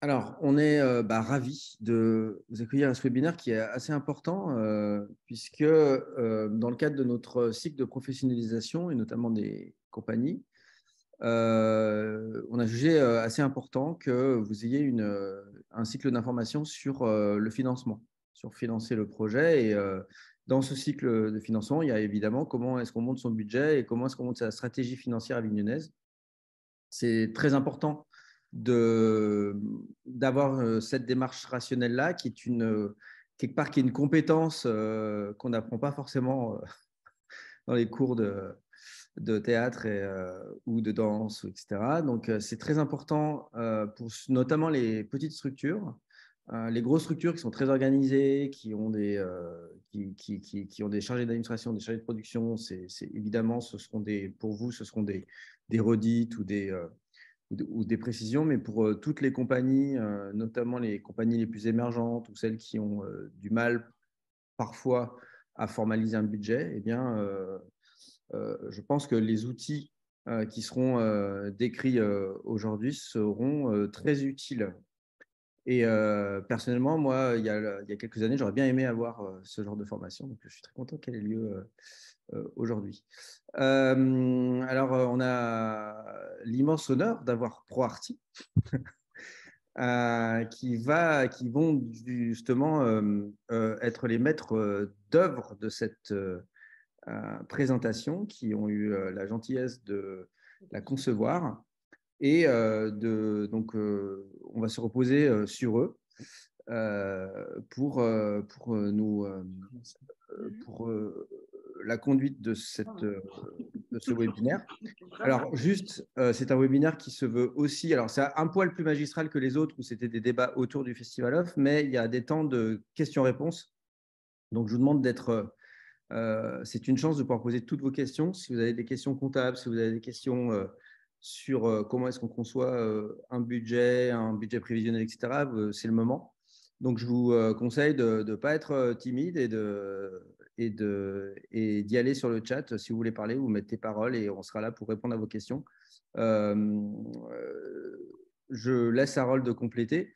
Alors, on est ravis de vous accueillir à ce webinaire qui est assez important puisque dans le cadre de notre cycle de professionnalisation et notamment des compagnies, on a jugé assez important que vous ayez un cycle d'information sur le financement, sur financer le projet. Et dans ce cycle de financement, il y a évidemment comment est-ce qu'on monte son budget et comment est-ce qu'on monte sa stratégie financière avignonnaise. C'est très important d'avoir cette démarche rationnelle là qui est quelque part une compétence qu'on n'apprend pas forcément dans les cours de théâtre ou de danse, etc. Donc c'est très important pour notamment les petites structures, les grosses structures qui sont très organisées, qui ont des chargés d'administration, des chargés de production. C'est évidemment, ce seront pour vous des redites ou des précisions, mais pour toutes les compagnies, notamment les compagnies les plus émergentes ou celles qui ont du mal parfois à formaliser un budget, eh bien, je pense que les outils qui seront décrits aujourd'hui seront très utiles. Et personnellement, moi, il y a quelques années, j'aurais bien aimé avoir ce genre de formation, donc je suis très content qu'elle ait lieu aujourd'hui. Alors, on a l'immense honneur d'avoir ProArty qui vont justement être les maîtres d'œuvre de cette présentation, qui ont eu la gentillesse de la concevoir. Et on va se reposer sur eux pour la conduite de ce webinaire. Alors, juste, c'est un webinaire qui se veut aussi... Alors, c'est un poil plus magistral que les autres, où c'était des débats autour du Festival Off, mais il y a des temps de questions-réponses. Donc, je vous demande d'être... c'est une chance de pouvoir poser toutes vos questions. Si vous avez des questions comptables, si vous avez des questions... sur comment est-ce qu'on conçoit un budget prévisionnel, etc., c'est le moment. Donc, je vous conseille de ne pas être timide et d'y aller sur le chat. Si vous voulez parler, vous mettez parole et on sera là pour répondre à vos questions. Je laisse Harold de compléter.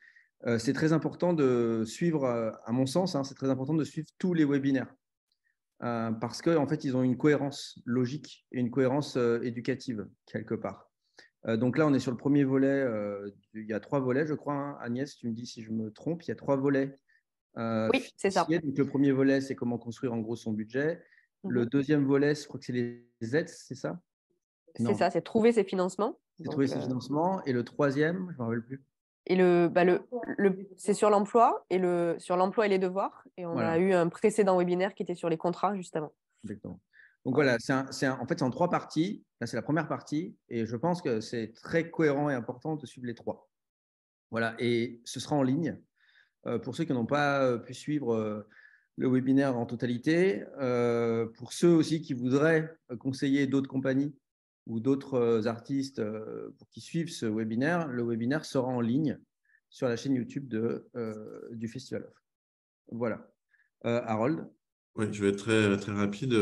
C'est très important de suivre, à mon sens, c'est très important de suivre tous les webinaires parce qu'en fait, ils ont une cohérence logique et une cohérence éducative quelque part. Donc là, on est sur le premier volet. Il y a 3 volets, je crois. Agnès, tu me dis si je me trompe. Il y a 3 volets. Oui, c'est ça. Donc, le premier volet, c'est comment construire en gros son budget. Le deuxième volet, je crois que c'est les aides, c'est ça? C'est ça, c'est trouver ses financements. C'est trouver ses financements. Et le troisième, je ne me rappelle plus. Et c'est sur l'emploi et les devoirs. Et on a eu un précédent webinaire qui était sur les contrats, justement. Exactement. Donc voilà, en fait, c'est en 3 parties. Là, c'est la première partie. Et je pense que c'est très cohérent et important de suivre les 3. Voilà, et ce sera en ligne. Pour ceux qui n'ont pas pu suivre le webinaire en totalité, pour ceux aussi qui voudraient conseiller d'autres compagnies ou d'autres artistes pour qu'ils suivent ce webinaire, le webinaire sera en ligne sur la chaîne YouTube du Festival Off. Voilà. Harold? Oui, je vais être très, très rapide.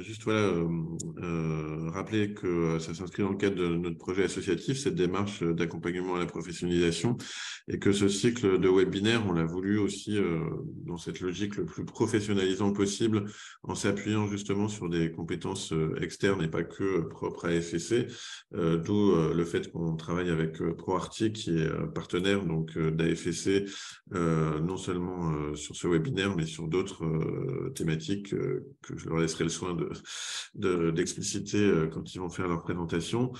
Juste voilà, rappeler que ça s'inscrit dans le cadre de notre projet associatif, cette démarche d'accompagnement à la professionnalisation, et que ce cycle de webinaire, on l'a voulu aussi dans cette logique le plus professionnalisant possible, en s'appuyant justement sur des compétences externes et pas que propres à AFSC, d'où le fait qu'on travaille avec ProArty, qui est partenaire donc d'AFSC, non seulement sur ce webinaire, mais sur d'autres thématiques que je leur laisserai le soin d'expliciter quand ils vont faire leur présentation.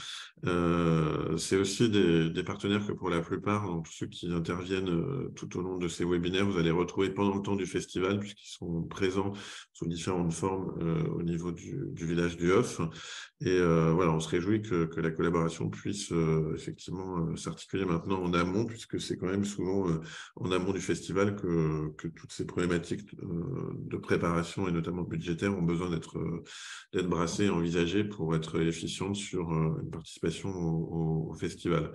C'est aussi des partenaires que pour la plupart, donc ceux qui interviennent tout au long de ces webinaires, vous allez retrouver pendant le temps du festival, puisqu'ils sont présents sous différentes formes au niveau du village du Off. Et voilà, on se réjouit que la collaboration puisse effectivement s'articuler maintenant en amont, puisque c'est quand même souvent en amont du festival que toutes ces problématiques de préparation et notamment budgétaires ont besoin d'être brassées et envisagées pour être efficientes sur une participation au festival.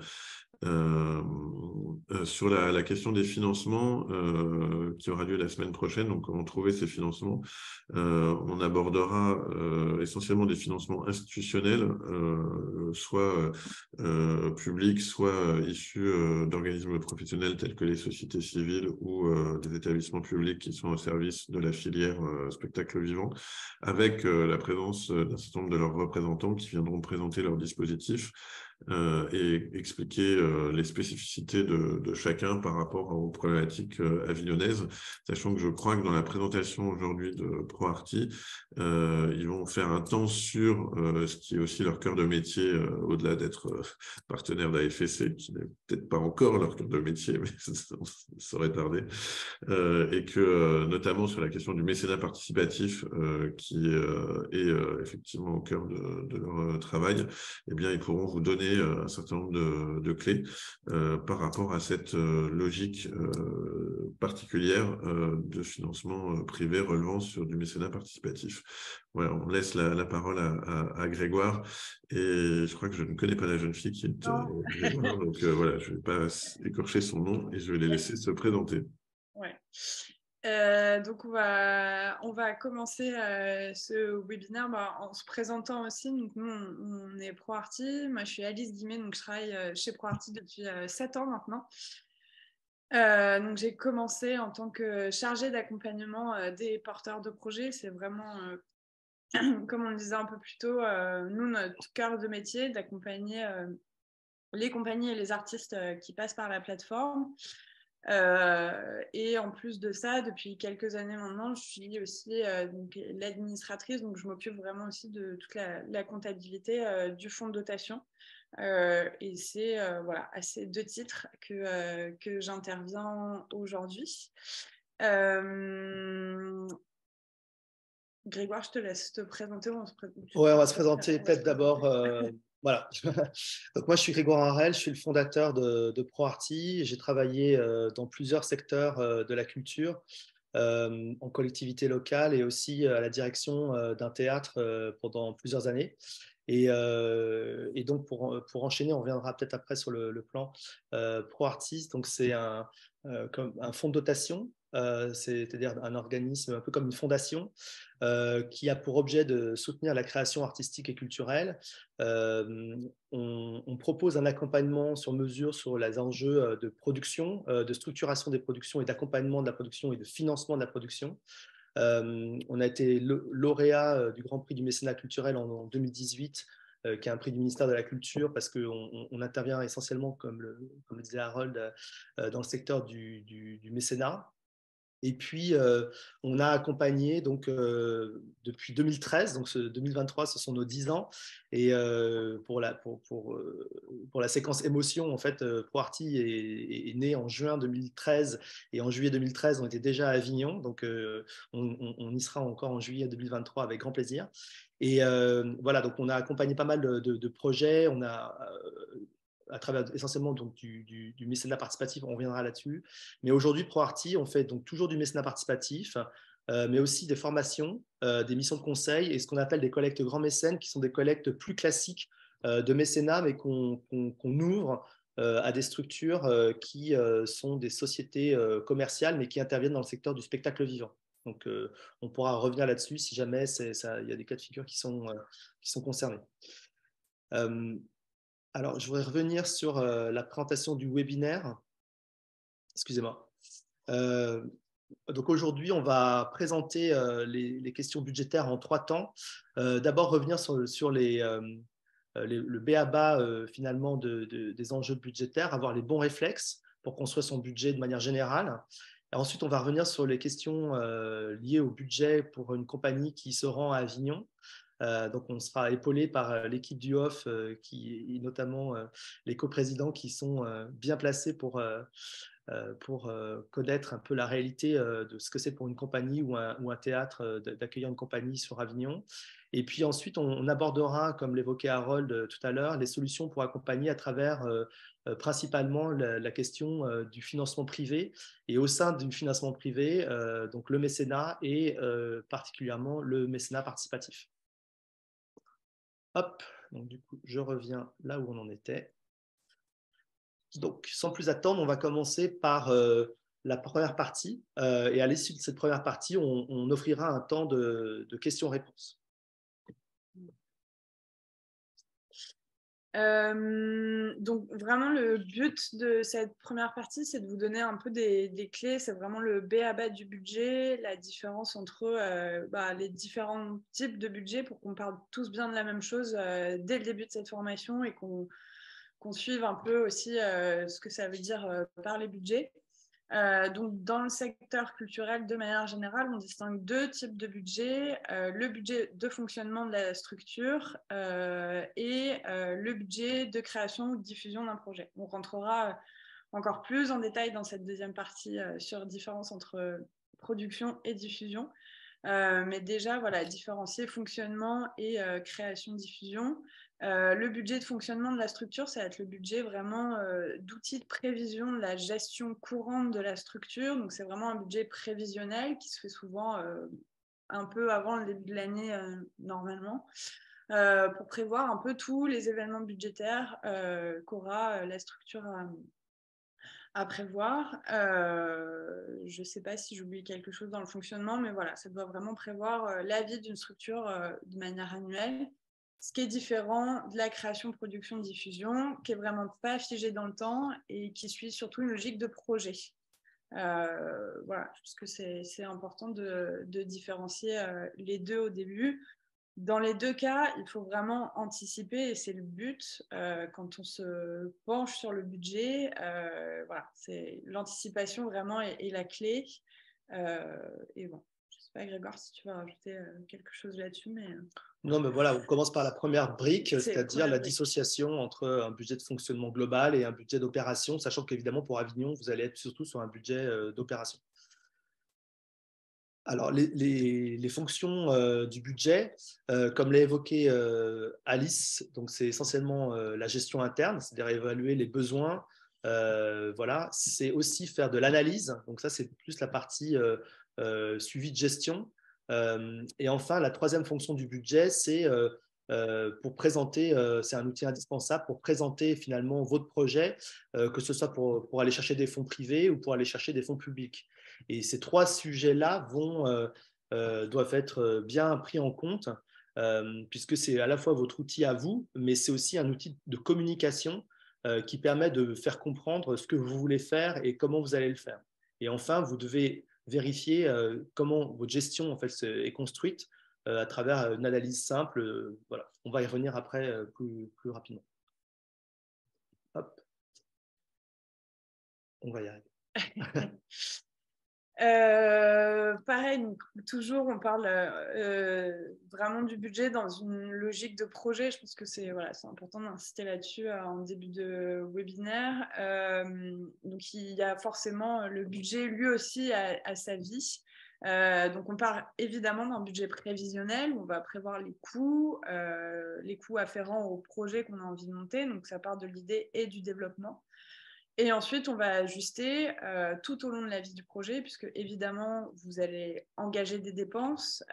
Sur la question des financements qui aura lieu la semaine prochaine, donc comment trouver ces financements, on abordera essentiellement des financements institutionnels, soit publics, soit issus d'organismes professionnels tels que les sociétés civiles ou des établissements publics qui sont au service de la filière spectacle vivant, avec la présence d'un certain nombre de leurs représentants qui viendront présenter leur dispositif et expliquer les spécificités de chacun par rapport aux problématiques avignonnaises, sachant que je crois que dans la présentation aujourd'hui de ProArty, ils vont faire un temps sur ce qui est aussi leur cœur de métier, au-delà d'être partenaire d'AFSC, qui n'est peut-être pas encore leur cœur de métier, mais ça aurait tardé, et que notamment sur la question du mécénat participatif, qui est effectivement au cœur de leur travail, eh bien, ils pourront vous donner un certain nombre de clés par rapport à cette logique particulière de financement privé relevant sur du mécénat participatif. Voilà, on laisse la parole à Grégoire, et je crois que je ne connais pas la jeune fille qui est Grégoire, donc voilà, je ne vais pas écorcher son nom et je vais les laisser se présenter. Ouais. Donc on va commencer ce webinaire en se présentant aussi. Donc nous, on est ProArty, moi je suis Alice Guimet, donc je travaille chez ProArty depuis 7 ans maintenant. Donc j'ai commencé en tant que chargée d'accompagnement des porteurs de projets. C'est vraiment, comme on le disait un peu plus tôt, nous, notre cœur de métier, d'accompagner les compagnies et les artistes qui passent par la plateforme. Et en plus de ça, depuis quelques années maintenant, je suis aussi l'administratrice, donc je m'occupe vraiment aussi de toute la comptabilité du fonds de dotation. Et c'est voilà, à ces deux titres que j'interviens aujourd'hui. Grégoire, je te laisse te présenter. Ouais, on va se présenter peut-être d'abord. Voilà. Donc moi, je suis Grégoire Harel, je suis le fondateur de ProArty. J'ai travaillé dans plusieurs secteurs de la culture, en collectivité locale et aussi à la direction d'un théâtre pendant plusieurs années. Et donc, pour enchaîner, on reviendra peut-être après sur le plan ProArty. Donc, c'est un fonds de dotation. C'est-à-dire un organisme un peu comme une fondation qui a pour objet de soutenir la création artistique et culturelle. On propose un accompagnement sur mesure sur les enjeux de production, de structuration des productions et d'accompagnement de la production et de financement de la production. On a été lauréat du Grand Prix du mécénat culturel en 2018, qui est un prix du ministère de la Culture, parce qu'on intervient essentiellement, comme le disait Harold, dans le secteur du mécénat. Et puis, on a accompagné donc, depuis 2013, donc 2023, ce sont nos 10 ans. Et pour la séquence émotion, en fait, ProArty est né en juin 2013. Et en juillet 2013, on était déjà à Avignon. Donc, on y sera encore en juillet 2023 avec grand plaisir. Et voilà, donc on a accompagné pas mal de projets. On a... à travers essentiellement donc, du mécénat participatif, on reviendra là-dessus. Mais aujourd'hui, ProArty, on fait donc toujours du mécénat participatif, mais aussi des formations, des missions de conseil et ce qu'on appelle des collectes grands mécènes, qui sont des collectes plus classiques de mécénat, mais qu'on ouvre à des structures qui sont des sociétés commerciales, mais qui interviennent dans le secteur du spectacle vivant. Donc, on pourra revenir là-dessus si jamais il y a des cas de figure qui sont concernés. Alors, je voudrais revenir sur la présentation du webinaire. Excusez-moi. Donc, aujourd'hui, on va présenter les questions budgétaires en 3 temps. D'abord, revenir sur le b.a.-ba finalement des enjeux budgétaires, avoir les bons réflexes pour construire son budget de manière générale. Et ensuite, on va revenir sur les questions liées au budget pour une compagnie qui se rend à Avignon. Donc, on sera épaulé par l'équipe du OFF, et notamment les coprésidents qui sont bien placés pour connaître un peu la réalité de ce que c'est pour une compagnie ou un théâtre d'accueillir une compagnie sur Avignon. Et puis ensuite, on abordera, comme l'évoquait Harold tout à l'heure, les solutions pour accompagner à travers principalement la question du financement privé et au sein du financement privé, donc le mécénat et particulièrement le mécénat participatif. Hop, donc du coup, je reviens là où on en était. Donc, sans plus attendre, on va commencer par la première partie. Et à l'issue de cette première partie, on offrira un temps de questions-réponses. Donc, vraiment, le but de cette première partie, c'est de vous donner un peu des clés. C'est vraiment le b.a.-ba du budget, la différence entre les différents types de budgets pour qu'on parle tous bien de la même chose dès le début de cette formation et qu'on suive un peu aussi ce que ça veut dire par les budgets. Donc, dans le secteur culturel, de manière générale, on distingue deux types de budgets, le budget de fonctionnement de la structure et le budget de création ou de diffusion d'un projet. On rentrera encore plus en détail dans cette deuxième partie sur la différence entre production et diffusion, mais déjà, voilà, différencier fonctionnement et création-diffusion. Le budget de fonctionnement de la structure, ça va être le budget vraiment d'outils de prévision de la gestion courante de la structure. Donc, c'est vraiment un budget prévisionnel qui se fait souvent un peu avant le début de l'année, normalement, pour prévoir un peu tous les événements budgétaires qu'aura la structure à prévoir. Je ne sais pas si j'oublie quelque chose dans le fonctionnement, mais voilà, ça doit vraiment prévoir la vie d'une structure de manière annuelle. Ce qui est différent de la création, production, diffusion, qui est vraiment pas figée dans le temps et qui suit surtout une logique de projet. Voilà, parce que c'est important de différencier les deux au début. Dans les deux cas, il faut vraiment anticiper et c'est le but quand on se penche sur le budget. Voilà, c'est l'anticipation vraiment est la clé. Et bon, je ne sais pas, Grégoire, si tu vas rajouter quelque chose là-dessus, mais... Non, mais voilà, on commence par la première brique, c'est-à-dire la dissociation entre un budget de fonctionnement global et un budget d'opération, sachant qu'évidemment, pour Avignon, vous allez être surtout sur un budget d'opération. Alors, les fonctions du budget, comme l'a évoqué Alice, c'est essentiellement la gestion interne, c'est-à-dire évaluer les besoins. Voilà, c'est aussi faire de l'analyse, donc ça, c'est plus la partie suivi de gestion. Et enfin, la troisième fonction du budget, c'est pour présenter, c'est un outil indispensable pour présenter finalement votre projet, que ce soit pour aller chercher des fonds privés ou pour aller chercher des fonds publics. Et ces trois sujets-là doivent être bien pris en compte, puisque c'est à la fois votre outil à vous, mais c'est aussi un outil de communication qui permet de faire comprendre ce que vous voulez faire et comment vous allez le faire. Et enfin, vous devez vérifier comment votre gestion en fait, est construite à travers une analyse simple. Voilà. On va y revenir après plus rapidement. Hop. On va y arriver. Pareil, donc, toujours on parle vraiment du budget dans une logique de projet. Je pense que c'est voilà, c'est important d'insister là-dessus en début de webinaire. Donc il y a forcément le budget lui aussi à sa vie. Donc on part évidemment d'un budget prévisionnel où on va prévoir les coûts afférents au projet qu'on a envie de monter. Donc ça part de l'idée et du développement. Et ensuite, on va ajuster tout au long de la vie du projet, puisque évidemment, vous allez engager des dépenses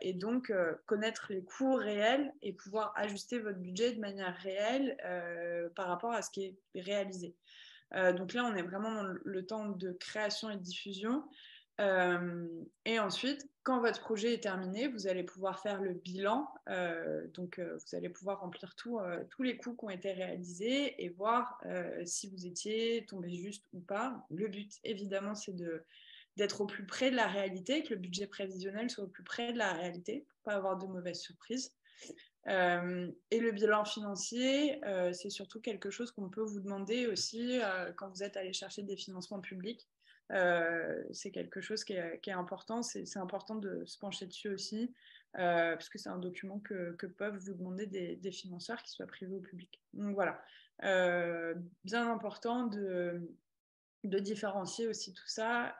et donc connaître les coûts réels et pouvoir ajuster votre budget de manière réelle par rapport à ce qui est réalisé. Donc là, on est vraiment dans le temps de création et de diffusion. Et ensuite, quand votre projet est terminé, vous allez pouvoir faire le bilan. Donc, vous allez pouvoir remplir tous les coûts qui ont été réalisés et voir si vous étiez tombé juste ou pas. Le but, évidemment, c'est d'être au plus près de la réalité, que le budget prévisionnel soit au plus près de la réalité pour ne pas avoir de mauvaises surprises. Et le bilan financier, c'est surtout quelque chose qu'on peut vous demander aussi quand vous êtes allé chercher des financements publics. C'est quelque chose qui est important, c'est important de se pencher dessus aussi, parce que c'est un document que peuvent vous demander des financeurs, qu'ils soient privés ou publics. Donc voilà, bien important de différencier aussi tout ça,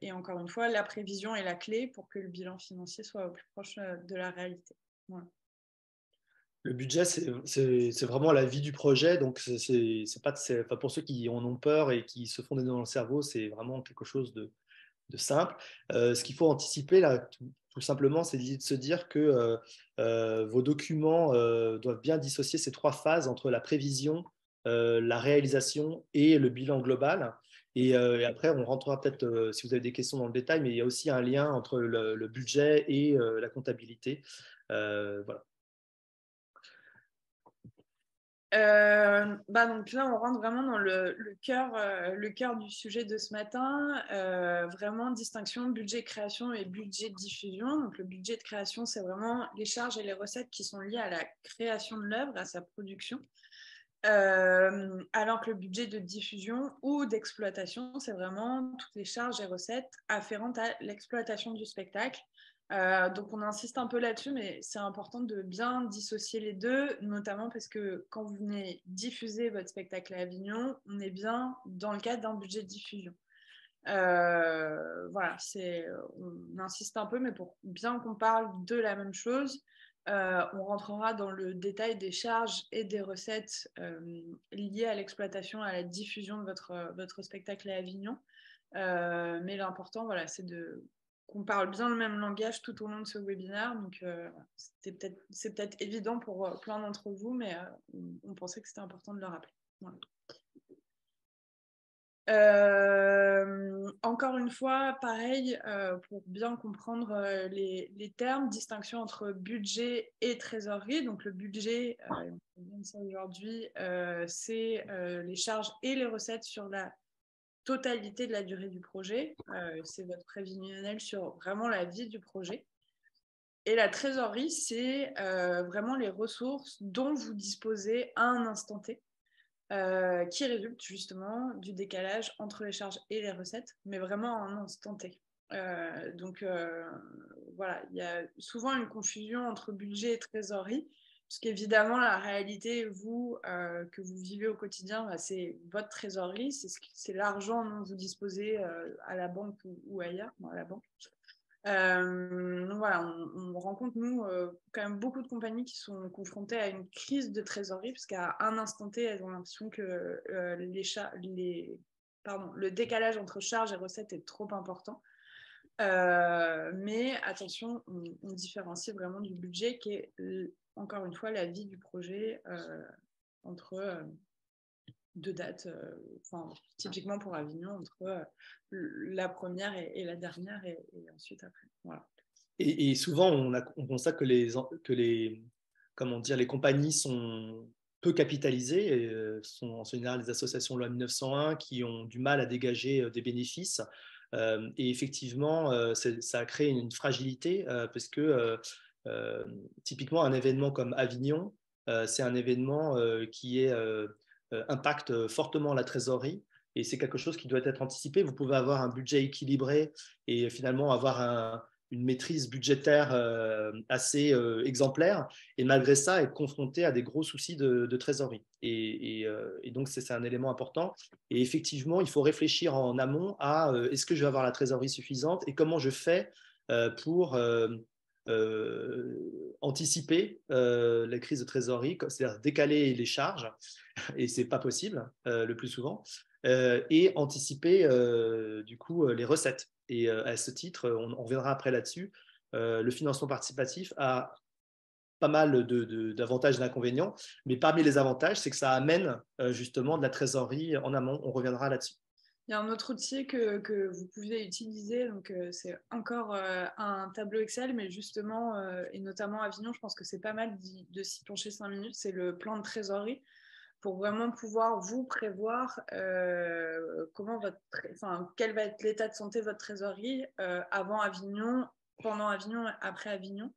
et encore une fois, la prévision est la clé pour que le bilan financier soit au plus proche de la réalité. Voilà. Le budget, c'est vraiment la vie du projet. Donc, c'est pas pour ceux qui en ont peur et qui se font des nœuds dans le cerveau, c'est vraiment quelque chose de simple. Ce qu'il faut anticiper, là, tout simplement, c'est de se dire que vos documents doivent bien dissocier ces trois phases entre la prévision, la réalisation et le bilan global. Et après, on rentrera peut-être, si vous avez des questions dans le détail, mais il y a aussi un lien entre le budget et la comptabilité. Voilà. Donc là, on rentre vraiment dans le cœur du sujet de ce matin, vraiment distinction budget création et budget diffusion. Donc le budget de création, c'est vraiment les charges et les recettes qui sont liées à la création de l'œuvre, à sa production. Alors que le budget de diffusion ou d'exploitation, c'est vraiment toutes les charges et recettes afférentes à l'exploitation du spectacle. Donc on insiste un peu là-dessus, mais c'est important de bien dissocier les deux, notamment parce que quand vous venez diffuser votre spectacle à Avignon, on est bien dans le cadre d'un budget de diffusion. Voilà, on insiste un peu, mais pour bien qu'on parle de la même chose. On rentrera dans le détail des charges et des recettes liées à l'exploitation, à la diffusion de votre spectacle à Avignon. Mais l'important, voilà, c'est qu'on parle bien le même langage tout au long de ce webinaire. Donc, c'est peut-être évident pour plein d'entre vous, mais on pensait que c'était important de le rappeler. Voilà. Encore une fois, pareil, pour bien comprendre les termes, distinction entre budget et trésorerie. Donc le budget, on vient de ça aujourd'hui, c'est les charges et les recettes sur la totalité de la durée du projet. C'est votre prévisionnel sur vraiment la vie du projet. Et la trésorerie, c'est vraiment les ressources dont vous disposez à un instant T. Qui résulte justement du décalage entre les charges et les recettes, mais vraiment à un instant T. Donc voilà, il y a souvent une confusion entre budget et trésorerie, parce qu'évidemment la réalité, vous, que vous vivez au quotidien, bah, c'est votre trésorerie, c'est l'argent dont vous disposez à la banque ou ailleurs, bon, à la banque. Donc voilà, on rencontre nous quand même beaucoup de compagnies qui sont confrontées à une crise de trésorerie parce qu'à un instant T, elles ont l'impression que le décalage entre charges et recettes est trop important. Mais attention, on différencie vraiment du budget qui est encore une fois la vie du projet entre deux dates, enfin, typiquement pour Avignon, entre la première et la dernière et ensuite après. Voilà. Et souvent, on constate que les compagnies sont peu capitalisées, et sont en général des associations loi 1901 qui ont du mal à dégager des bénéfices. Et effectivement, ça a créé une fragilité parce que typiquement, un événement comme Avignon, c'est un événement qui est... impacte fortement la trésorerie et c'est quelque chose qui doit être anticipé. Vous pouvez avoir un budget équilibré et finalement avoir une maîtrise budgétaire assez exemplaire et malgré ça être confronté à des gros soucis de trésorerie. Et donc c'est un élément important. Et effectivement, il faut réfléchir en amont à est-ce que je vais avoir la trésorerie suffisante et comment je fais pour... anticiper la crise de trésorerie, c'est-à-dire décaler les charges, et c'est pas possible le plus souvent, et anticiper du coup les recettes. Et à ce titre, on reviendra après là-dessus, le financement participatif a pas mal d'avantages et d'inconvénients, mais parmi les avantages, c'est que ça amène justement de la trésorerie en amont, on reviendra là-dessus. Il y a un autre outil que vous pouvez utiliser, donc c'est encore un tableau Excel, mais justement, et notamment à Avignon, je pense que c'est pas mal de s'y pencher 5 minutes, c'est le plan de trésorerie, pour vraiment pouvoir vous prévoir quel va être l'état de santé de votre trésorerie avant Avignon, pendant Avignon, après Avignon.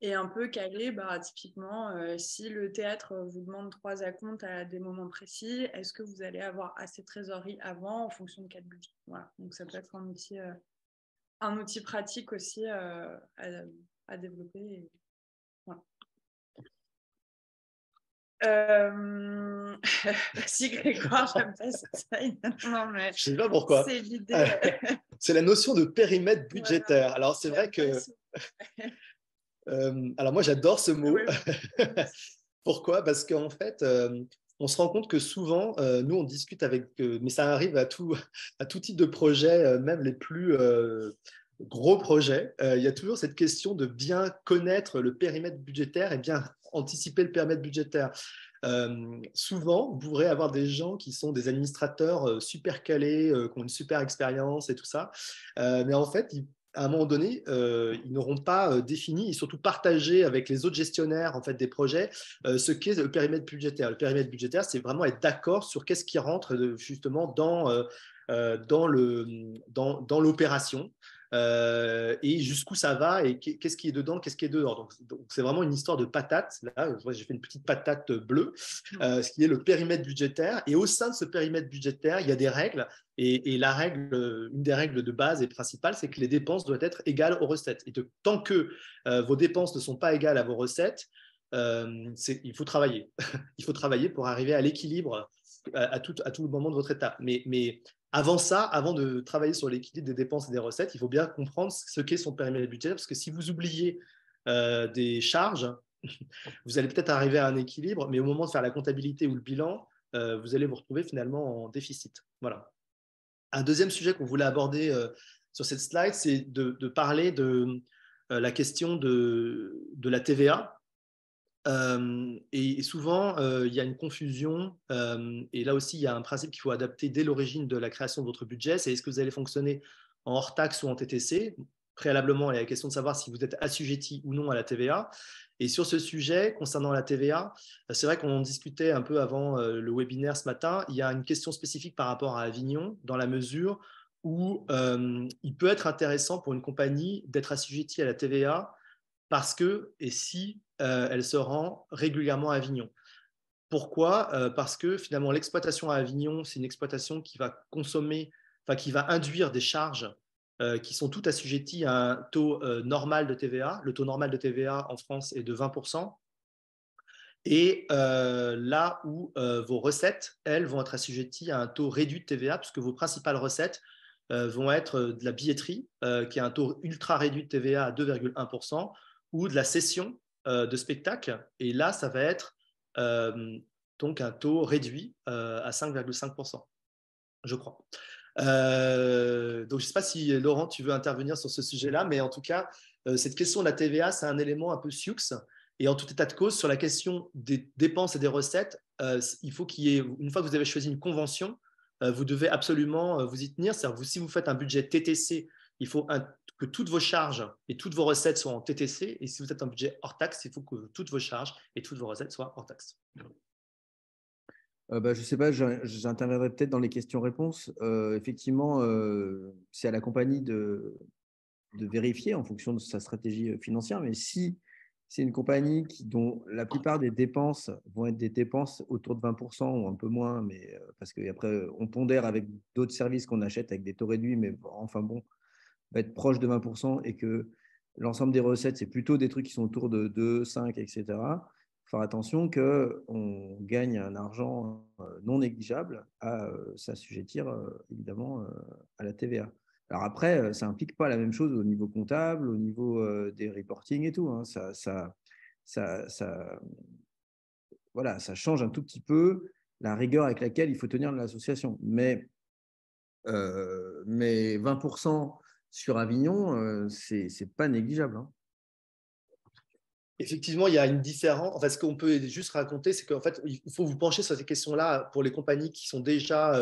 Et un peu caler, bah, typiquement, si le théâtre vous demande 3 acomptes à des moments précis, est-ce que vous allez avoir assez de trésorerie avant en fonction de 4 budgets? Voilà, donc ça peut être un outil pratique aussi à développer. Et... Voilà. Si Grégoire, j'aime pas ça. Non, mais je ne sais pas pourquoi. C'est l'idée. C'est la notion de périmètre budgétaire. Voilà. Alors, c'est vrai que... alors moi j'adore ce mot. Oui. Pourquoi? Parce qu'en fait on se rend compte que souvent nous on discute avec mais ça arrive à tout type de projet, même les plus gros projets, il y a toujours cette question de bien connaître le périmètre budgétaire et bien anticiper le périmètre budgétaire. Souvent, vous pourrez avoir des gens qui sont des administrateurs super calés, qui ont une super expérience et tout ça, mais en fait, à un moment donné, ils n'auront pas défini et surtout partagé avec les autres gestionnaires en fait, des projets ce qu'est le périmètre budgétaire. Le périmètre budgétaire, c'est vraiment être d'accord sur qu'est-ce qui rentre justement dans l'opération. Et jusqu'où ça va et qu'est-ce qui est dedans, qu'est-ce qui est dehors. Donc c'est vraiment une histoire de patate. Là, j'ai fait une petite patate bleue, ce qui est le périmètre budgétaire. Et au sein de ce périmètre budgétaire, il y a des règles. Et la règle, une des règles de base et principale, c'est que les dépenses doivent être égales aux recettes. Et tant que vos dépenses ne sont pas égales à vos recettes, il faut travailler. Il faut travailler pour arriver à l'équilibre à tout moment de votre étape. Mais avant ça, avant de travailler sur l'équilibre des dépenses et des recettes, il faut bien comprendre ce qu'est son périmètre budgétaire, parce que si vous oubliez des charges, vous allez peut-être arriver à un équilibre, mais au moment de faire la comptabilité ou le bilan, vous allez vous retrouver finalement en déficit. Voilà. Un deuxième sujet qu'on voulait aborder sur cette slide, c'est de parler de la question de la TVA. Et souvent, il y a une confusion, et là aussi, il y a un principe qu'il faut adapter dès l'origine de la création de votre budget, c'est est-ce que vous allez fonctionner en hors-taxe ou en TTC? Préalablement, il y a la question de savoir si vous êtes assujetti ou non à la TVA. Et sur ce sujet, concernant la TVA, c'est vrai qu'on en discutait un peu avant le webinaire ce matin, il y a une question spécifique par rapport à Avignon, dans la mesure où il peut être intéressant pour une compagnie d'être assujetti à la TVA, parce que, et si, elle se rend régulièrement à Avignon. Pourquoi ? Parce que finalement, l'exploitation à Avignon, c'est une exploitation qui va consommer, enfin qui va induire des charges qui sont toutes assujetties à un taux normal de TVA. Le taux normal de TVA en France est de 20%. Et là où vos recettes, elles, vont être assujetties à un taux réduit de TVA, puisque vos principales recettes vont être de la billetterie, qui a un taux ultra réduit de TVA à 2,1%, ou de la cession de spectacle. Et là, ça va être donc un taux réduit à 5,5%, je crois. Donc, je ne sais pas si, Laurent, tu veux intervenir sur ce sujet-là, mais en tout cas, cette question de la TVA, c'est un élément un peu siux. Et en tout état de cause, sur la question des dépenses et des recettes, il faut qu'il y ait, une fois que vous avez choisi une convention, vous devez absolument vous y tenir. C'est-à-dire, si vous faites un budget TTC, il faut que toutes vos charges et toutes vos recettes soient en TTC. Et si vous êtes un budget hors taxe, il faut que toutes vos charges et toutes vos recettes soient hors taxe. Je ne sais pas, j'interviendrai peut-être dans les questions-réponses. Effectivement, c'est à la compagnie de vérifier en fonction de sa stratégie financière. Mais si c'est une compagnie dont la plupart des dépenses vont être des dépenses autour de 20% ou un peu moins, mais parce qu'après, on pondère avec d'autres services qu'on achète avec des taux réduits, mais enfin bon, va être proche de 20% et que l'ensemble des recettes, c'est plutôt des trucs qui sont autour de 2, 5, etc. Il faut faire attention qu'on gagne un argent non négligeable à s'assujettir, évidemment, à la TVA. Alors après, ça n'implique pas la même chose au niveau comptable, au niveau des reporting et tout. Hein. Voilà, ça change un tout petit peu la rigueur avec laquelle il faut tenir l'association. Mais 20% sur Avignon, c'est pas négligeable. Hein. Effectivement, il y a une différence. Enfin, ce qu'on peut juste raconter, c'est qu'en fait, il faut vous pencher sur ces questions-là pour les compagnies qui sont déjà...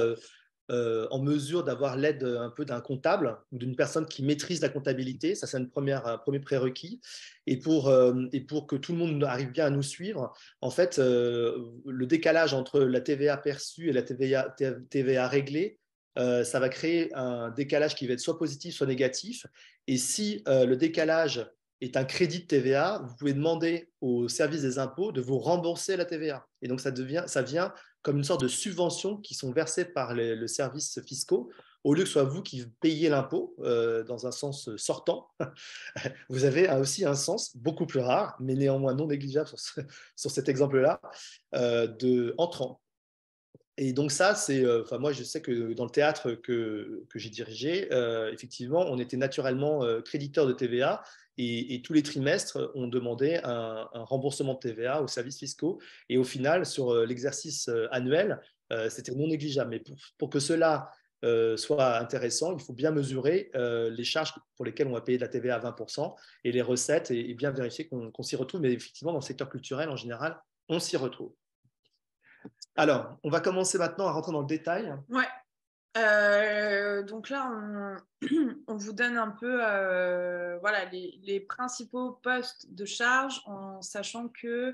en mesure d'avoir l'aide un peu d'un comptable ou d'une personne qui maîtrise la comptabilité. Ça, c'est un premier prérequis. Et pour que tout le monde arrive bien à nous suivre, en fait, le décalage entre la TVA perçue et la TVA réglée, ça va créer un décalage qui va être soit positif, soit négatif. Et si le décalage est un crédit de TVA, vous pouvez demander au service des impôts de vous rembourser la TVA. Et donc, ça vient comme une sorte de subvention qui sont versées par le service fiscaux. Au lieu que ce soit vous qui payez l'impôt dans un sens sortant, vous avez aussi un sens beaucoup plus rare, mais néanmoins non négligeable sur cet exemple-là, de entrant. Et donc ça, c'est, moi je sais que dans le théâtre que j'ai dirigé, effectivement, on était naturellement créditeur de TVA et tous les trimestres, on demandait un remboursement de TVA aux services fiscaux. Et au final, sur l'exercice annuel, c'était non négligeable. Mais pour que cela soit intéressant, il faut bien mesurer les charges pour lesquelles on va payer de la TVA à 20% et les recettes et bien vérifier qu'on s'y retrouve. Mais effectivement, dans le secteur culturel, en général, on s'y retrouve. Alors, on va commencer maintenant à rentrer dans le détail. Ouais. Donc là, on vous donne un peu voilà, les principaux postes de charge, en sachant que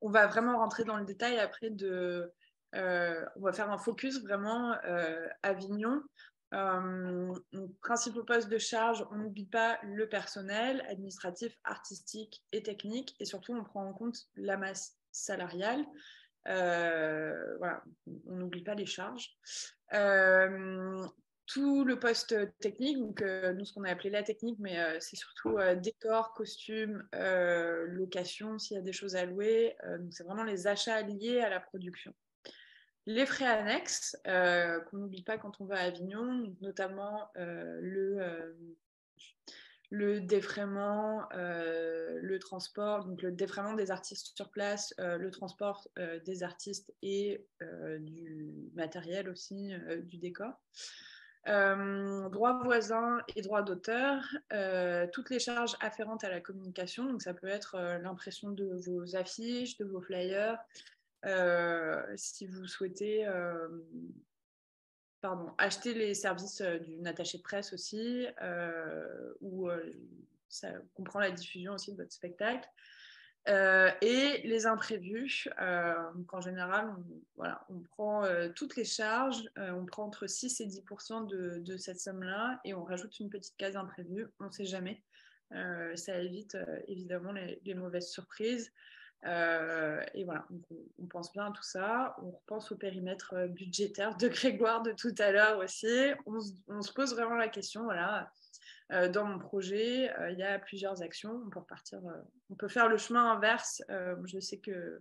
on va vraiment rentrer dans le détail après de... on va faire un focus vraiment Avignon. Principaux postes de charge, on n'oublie pas le personnel administratif, artistique et technique, et surtout on prend en compte la masse salariale. Voilà, on n'oublie pas les charges. Tout le poste technique, donc nous ce qu'on a appelé la technique, mais c'est surtout décor, costume, location s'il y a des choses à louer, donc c'est vraiment les achats liés à la production. Les frais annexes qu'on n'oublie pas quand on va à Avignon, notamment le défraiement, le transport, donc le défraiement des artistes sur place, le transport des artistes et du matériel aussi, du décor. Droits voisins et droits d'auteur, toutes les charges afférentes à la communication, donc ça peut être l'impression de vos affiches, de vos flyers, si vous souhaitez... acheter les services d'une attachée de presse aussi, où ça comprend la diffusion aussi de votre spectacle. Et les imprévus, donc en général, on prend toutes les charges, on prend entre 6 et 10% de cette somme-là, et on rajoute une petite case imprévue, on ne sait jamais. Ça évite évidemment les mauvaises surprises. Et voilà, donc on pense bien à tout ça, on repense au périmètre budgétaire de Grégoire de tout à l'heure aussi, on se pose vraiment la question, voilà, dans mon projet, il y a plusieurs actions, on peut repartir, on peut faire le chemin inverse, je sais que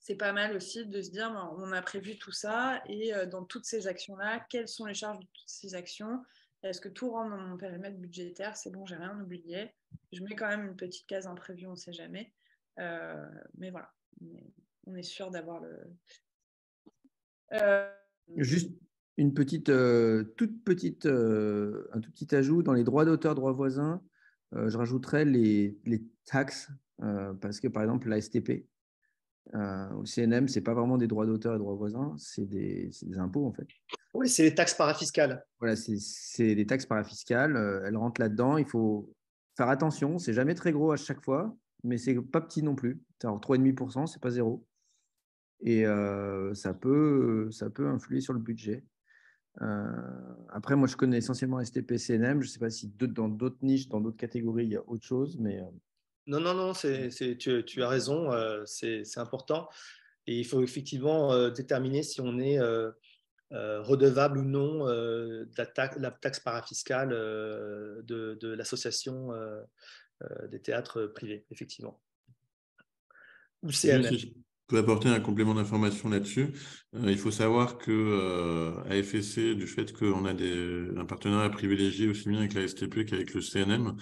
c'est pas mal aussi de se dire, on a prévu tout ça, et dans toutes ces actions-là, quelles sont les charges de toutes ces actions ? Est-ce que tout rentre dans mon périmètre budgétaire ? C'est bon, j'ai rien oublié, je mets quand même une petite case imprévue, on ne sait jamais. Mais voilà, on est sûr d'avoir le... Juste une petite, un tout petit ajout dans les droits d'auteur, droits voisins, je rajouterais les taxes, parce que par exemple la STP ou le CNM, ce n'est pas vraiment des droits d'auteur et droits voisins, c'est des impôts en fait. Oui, c'est les taxes parafiscales. Voilà, c'est des taxes parafiscales, elles rentrent là-dedans, il faut faire attention, c'est jamais très gros à chaque fois. Mais c'est pas petit non plus. 3,5%, c'est pas zéro. Et ça peut influer sur le budget. Après, moi, je connais essentiellement STP, CNM. Je ne sais pas si dans d'autres niches, dans d'autres catégories, il y a autre chose. Mais... Non, tu as raison. C'est important. Et il faut effectivement déterminer si on est redevable ou non de la taxe parafiscale de l'association des théâtres privés, effectivement. Ou CNM. Je peux apporter un complément d'information là-dessus. Il faut savoir que AFSC, du fait qu'on a un partenariat privilégié aussi bien avec la STP qu'avec le CNM,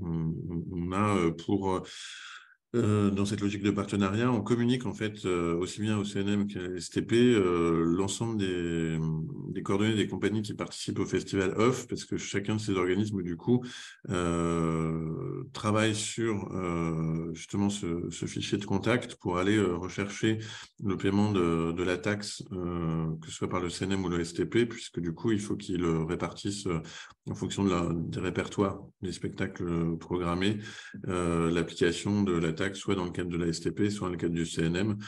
on a pour... dans cette logique de partenariat, on communique en fait aussi bien au CNM qu'à la STP l'ensemble des coordonnées des compagnies qui participent au Festival Off, parce que chacun de ces organismes du coup travaille sur justement ce fichier de contact pour aller rechercher le paiement de la taxe, que ce soit par le CNM ou le STP, puisque du coup il faut qu'ils répartissent en fonction des répertoires des spectacles programmés l'application de la taxe, soit dans le cadre de la STP, soit dans le cadre du CNM.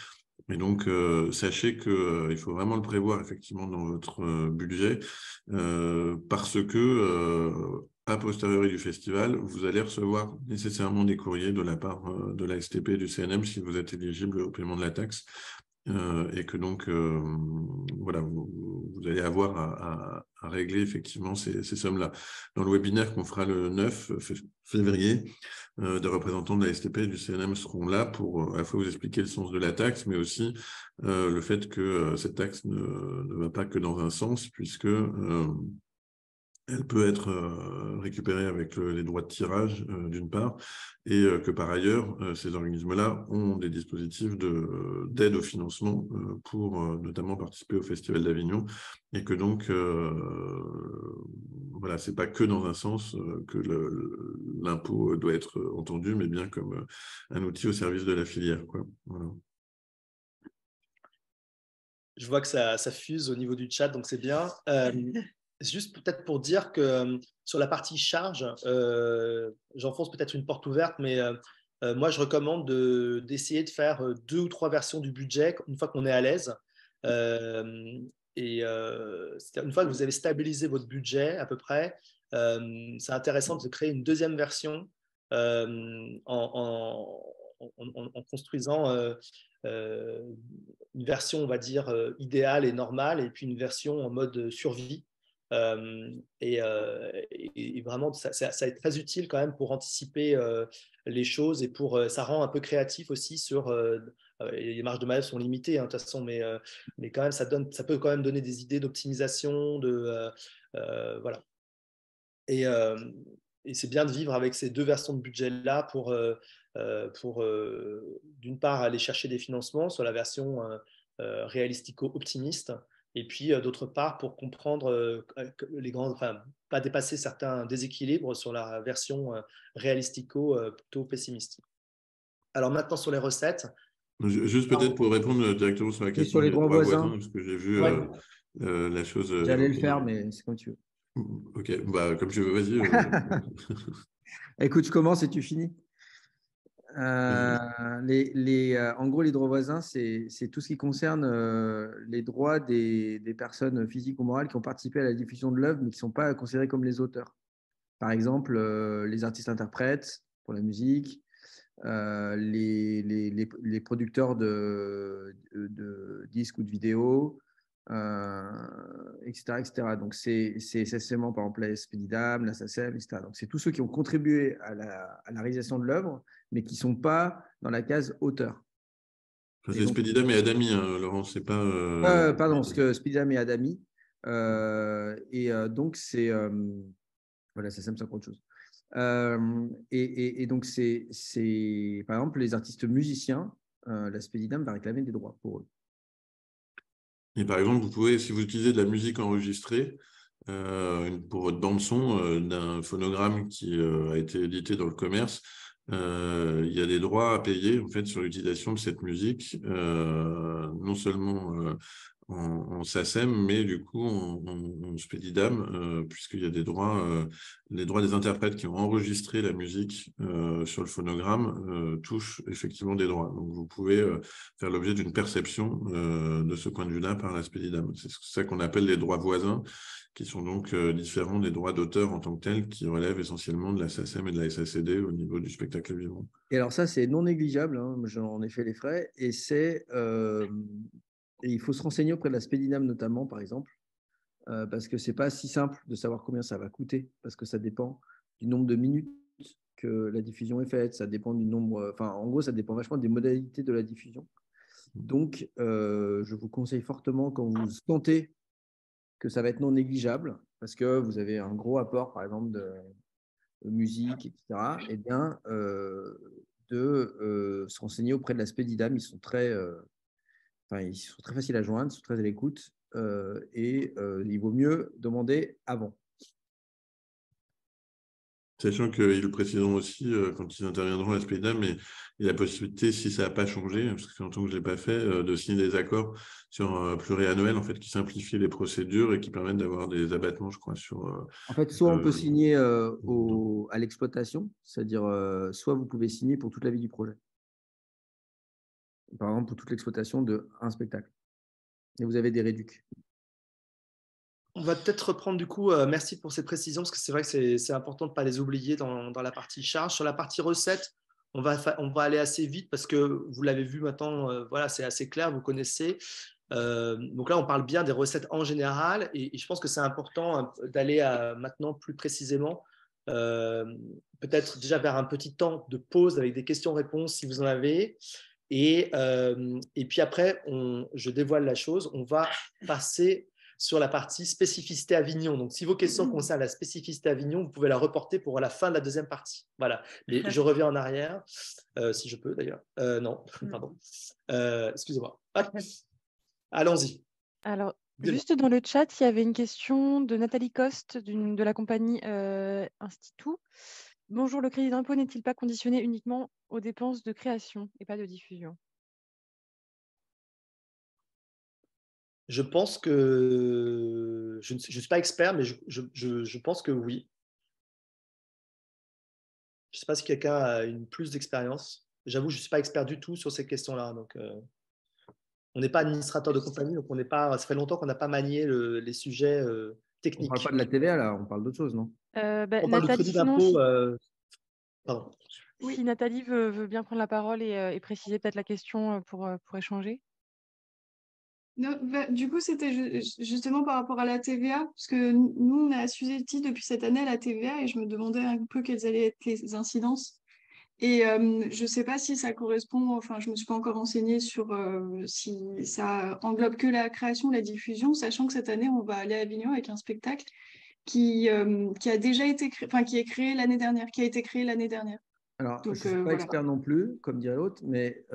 Et donc, sachez qu'il faut vraiment le prévoir effectivement dans votre budget, parce que, a posteriori du festival, vous allez recevoir nécessairement des courriers de la part de la STP et du CNM si vous êtes éligible au paiement de la taxe, et que donc, voilà, vous allez avoir à régler effectivement ces sommes-là. Dans le webinaire qu'on fera le 9 février, des représentants de la STP et du CNM seront là pour à la fois vous expliquer le sens de la taxe, mais aussi le fait que cette taxe ne va pas que dans un sens, puisque elle peut être récupérée avec les droits de tirage, d'une part, et que par ailleurs, ces organismes-là ont des dispositifs d'aide au financement pour notamment participer au Festival d'Avignon, et que donc, voilà, ce n'est pas que dans un sens que l'impôt doit être entendu, mais bien comme un outil au service de la filière, quoi. Voilà. Je vois que ça fuse au niveau du chat, donc c'est bien. Juste peut-être pour dire que sur la partie charge, j'enfonce peut-être une porte ouverte, mais moi, je recommande d'essayer de faire 2 ou 3 versions du budget une fois qu'on est à l'aise. Une fois que vous avez stabilisé votre budget à peu près, c'est intéressant de créer une deuxième version en construisant une version, on va dire, idéale et normale, et puis une version en mode survie. Vraiment, ça est très utile quand même pour anticiper les choses, et pour ça rend un peu créatif aussi sur les marges de manœuvre sont limitées, hein, de toute façon, mais quand même ça peut quand même donner des idées d'optimisation, voilà. Et c'est bien de vivre avec ces 2 versions de budget là pour d'une part aller chercher des financements sur la version réalistico-optimiste. Et puis, d'autre part, pour comprendre enfin, pas dépasser certains déséquilibres sur la version réalistico plutôt pessimiste. Alors maintenant, sur les recettes. Juste peut-être pour répondre directement sur la question sur les droits voisins, parce que j'ai vu la chose… J'allais le faire, mais c'est comme tu veux. OK, bah, comme tu veux, vas-y. Écoute, je commence et tu finis. En gros, les droits voisins, c'est tout ce qui concerne les droits des personnes physiques ou morales qui ont participé à la diffusion de l'œuvre, mais qui ne sont pas considérés comme les auteurs. Par exemple, les artistes-interprètes pour la musique, les producteurs de disques ou de vidéos, etc., etc. Donc, c'est essentiellement, par exemple, la Spedidam, la SACEM, etc. Donc, c'est tous ceux qui ont contribué à la réalisation de l'œuvre, mais qui ne sont pas dans la case auteur. C'est Spedidam et Adami, hein, Laurent, c'est pas… pardon, Spedidam et Adami. Donc, c'est… voilà, SACEM, c'est encore autre chose. Donc, c'est… Par exemple, les artistes musiciens, la Spedidam va réclamer des droits pour eux. Et par exemple, vous pouvez, si vous utilisez de la musique enregistrée pour votre bande-son d'un phonogramme qui a été édité dans le commerce, il y a des droits à payer en fait, sur l'utilisation de cette musique, non seulement en SACEM, mais du coup en Spedidam, puisqu'il y a des droits, les droits des interprètes qui ont enregistré la musique sur le phonogramme touchent effectivement des droits. Donc vous pouvez faire l'objet d'une perception de ce point de vue-là par la Spedidam. C'est ça qu'on appelle les droits voisins, qui sont donc différents des droits d'auteur en tant que tels, qui relèvent essentiellement de la SACEM et de la SACD au niveau du spectacle vivant. Et alors ça, c'est non négligeable, hein, j'en ai fait les frais, et c'est... Et il faut se renseigner auprès de la Spedidam notamment, par exemple, parce que ce n'est pas si simple de savoir combien ça va coûter, parce que ça dépend du nombre de minutes que la diffusion est faite, ça dépend du nombre… Enfin, en gros, ça dépend vachement des modalités de la diffusion. Donc, je vous conseille fortement, quand vous sentez que ça va être non négligeable, parce que vous avez un gros apport, par exemple, de musique, etc., eh bien, se renseigner auprès de la Spedidam. Ils sont très… ils sont très faciles à joindre, ils sont très à l'écoute, il vaut mieux demander avant. Sachant qu'ils le préciseront aussi quand ils interviendront à la Spedidam, mais il y a la possibilité, si ça n'a pas changé, parce que c'est longtemps que je ne l'ai pas fait, de signer des accords sur pluriannuels en fait, qui simplifient les procédures et qui permettent d'avoir des abattements, je crois. Sur, en fait, soit on peut signer à l'exploitation, c'est-à-dire soit vous pouvez signer pour toute la vie du projet. Par exemple, pour toute l'exploitation d'un spectacle. Et vous avez des réducs. On va peut-être reprendre du coup, merci pour ces précisions, parce que c'est vrai que c'est important de ne pas les oublier dans la partie charge. Sur la partie recette, on va aller assez vite, parce que vous l'avez vu maintenant, voilà, c'est assez clair, vous connaissez. Donc là, on parle bien des recettes en général, et je pense que c'est important d'aller maintenant plus précisément, peut-être déjà vers un petit temps de pause avec des questions-réponses si vous en avez. Et puis après, je dévoile la chose, on va passer sur la partie spécificité Avignon. Donc, si vos questions concernent la spécificité Avignon, vous pouvez la reporter pour la fin de la deuxième partie. Voilà. Et je reviens en arrière, si je peux d'ailleurs. Non, pardon. Excusez-moi. Allons-y. Alors, juste dans le chat, il y avait une question de Nathalie Coste de la compagnie Institut. Bonjour, le crédit d'impôt n'est-il pas conditionné uniquement aux dépenses de création et pas de diffusion? Je pense que, je ne suis pas expert, mais je pense que oui. Je ne sais pas si quelqu'un a plus d'expérience. J'avoue, je ne suis pas expert du tout sur ces questions-là. Donc, on n'est pas administrateur de compagnie, donc on n'est pas. Ça fait longtemps qu'on n'a pas manié les sujets techniques. On ne parle pas de la TVA, là, on parle d'autre chose, non? On parle Nathalie, de crédit d'impôt. Pardon. Oui. Si Nathalie veut bien prendre la parole et préciser peut-être la question pour échanger. Non, bah, du coup, c'était justement par rapport à la TVA, parce que nous, on a assujetti depuis cette année à la TVA et je me demandais un peu quelles allaient être les incidences. Et je ne sais pas si ça correspond, enfin, je ne me suis pas encore renseignée sur si ça englobe que la création, la diffusion, sachant que cette année, on va aller à Avignon avec un spectacle qui a déjà été créé, enfin, qui a été créé l'année dernière. Alors, donc, je ne suis pas expert non plus, comme dirait l'autre, mais...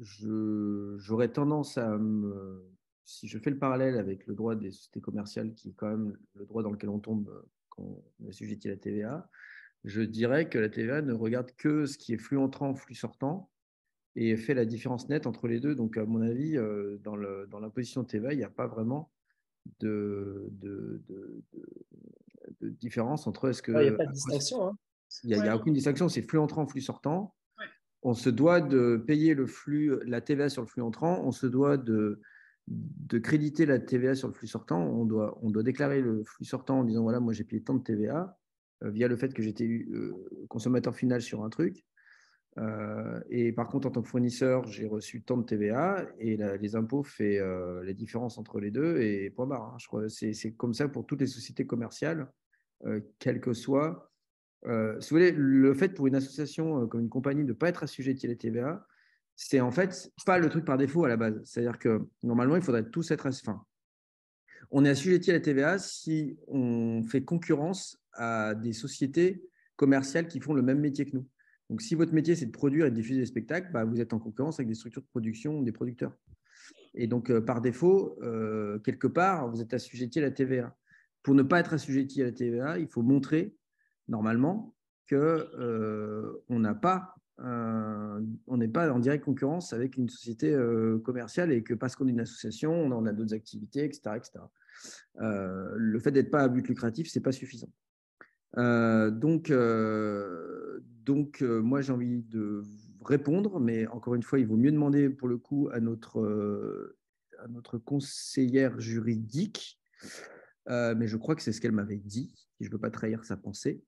j'aurais tendance à me... Si je fais le parallèle avec le droit des sociétés commerciales, qui est quand même le droit dans lequel on tombe quand on est assujetti à la TVA, je dirais que la TVA ne regarde que ce qui est flux entrant, flux sortant, et fait la différence nette entre les deux. Donc, à mon avis, dans l'imposition TVA, il n'y a pas vraiment de différence entre... Est-ce que... Il n'y a pas de distinction. Hein. Il n'y a aucune distinction, c'est flux entrant, flux sortant. On se doit de payer la TVA sur le flux entrant, on se doit de créditer la TVA sur le flux sortant, on doit déclarer le flux sortant en disant voilà, moi j'ai payé tant de TVA via le fait que j'étais consommateur final sur un truc. Et par contre, en tant que fournisseur, j'ai reçu tant de TVA et les impôts fait la différence entre les deux et point barre. Hein, je crois c'est comme ça pour toutes les sociétés commerciales, quelles que soient. Si vous voulez, le fait pour une association comme une compagnie de ne pas être assujettie à la TVA, c'est en fait pas le truc par défaut à la base. C'est-à-dire que normalement, il faudrait tous être assujettis. On est assujetti à la TVA si on fait concurrence à des sociétés commerciales qui font le même métier que nous. Donc, si votre métier, c'est de produire et de diffuser des spectacles, bah, vous êtes en concurrence avec des structures de production ou des producteurs. Et donc, par défaut, quelque part, vous êtes assujetti à la TVA. Pour ne pas être assujetti à la TVA, il faut montrer normalement, qu'on n'est pas en directe concurrence avec une société commerciale et que parce qu'on est une association, on en a d'autres activités, etc. etc. Le fait d'être pas à but lucratif, ce n'est pas suffisant. Donc, moi, j'ai envie de répondre, mais encore une fois, il vaut mieux demander pour le coup à notre conseillère juridique, mais je crois que c'est ce qu'elle m'avait dit, et je ne veux pas trahir sa pensée.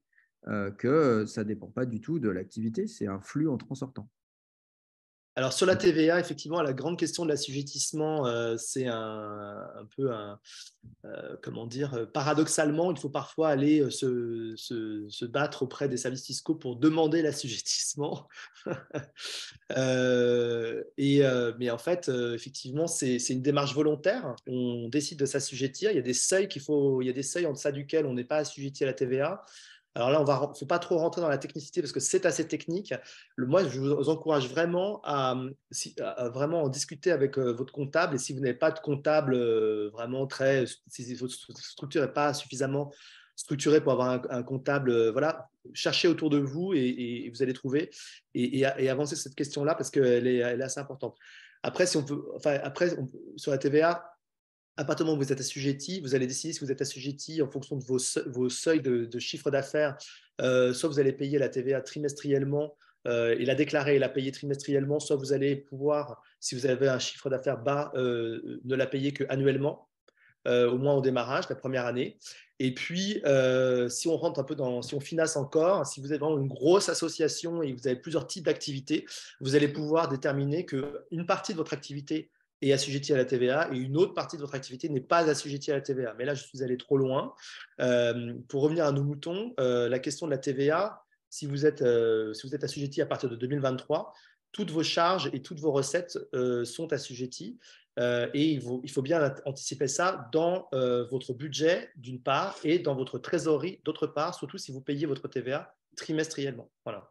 Que ça ne dépend pas du tout de l'activité, c'est un flux entrant-sortant. Alors, sur la TVA, effectivement, la grande question de l'assujettissement, c'est paradoxalement, il faut parfois aller se battre auprès des services fiscaux pour demander l'assujettissement. Mais en fait, effectivement, c'est une démarche volontaire. On décide de s'assujettir. Il y a des seuils en deçà duquel on n'est pas assujetti à la TVA. Alors là, il ne faut pas trop rentrer dans la technicité parce que c'est assez technique. Moi, je vous encourage vraiment à vraiment en discuter avec votre comptable. Et si vous n'avez pas de comptable vraiment très… Si votre structure n'est pas suffisamment structurée pour avoir un comptable, voilà, cherchez autour de vous et vous allez trouver. Et avancez cette question-là parce qu'elle est assez importante. Après, sur la TVA… À partir du moment où vous êtes assujetti, vous allez décider si vous êtes assujetti en fonction de vos seuils de chiffre d'affaires. Soit vous allez payer la TVA trimestriellement et la déclarer et la payer trimestriellement, soit vous allez pouvoir, si vous avez un chiffre d'affaires bas, ne la payer qu'annuellement, au moins au démarrage, la première année. Et puis, si on rentre un peu si on finance encore, si vous êtes vraiment une grosse association et vous avez plusieurs types d'activités, vous allez pouvoir déterminer qu'une partie de votre activité est assujettie à la TVA et une autre partie de votre activité n'est pas assujettie à la TVA. Mais là, je suis allé trop loin. Pour revenir à nos moutons, la question de la TVA, si vous êtes assujetti à partir de 2023, toutes vos charges et toutes vos recettes sont assujetties. Et il faut bien anticiper ça dans votre budget d'une part et dans votre trésorerie d'autre part, surtout si vous payez votre TVA trimestriellement. Voilà.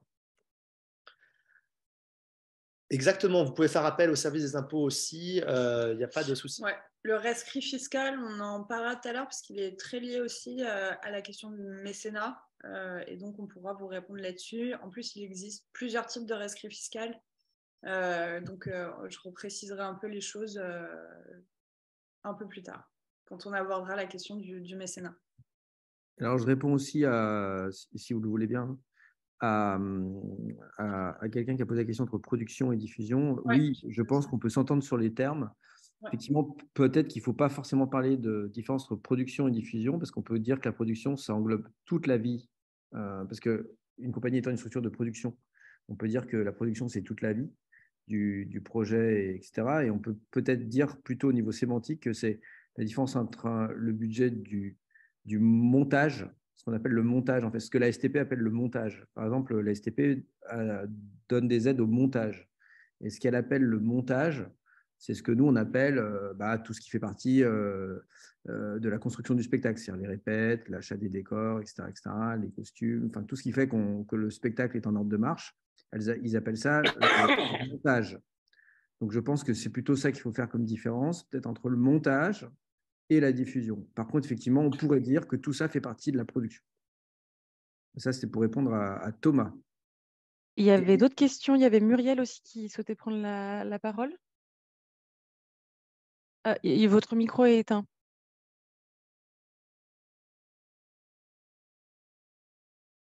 Exactement, vous pouvez faire appel au service des impôts aussi, il n'y a pas de souci. Ouais. Le rescrit fiscal, on en parlera tout à l'heure parce qu'il est très lié aussi à la question du mécénat et donc on pourra vous répondre là-dessus. En plus, il existe plusieurs types de rescrit fiscal. Donc, je repréciserai un peu les choses un peu plus tard, quand on abordera la question du mécénat. Alors, je réponds aussi, si vous le voulez bien, à quelqu'un qui a posé la question entre production et diffusion. Ouais. Oui, je pense qu'on peut s'entendre sur les termes. Ouais. Effectivement, peut-être qu'il ne faut pas forcément parler de différence entre production et diffusion, parce qu'on peut dire que la production, ça englobe toute la vie, parce qu'une compagnie étant une structure de production, on peut dire que la production, c'est toute la vie du projet, etc. Et on peut peut-être dire plutôt au niveau sémantique que c'est la différence entre le budget du montage, ce qu'on appelle le montage, en fait, ce que la STP appelle le montage. Par exemple, la STP donne des aides au montage. Et ce qu'elle appelle le montage, c'est ce que nous, on appelle tout ce qui fait partie de la construction du spectacle, c'est-à-dire les répètes, l'achat des décors, etc., les costumes, enfin tout ce qui fait que le spectacle est en ordre de marche. Ils appellent ça le montage. Donc, je pense que c'est plutôt ça qu'il faut faire comme différence, peut-être entre le montage et la diffusion. Par contre, effectivement, on pourrait dire que tout ça fait partie de la production. Ça, c'est pour répondre à Thomas. Il y avait d'autres questions. Il y avait Muriel aussi qui souhaitait prendre la parole. Et votre micro est éteint.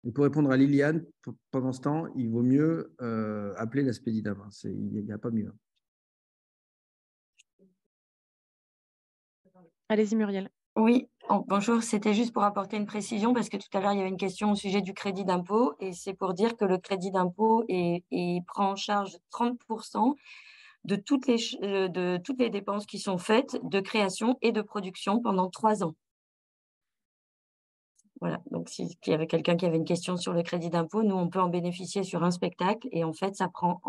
Et pour répondre à Liliane, pendant ce temps, il vaut mieux appeler la Spedidam. Il n'y a pas mieux. Allez-y, Muriel. Oui, bonjour. C'était juste pour apporter une précision parce que tout à l'heure, il y avait une question au sujet du crédit d'impôt et c'est pour dire que le crédit d'impôt prend en charge 30% de toutes les dépenses qui sont faites de création et de production pendant 3 ans. Voilà, donc s'il y avait quelqu'un qui avait une question sur le crédit d'impôt, nous, on peut en bénéficier sur un spectacle et en fait, ça prend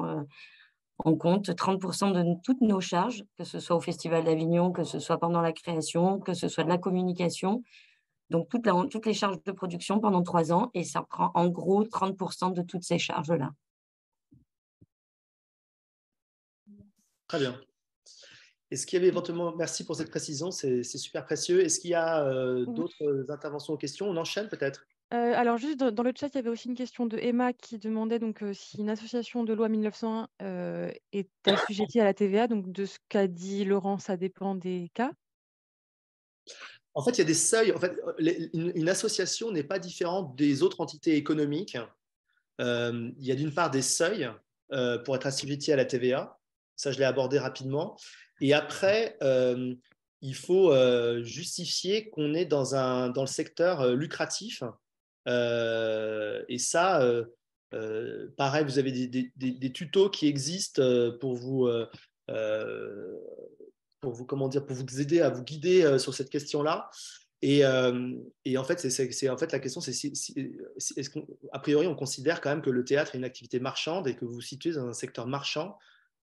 en compte 30% de toutes nos charges, que ce soit au Festival d'Avignon, que ce soit pendant la création, que ce soit de la communication. Donc, toutes les charges de production pendant 3 ans et ça prend en gros 30% de toutes ces charges-là. Très bien. Est-ce qu'il y avait éventuellement… Merci pour cette précision, c'est super précieux. Est-ce qu'il y a d'autres interventions aux questions? On enchaîne peut-être. Alors, juste dans le chat, il y avait aussi une question de Emma qui demandait donc, si une association de loi 1901 est assujettie à la TVA. Donc, de ce qu'a dit Laurent, ça dépend des cas. En fait, il y a des seuils. En fait, une association n'est pas différente des autres entités économiques. Il y a d'une part des seuils pour être assujettie à la TVA. Ça, je l'ai abordé rapidement. Et après, il faut justifier qu'on est dans le secteur lucratif. Et ça, pareil, vous avez des tutos qui existent pour vous aider à vous guider sur cette question-là. Et en fait, la question, c'est a priori, on considère quand même que le théâtre est une activité marchande et que vous vous situez dans un secteur marchand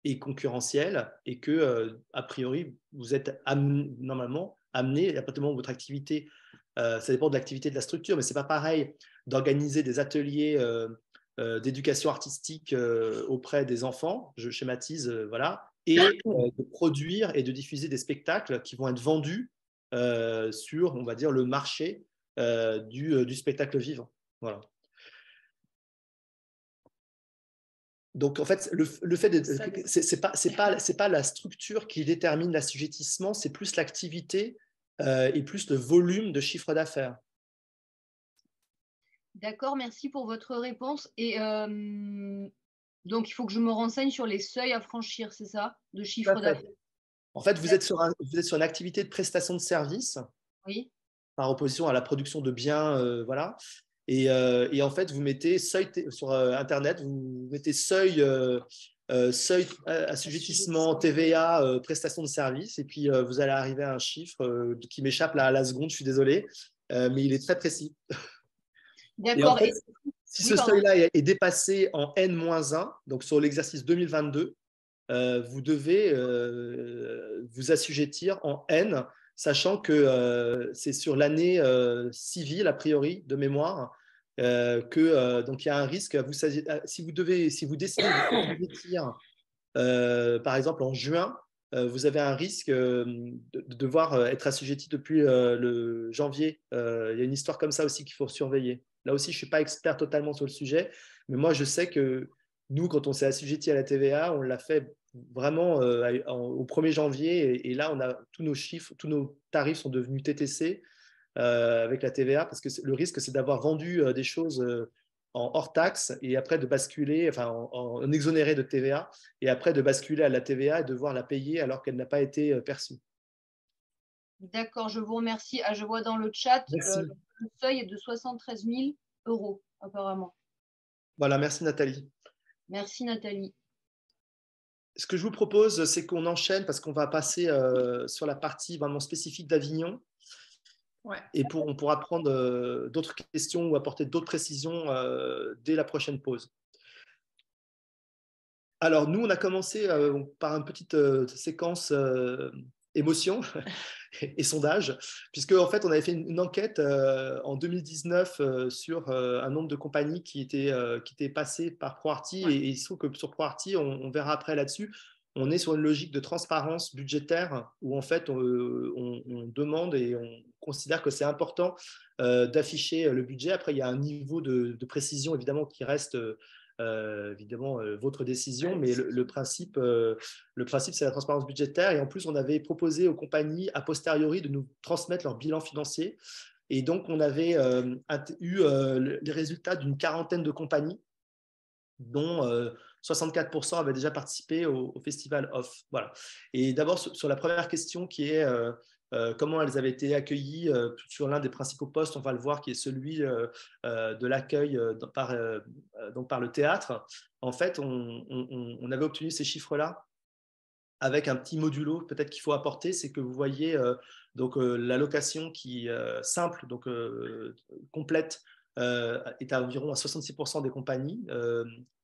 et concurrentiel et que, a priori, vous êtes normalement amené, à partir du moment où votre activité, ça dépend de l'activité de la structure, mais ce n'est pas pareil d'organiser des ateliers d'éducation artistique auprès des enfants, je schématise, voilà, et de produire et de diffuser des spectacles qui vont être vendus sur, on va dire, le marché du spectacle vivant. Voilà. Donc, en fait, le fait de… c'est pas la structure qui détermine l'assujettissement, c'est plus l'activité et plus le volume de chiffre d'affaires. D'accord, merci pour votre réponse. Et donc, il faut que je me renseigne sur les seuils à franchir, c'est ça, de chiffre d'affaires. En fait, vous êtes sur une activité de prestation de services, oui, par opposition à la production de biens, voilà. Et en fait, vous mettez seuil sur Internet, vous mettez seuil assujettissement, TVA, prestation de service, et puis vous allez arriver à un chiffre qui m'échappe à la seconde, je suis désolé, mais il est très précis. D'accord. En fait, si ce seuil-là est dépassé en N-1, donc sur l'exercice 2022, vous devez vous assujettir en N, sachant que c'est sur l'année civile, a priori, de mémoire, que donc il y a un risque. Vous, si vous décidez de vous assujettir, par exemple, en juin, vous avez un risque de devoir être assujetti depuis le janvier. Il y a une histoire comme ça aussi qu'il faut surveiller. Là aussi, je ne suis pas expert totalement sur le sujet, mais moi, je sais que nous, quand on s'est assujetti à la TVA, on l'a fait vraiment au 1er janvier. Et là, on a tous nos chiffres, tous nos tarifs sont devenus TTC avec la TVA, parce que le risque, c'est d'avoir vendu des choses en hors-taxe et après de basculer, enfin en exonéré de TVA, et après de basculer à la TVA et devoir la payer alors qu'elle n'a pas été perçue. D'accord, je vous remercie. Ah, je vois dans le chat, le seuil est de 73 000 €, apparemment. Voilà, merci Nathalie. Merci Nathalie. Ce que je vous propose, c'est qu'on enchaîne parce qu'on va passer sur la partie vraiment spécifique d'Avignon. Ouais. Et on pourra prendre d'autres questions ou apporter d'autres précisions dès la prochaine pause. Alors, nous, on a commencé par une petite séquence émotion et sondage, puisque en fait, on avait fait une enquête en 2019 sur un nombre de compagnies qui étaient passées par ProArty. Ouais. Et il se trouve que sur ProArty, on verra après là-dessus, on est sur une logique de transparence budgétaire où en fait on demande et on considère que c'est important d'afficher le budget. Après, il y a un niveau de précision évidemment qui reste évidemment votre décision, mais le principe c'est la transparence budgétaire. Et en plus, on avait proposé aux compagnies a posteriori de nous transmettre leur bilan financier. Et donc, on avait eu les résultats d'une 40aine de compagnies dont 64% avaient déjà participé au Festival Off. Voilà. Et d'abord, sur la première question qui est comment elles avaient été accueillies sur l'un des principaux postes, on va le voir, qui est celui de l'accueil par le théâtre. En fait, on avait obtenu ces chiffres-là avec un petit modulo peut-être qu'il faut apporter, c'est que vous voyez l'allocation qui simple, donc complète, est à environ à 66% des compagnies.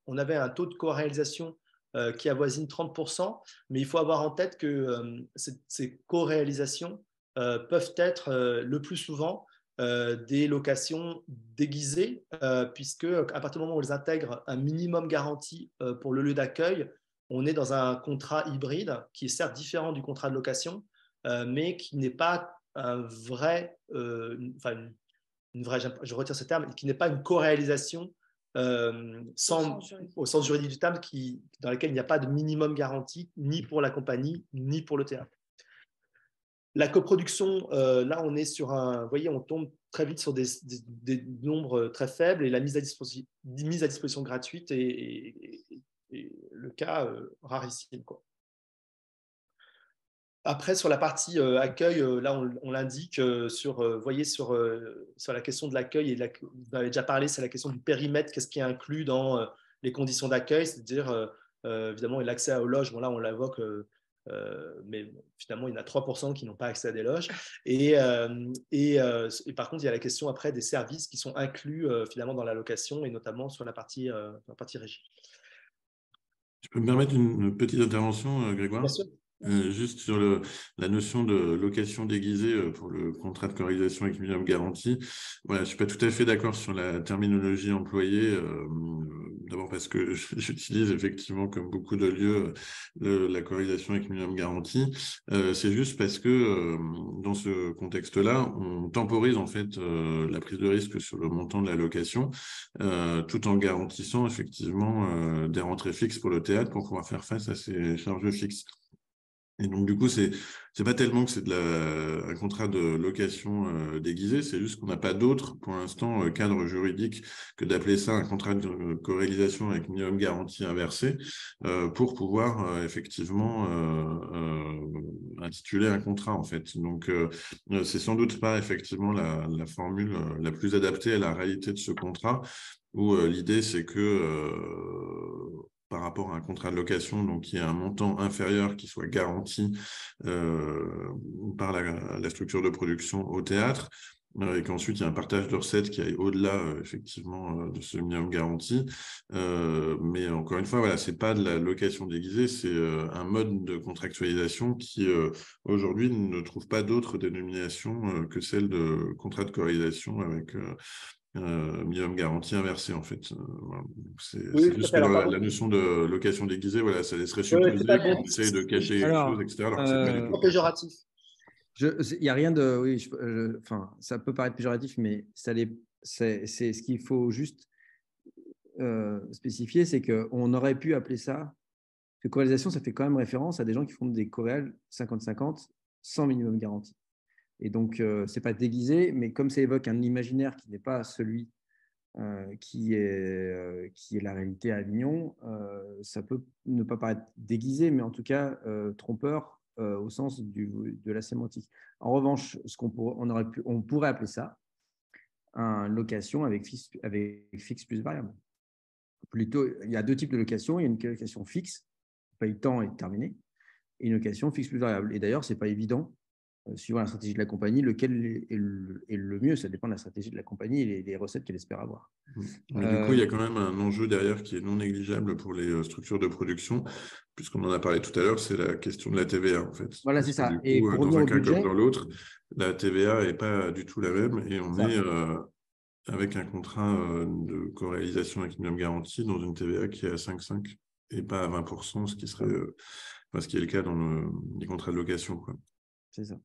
On avait un taux de co-réalisation qui avoisine 30%, mais il faut avoir en tête que ces co-réalisations peuvent être le plus souvent des locations déguisées, puisque à partir du moment où on les intègre un minimum garanti pour le lieu d'accueil, on est dans un contrat hybride qui est certes différent du contrat de location, mais qui n'est pas un vrai, je retire ce terme, qui n'est pas une co-réalisation au sens juridique du terme, dans laquelle il n'y a pas de minimum garanti ni pour la compagnie ni pour le théâtre. La coproduction, là on est sur vous voyez, on tombe très vite sur des nombres très faibles, et la mise à disposition gratuite est le cas rarissime, quoi. Après, sur la partie accueil, là, on l'indique, voyez, sur la question de l'accueil, vous en avez déjà parlé, c'est la question du périmètre, qu'est-ce qui est inclus dans les conditions d'accueil, c'est-à-dire, évidemment, l'accès aux loges, bon, là, on l'évoque, mais bon, finalement, il y en a 3% qui n'ont pas accès à des loges. Et par contre, il y a la question, après, des services qui sont inclus, finalement, dans la location, et notamment sur la partie régie. Je peux me permettre une petite intervention, Grégoire ? Bien sûr. Juste sur la notion de location déguisée pour le contrat de co-réalisation avec minimum garanti, voilà, je ne suis pas tout à fait d'accord sur la terminologie employée, d'abord parce que j'utilise effectivement, comme beaucoup de lieux, la co-réalisation avec minimum garanti. C'est juste parce que dans ce contexte-là, on temporise en fait la prise de risque sur le montant de la location, tout en garantissant effectivement des rentrées fixes pour le théâtre pour pouvoir faire face à ces charges fixes. Et donc, du coup, c'est pas tellement que c'est un contrat de location déguisé, c'est juste qu'on n'a pas d'autre, pour l'instant, cadre juridique que d'appeler ça un contrat de co-réalisation avec minimum garantie inversé pour pouvoir effectivement intituler un contrat, en fait. Donc, c'est sans doute pas effectivement la formule la plus adaptée à la réalité de ce contrat, où l'idée, c'est que par rapport à un contrat de location, donc il y a un montant inférieur qui soit garanti par la structure de production au théâtre, Et qu'ensuite, il y a un partage de recettes qui aille au-delà, effectivement, de ce minimum garanti. Mais encore une fois, voilà, ce n'est pas de la location déguisée, c'est un mode de contractualisation qui, aujourd'hui, ne trouve pas d'autres dénominations que celle de contrat de corrélation avec minimum garanti inversé, en fait. Voilà. C'est juste que la notion de location déguisée, voilà, ça laisserait supposer qu'on essaye de cacher quelque chose, etc. Alors que c'est pas du tout péjoratif. Il n'y a rien de... Oui, enfin, ça peut paraître péjoratif, mais c'est ce qu'il faut juste spécifier, c'est qu'on aurait pu appeler ça... Que corrélation, ça fait quand même référence à des gens qui font des corréales 50-50 sans minimum garanti. Et donc, ce n'est pas déguisé, mais comme ça évoque un imaginaire qui n'est pas celui qui est la réalité à Avignon, ça peut ne pas paraître déguisé, mais en tout cas trompeur, au sens de la sémantique. En revanche, on pourrait appeler ça une location avec fixe plus variable. Plutôt, il y a deux types de locations. Il y a une location fixe, paye temps et terminé, et une location fixe plus variable. Et d'ailleurs, ce n'est pas évident, suivant la stratégie de la compagnie, lequel est le mieux. Ça dépend de la stratégie de la compagnie et des recettes qu'elle espère avoir. Mais du coup, il y a quand même un enjeu derrière qui est non négligeable pour les structures de production, puisqu'on en a parlé tout à l'heure, c'est la question de la TVA, en fait. Voilà, c'est ça. Du coup, et pour dans un cas budget, comme dans l'autre, la TVA n'est pas du tout la même, et on est avec un contrat de corréalisation avec minimum garanti dans une TVA qui est à 5,5 et pas à 20%, ce qui serait, ce qui est le cas dans les contrats de location, quoi. C'est ça.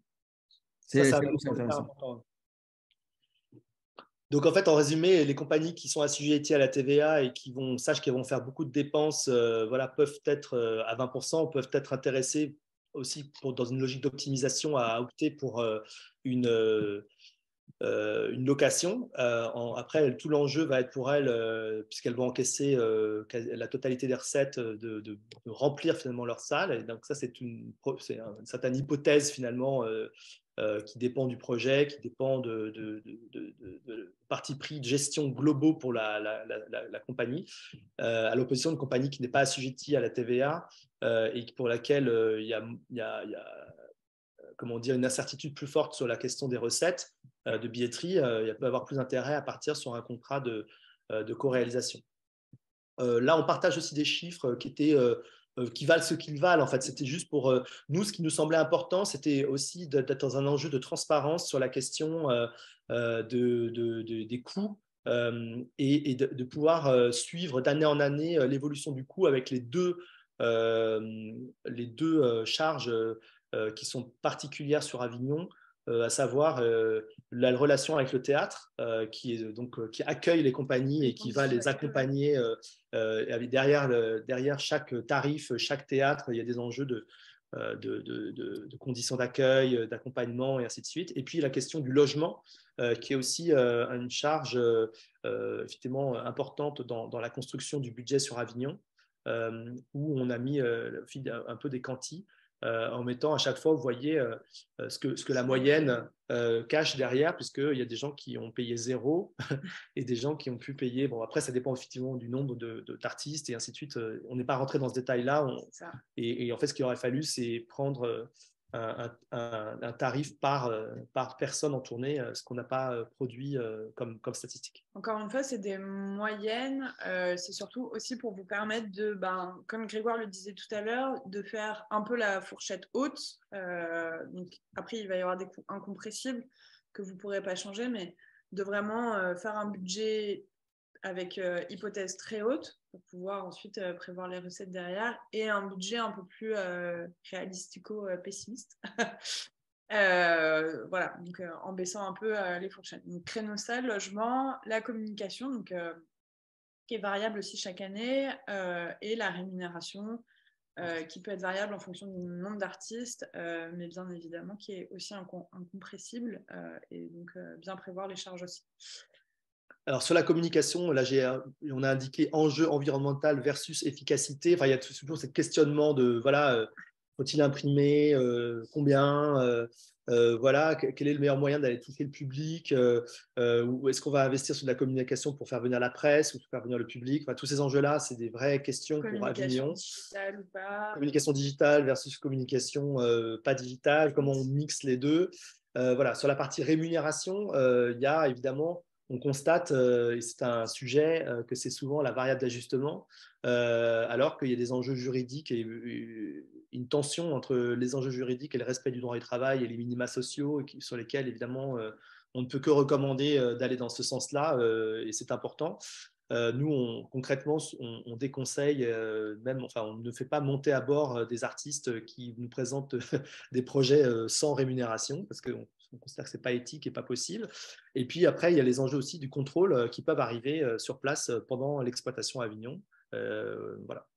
C'est intéressant. Donc, en fait, en résumé, les compagnies qui sont assujetties à la TVA et qui sachent qu'elles vont faire beaucoup de dépenses, peuvent être à 20%, peuvent être intéressées aussi dans une logique d'optimisation à opter pour une location. Après, tout l'enjeu va être pour elles, puisqu'elles vont encaisser la totalité des recettes, de remplir finalement leur salle. Et donc, ça, c'est une certaine hypothèse finalement qui dépend du projet, qui dépend de parti pris de gestion globaux pour la compagnie, à l'opposition de compagnie qui n'est pas assujettie à la TVA et pour laquelle il y a comment dire, une incertitude plus forte sur la question des recettes de billetterie. Il peut y avoir plus d'intérêt à partir sur un contrat de co-réalisation. Là, on partage aussi des chiffres qui étaient... qui valent ce qu'ils valent, en fait. C'était juste pour nous, ce qui nous semblait important, c'était aussi d'être dans un enjeu de transparence sur la question des coûts et de pouvoir suivre d'année en année l'évolution du coût avec les deux charges qui sont particulières sur Avignon, à savoir la relation avec le théâtre qui accueille les compagnies et qui va les accompagner. Derrière chaque tarif, chaque théâtre, il y a des enjeux de conditions d'accueil, d'accompagnement et ainsi de suite. Et puis la question du logement qui est aussi une charge effectivement importante dans la construction du budget sur Avignon, où on a mis un peu des quantis, en mettant à chaque fois, vous voyez ce que la moyenne cache derrière, puisqu'il y a des gens qui ont payé 0 et des gens qui ont pu payer. Bon, après, ça dépend effectivement du nombre d'artistes et ainsi de suite. On n'est pas rentré dans ce détail-là. Et en fait, ce qu'il aurait fallu, c'est prendre un tarif par personne en tournée, ce qu'on n'a pas produit comme statistique. Encore une fois, c'est des moyennes. C'est surtout aussi pour vous permettre de, comme Grégoire le disait tout à l'heure, de faire un peu la fourchette haute. Donc, après, il va y avoir des coûts incompressibles que vous ne pourrez pas changer, mais de vraiment faire un budget avec hypothèse très haute pour pouvoir ensuite prévoir les recettes derrière, et un budget un peu plus réalistico-pessimiste. Voilà, donc en baissant un peu les fourchettes. Donc créneau salle, logement, la communication, donc, qui est variable aussi chaque année, et la rémunération qui peut être variable en fonction du nombre d'artistes, mais bien évidemment qui est aussi incompressible, et donc bien prévoir les charges aussi. Alors, sur la communication, là, on a indiqué enjeu environnemental versus efficacité. Enfin, il y a toujours ce questionnement de, voilà, faut-il imprimer, combien, voilà, quel est le meilleur moyen d'aller toucher le public, ou est-ce qu'on va investir sur de la communication pour faire venir la presse ou pour faire venir le public. Enfin, tous ces enjeux-là, c'est des vraies questions pour Avignon. Communication digitale ou pas. Communication digitale versus communication pas digitale, comment on mixe les deux. Voilà, sur la partie rémunération, il y a évidemment, on constate, et c'est un sujet, que c'est souvent la variable d'ajustement, alors qu'il y a des enjeux juridiques et une tension entre les enjeux juridiques et le respect du droit du travail et les minima sociaux, sur lesquels évidemment on ne peut que recommander d'aller dans ce sens-là, et c'est important. Nous, concrètement, on déconseille, même, enfin, on ne fait pas monter à bord des artistes qui nous présentent des projets sans rémunération, parce qu'on considère que ce n'est pas éthique et pas possible. Et puis après, il y a les enjeux aussi du contrôle qui peuvent arriver sur place pendant l'exploitation à Avignon. Voilà.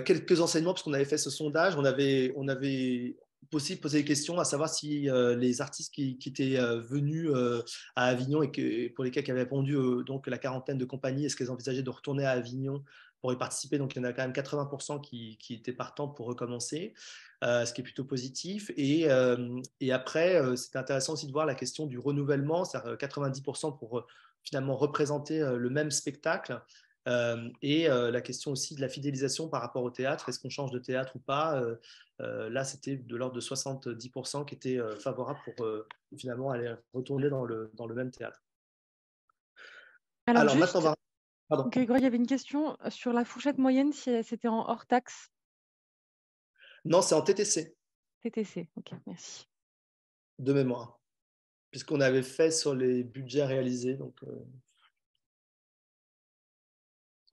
Quelques enseignements, parce qu'on avait fait ce sondage, on avait possible poser des questions à savoir si les artistes qui étaient venus à Avignon et pour lesquels qui avaient répondu donc la quarantaine de compagnies, est-ce qu'elles envisageaient de retourner à Avignon pour y participer? Donc, il y en a quand même 80% qui étaient partants pour recommencer, ce qui est plutôt positif. Et après, c'est intéressant aussi de voir la question du renouvellement, c'est-à-dire 90% pour finalement représenter le même spectacle. Et la question aussi de la fidélisation par rapport au théâtre, est-ce qu'on change de théâtre ou pas? Là, c'était de l'ordre de 70% qui étaient favorables pour finalement aller retourner dans le même théâtre. Alors juste, maintenant, pardon. Grégoire, il y avait une question sur la fourchette moyenne, si c'était en hors-taxe? Non, c'est en TTC. TTC, ok, merci. De mémoire, puisqu'on avait fait sur les budgets réalisés, donc...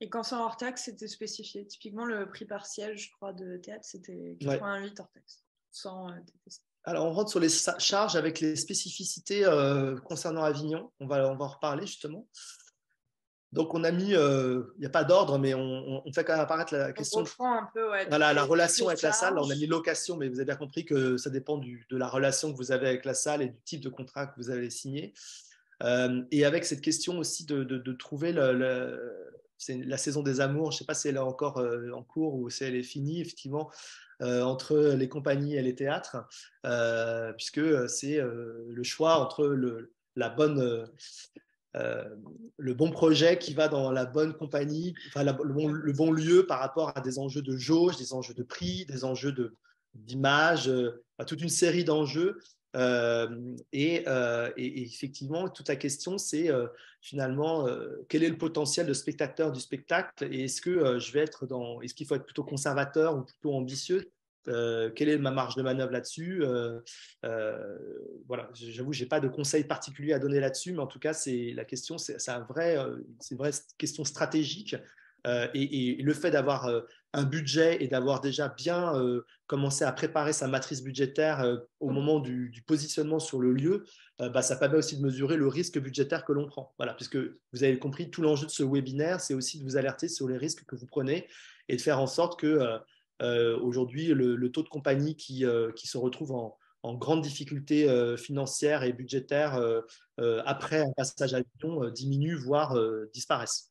Et quand c'est en hors-taxe, c'était spécifié. Typiquement, le prix partiel, je crois, de théâtre, c'était 88 hors-taxe, sans TTC. Alors, on rentre sur les charges avec les spécificités concernant Avignon. On va en reparler, justement. Donc, on a mis, il n'y a pas d'ordre, mais on fait quand même apparaître la question. On reprend un peu, voilà, la relation avec la salle. Là, on a mis location, mais vous avez bien compris que ça dépend de la relation que vous avez avec la salle et du type de contrat que vous avez signé. Et avec cette question aussi de trouver c'est la saison des amours, je ne sais pas si elle est encore en cours ou si elle est finie, effectivement, entre les compagnies et les théâtres, puisque c'est le choix entre le bon projet qui va dans la bonne compagnie, enfin, le bon lieu par rapport à des enjeux de jauge, des enjeux de prix, des enjeux d'image, enfin, toute une série d'enjeux. Et effectivement, toute la question, c'est finalement quel est le potentiel de spectateur du spectacle, et est-ce que est-ce qu'il faut être plutôt conservateur ou plutôt ambitieux? Quelle est ma marge de manœuvre là-dessus? Voilà, j'avoue, j'ai pas de conseil particulier à donner là-dessus, mais en tout cas, c'est la question, c'est une vraie question stratégique. Et le fait d'avoir un budget et d'avoir déjà bien commencé à préparer sa matrice budgétaire au moment du positionnement sur le lieu, ça permet aussi de mesurer le risque budgétaire que l'on prend. Voilà, puisque vous avez compris, tout l'enjeu de ce webinaire, c'est aussi de vous alerter sur les risques que vous prenez et de faire en sorte que aujourd'hui, le taux de compagnie qui se retrouve en grande difficulté financière et budgétaire après un passage à Avignon diminue, voire disparaisse.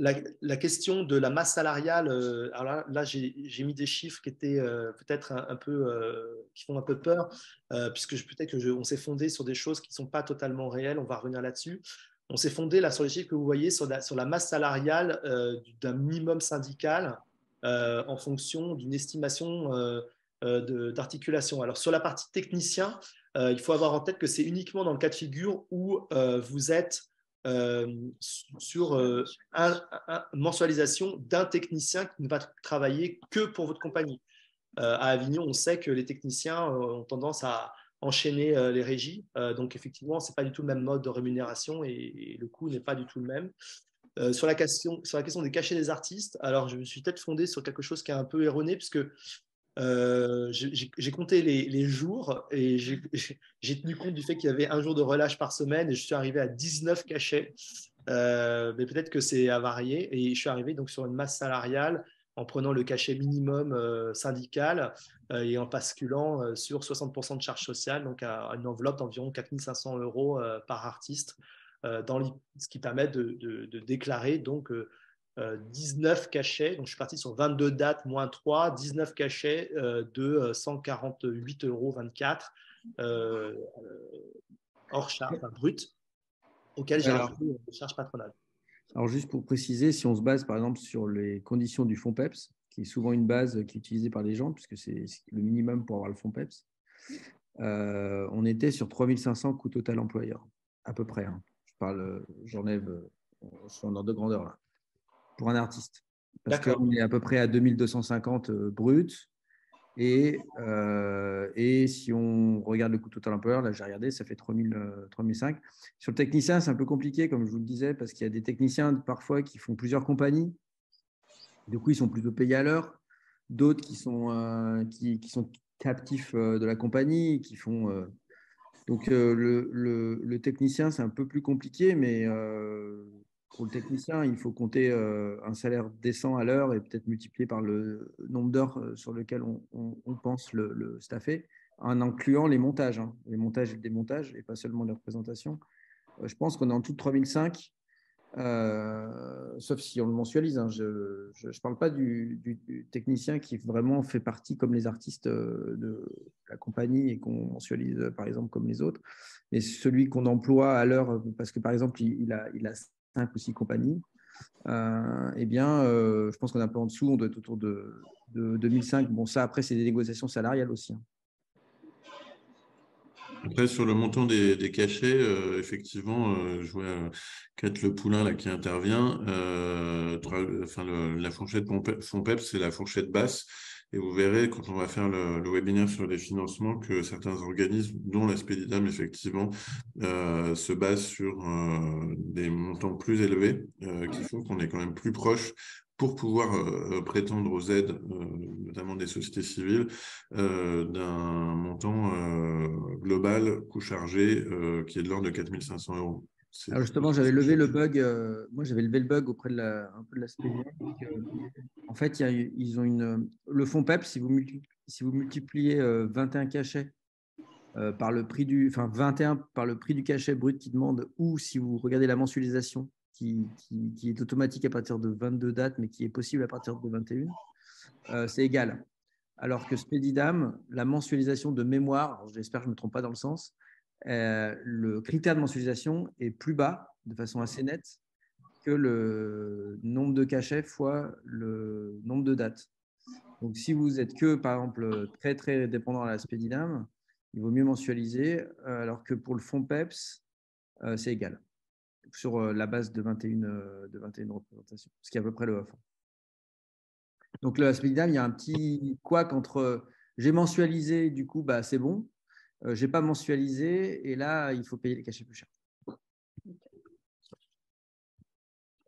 La question de la masse salariale, alors là j'ai mis des chiffres qui étaient peut-être un peu qui font un peu peur, puisque on s'est fondé sur des choses qui ne sont pas totalement réelles. On va revenir là-dessus. On s'est fondé là sur les chiffres que vous voyez sur la masse salariale d'un minimum syndical en fonction d'une estimation d'articulation. Alors sur la partie technicien, il faut avoir en tête que c'est uniquement dans le cas de figure où vous êtes sur mensualisation d'un technicien qui ne va travailler que pour votre compagnie. À Avignon, on sait que les techniciens ont tendance à enchaîner les régies, donc effectivement, ce n'est pas du tout le même mode de rémunération et le coût n'est pas du tout le même. Sur la question des cachets des artistes, alors je me suis peut-être fondé sur quelque chose qui est un peu erroné, puisque j'ai compté les jours et j'ai tenu compte du fait qu'il y avait un jour de relâche par semaine et je suis arrivé à 19 cachets, mais peut-être que c'est à varier, et je suis arrivé donc sur une masse salariale en prenant le cachet minimum syndical et en basculant sur 60% de charges sociales, donc à une enveloppe d'environ 4 500 € par artiste, ce qui permet de déclarer donc 19 cachets, donc je suis parti sur 22 dates moins 3, 19 cachets de 148,24 € hors charge brute, auquel j'ai rajouté les charges patronales. Alors, juste pour préciser, si on se base par exemple sur les conditions du fonds PEPS, qui est souvent une base qui est utilisée par les gens, puisque c'est le minimum pour avoir le fonds PEPS, on était sur 3500 coûts total employeur, à peu près. Hein. Je parle, j'enlève, je suis en ordre de grandeur là, pour un artiste. Parce qu'on est à peu près à 2250 brut. Et si on regarde le coût total employeur, là j'ai regardé, ça fait 3005. Sur le technicien, c'est un peu compliqué, comme je vous le disais, parce qu'il y a des techniciens parfois qui font plusieurs compagnies. Du coup, ils sont plutôt payés à l'heure. D'autres qui sont captifs de la compagnie, qui font. Donc le technicien, c'est un peu plus compliqué, mais pour le technicien, il faut compter un salaire décent à l'heure et peut-être multiplié par le nombre d'heures sur lequel on pense le staffer, en incluant les montages, hein, les montages et le démontage, et pas seulement les représentations. Je pense qu'on est en tout de 3005, sauf si on le mensualise. Hein, je parle pas du technicien qui vraiment fait partie, comme les artistes de la compagnie, et qu'on mensualise, par exemple, comme les autres, mais celui qu'on emploie à l'heure, parce que, par exemple, il a 5 ou 6 compagnies, je pense qu'on est un peu en dessous, on doit être autour de 2005. Bon, ça, après, c'est des négociations salariales aussi. Après, sur le montant des cachets, effectivement, je vois Kat Le Poulain là, qui intervient. La fourchette Fonds PEPS, c'est la fourchette basse. Et vous verrez, quand on va faire le webinaire sur les financements, que certains organismes, dont la Spedidam, effectivement, se basent sur des montants plus élevés, qui font qu'on est quand même plus proche pour pouvoir prétendre aux aides, notamment des sociétés civiles, d'un montant global, coût chargé, qui est de l'ordre de 4 500 €. Alors justement, j'avais levé le bug. Auprès de la Spedidam. En fait, le fonds PEPS, si vous multipliez 21 cachets par le prix du, enfin 21 par le prix du cachet brut qui demande, ou si vous regardez la mensualisation qui est automatique à partir de 22 dates, mais qui est possible à partir de 21, c'est égal. Alors que Spedidam, la mensualisation de mémoire, j'espère que je ne me trompe pas dans le sens. Le critère de mensualisation est plus bas, de façon assez nette, que le nombre de cachets fois le nombre de dates. Donc, si vous êtes que, par exemple, très, très dépendant à la Spedidam, il vaut mieux mensualiser, alors que pour le fonds PEPS, c'est égal, sur la base de 21 représentations, ce qui est à peu près le offre. Donc, la Spedidam, il y a un petit couac entre « j'ai mensualisé, du coup, bah, c'est bon », j'ai pas mensualisé, et là, il faut payer les cachets plus chers.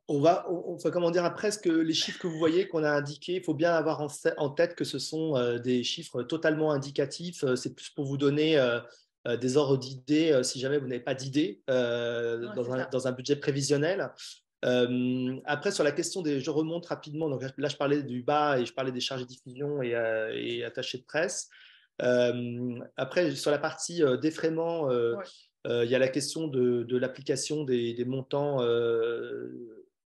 On va comment dire, après ce que les chiffres que vous voyez qu'on a indiqués, il faut bien avoir en tête que ce sont des chiffres totalement indicatifs. C'est plus pour vous donner des ordres d'idées si jamais vous n'avez pas d'idées dans un budget prévisionnel. Après, sur la question des… Je remonte rapidement. Donc là, je parlais du bas et je parlais des charges de diffusion et attachés de presse. Après, sur la partie défraiement, il y a la question de l'application des montants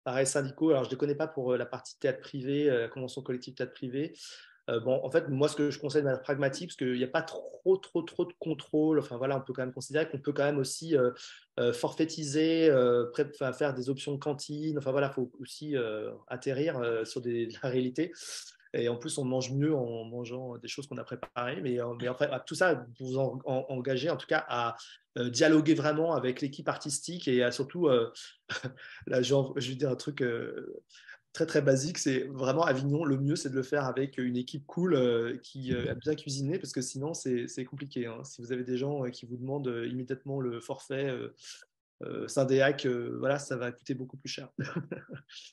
pareil syndicaux. Alors, je ne les connais pas pour la partie théâtre privé, la convention collective théâtre privé. En fait, moi, ce que je conseille d'être pragmatique, parce qu'il n'y a pas trop de contrôle. Enfin, voilà, on peut quand même considérer qu'on peut quand même aussi forfaitiser, faire des options cantines. Enfin, voilà, il faut aussi atterrir sur la réalité. Et en plus, on mange mieux en mangeant des choses qu'on a préparées. Mais après, tout ça, vous vous engagez en tout cas à dialoguer vraiment avec l'équipe artistique et à surtout, là, je vais dire un truc très, très basique, c'est vraiment Avignon, le mieux, c'est de le faire avec une équipe cool qui a bien cuisiné, parce que sinon, c'est compliqué. Hein. Si vous avez des gens qui vous demandent immédiatement le forfait, Syndéac, voilà, ça va coûter beaucoup plus cher.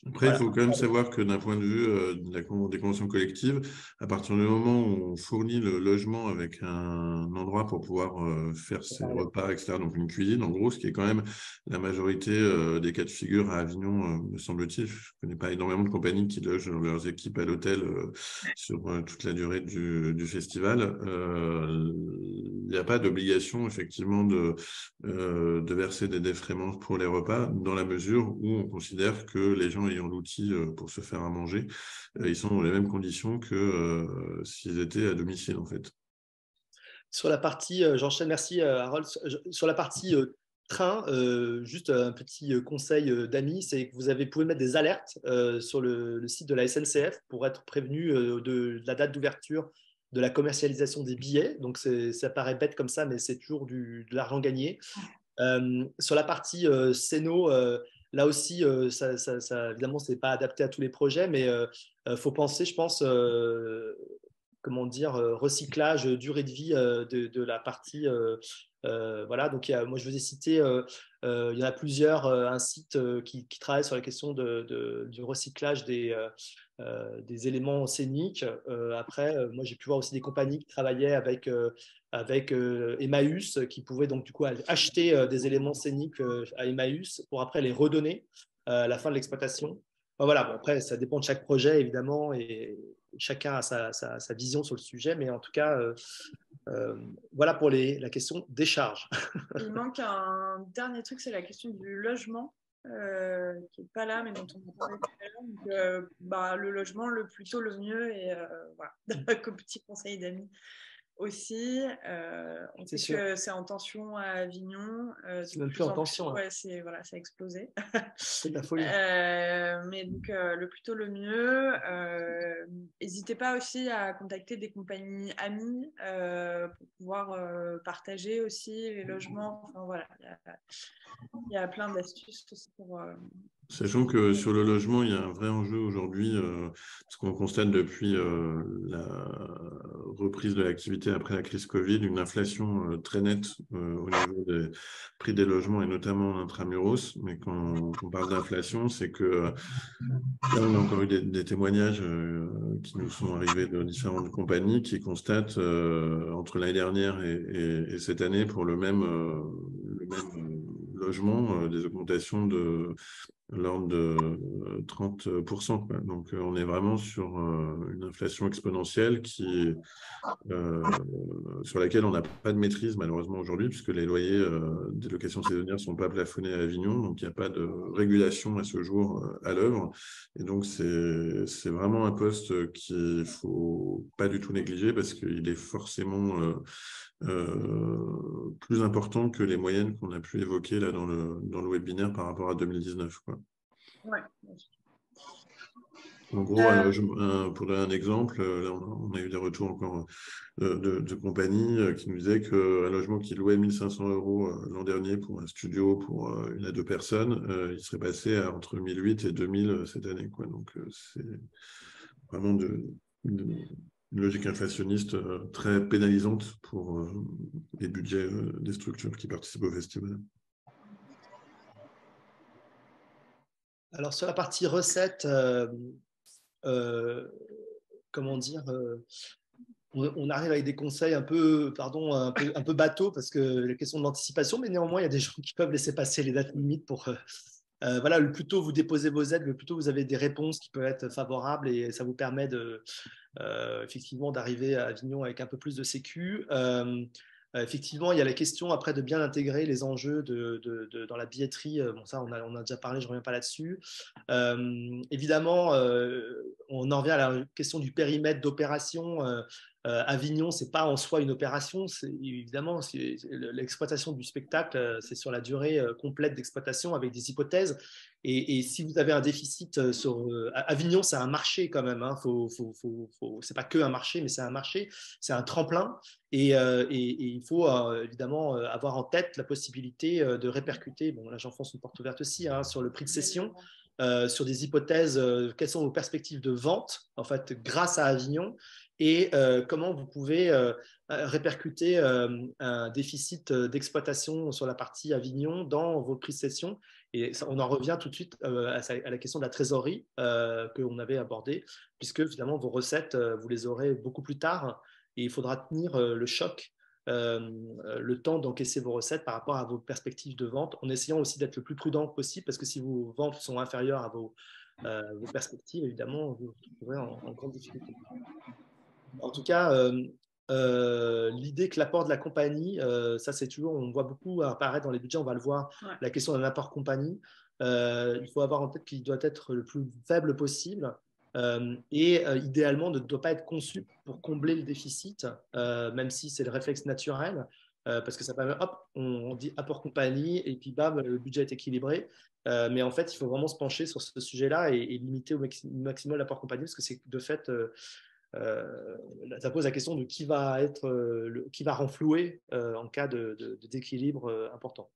Après, il faut quand même savoir que d'un point de vue des conventions collectives, à partir du moment où on fournit le logement avec un endroit pour pouvoir faire ses repas, etc., donc une cuisine, en gros, ce qui est quand même la majorité des cas de figure à Avignon, me semble-t-il. Je ne connais pas énormément de compagnies qui logent leurs équipes à l'hôtel sur toute la durée du festival. Il n'y a pas d'obligation, effectivement, de verser des défraiements pour les repas, dans la mesure où on considère que les gens ayant l'outil pour se faire à manger, ils sont dans les mêmes conditions que s'ils étaient à domicile, en fait. Sur la partie, j'enchaîne, merci Harold, sur la partie train, juste un petit conseil d'amis, c'est que vous pouvez mettre des alertes sur le site de la SNCF pour être prévenu de la date d'ouverture de la commercialisation des billets. Donc, ça paraît bête comme ça, mais c'est toujours de l'argent gagné. Sur la partie Céno, là aussi, évidemment, ce n'est pas adapté à tous les projets, mais faut penser, je pense, comment dire, recyclage, durée de vie de la partie. Voilà, donc moi je vous ai cité, il y en a plusieurs, un site qui travaille sur la question du recyclage des éléments scéniques. Après, moi j'ai pu voir aussi des compagnies qui travaillaient avec Emmaüs, qui pouvaient donc du coup acheter des éléments scéniques à Emmaüs pour après les redonner à la fin de l'exploitation. Enfin, voilà, bon, après ça dépend de chaque projet évidemment et chacun a sa vision sur le sujet, mais en tout cas... voilà pour la question des charges. Il manque un dernier truc, c'est la question du logement qui n'est pas là, mais dont on parlait tout à l'heure. Donc, le logement, le plus tôt, le mieux. Et voilà, comme petit conseil d'amis aussi. On sait que c'est en tension à Avignon. C'est même plus en tension. Hein. Ouais, voilà, ça a explosé. C'est de la folie. Mais donc, le plus tôt, le mieux. N'hésitez pas aussi à contacter des compagnies amies pour pouvoir partager aussi les logements. Enfin, voilà, il y a plein d'astuces aussi pour... Sachant que sur le logement, il y a un vrai enjeu aujourd'hui, parce qu'on constate depuis la reprise de l'activité après la crise Covid, une inflation très nette au niveau des prix des logements et notamment intramuros. Mais quand on parle d'inflation, c'est que là, on a encore eu des témoignages qui nous sont arrivés de différentes compagnies qui constatent entre l'année dernière et cette année pour le même logement, des augmentations de l'ordre de 30%. Quoi. Donc, on est vraiment sur une inflation exponentielle sur laquelle on n'a pas de maîtrise, malheureusement, aujourd'hui, puisque les loyers des locations saisonnières ne sont pas plafonnés à Avignon, donc il n'y a pas de régulation à ce jour à l'œuvre. Et donc, c'est vraiment un poste qu'il ne faut pas du tout négliger, parce qu'il est forcément... plus important que les moyennes qu'on a pu évoquer là dans le webinaire par rapport à 2019. Quoi. Ouais. En gros, pour donner un exemple, là, on a eu des retours encore de compagnies qui nous disaient qu'un logement qui louait 1 500 € l'an dernier pour un studio, pour 1 à 2 personnes, il serait passé à entre 1 800 et 2 000 cette année. Quoi. Donc, c'est vraiment une logique inflationniste très pénalisante pour les budgets des structures qui participent au festival. Alors, sur la partie recettes, comment dire, on arrive avec des conseils un peu bateaux, parce que la question de l'anticipation, mais néanmoins, il y a des gens qui peuvent laisser passer les dates limites pour... voilà, le plus tôt vous déposez vos aides, le plus tôt vous avez des réponses qui peuvent être favorables, et ça vous permet effectivement d'arriver à Avignon avec un peu plus de sécu. Effectivement, il y a la question après de bien intégrer les enjeux dans la billetterie. Bon, ça, on a déjà parlé, je ne reviens pas là-dessus. Évidemment, on en revient à la question du périmètre d'opération. Avignon, ce n'est pas en soi une opération. Évidemment, l'exploitation du spectacle, c'est sur la durée complète d'exploitation avec des hypothèses. Et si vous avez un déficit sur... Avignon, c'est un marché quand même. Hein. Ce n'est pas que un marché, mais c'est un marché. C'est un tremplin. Et il faut évidemment avoir en tête la possibilité de répercuter. Bon, là, j'enfonce une porte ouverte aussi hein, sur le prix de cession. Sur des hypothèses, quelles sont vos perspectives de vente, en fait, grâce à Avignon, et comment vous pouvez répercuter un déficit d'exploitation sur la partie Avignon dans vos prix de cession. Et ça, on en revient tout de suite à la question de la trésorerie qu'on avait abordée, puisque finalement, vos recettes, vous les aurez beaucoup plus tard, et il faudra tenir le choc, le temps d'encaisser vos recettes par rapport à vos perspectives de vente, en essayant aussi d'être le plus prudent possible, parce que si vos ventes sont inférieures à vos perspectives, évidemment, vous vous retrouverez en grande difficulté. En tout cas, l'idée que l'apport de la compagnie, ça c'est toujours, on voit beaucoup apparaître dans les budgets, on va le voir, ouais. La question d'un apport compagnie, il faut avoir en tête qu'il doit être le plus faible possible. Et idéalement ne doit pas être conçu pour combler le déficit, même si c'est le réflexe naturel. parce que ça permet, hop, on dit apport compagnie et puis bam, le budget est équilibré. Mais en fait, il faut vraiment se pencher sur ce sujet-là et limiter au maximum l'apport compagnie, parce que c'est de fait, ça pose la question de qui va être, qui va renflouer en cas de déséquilibre important.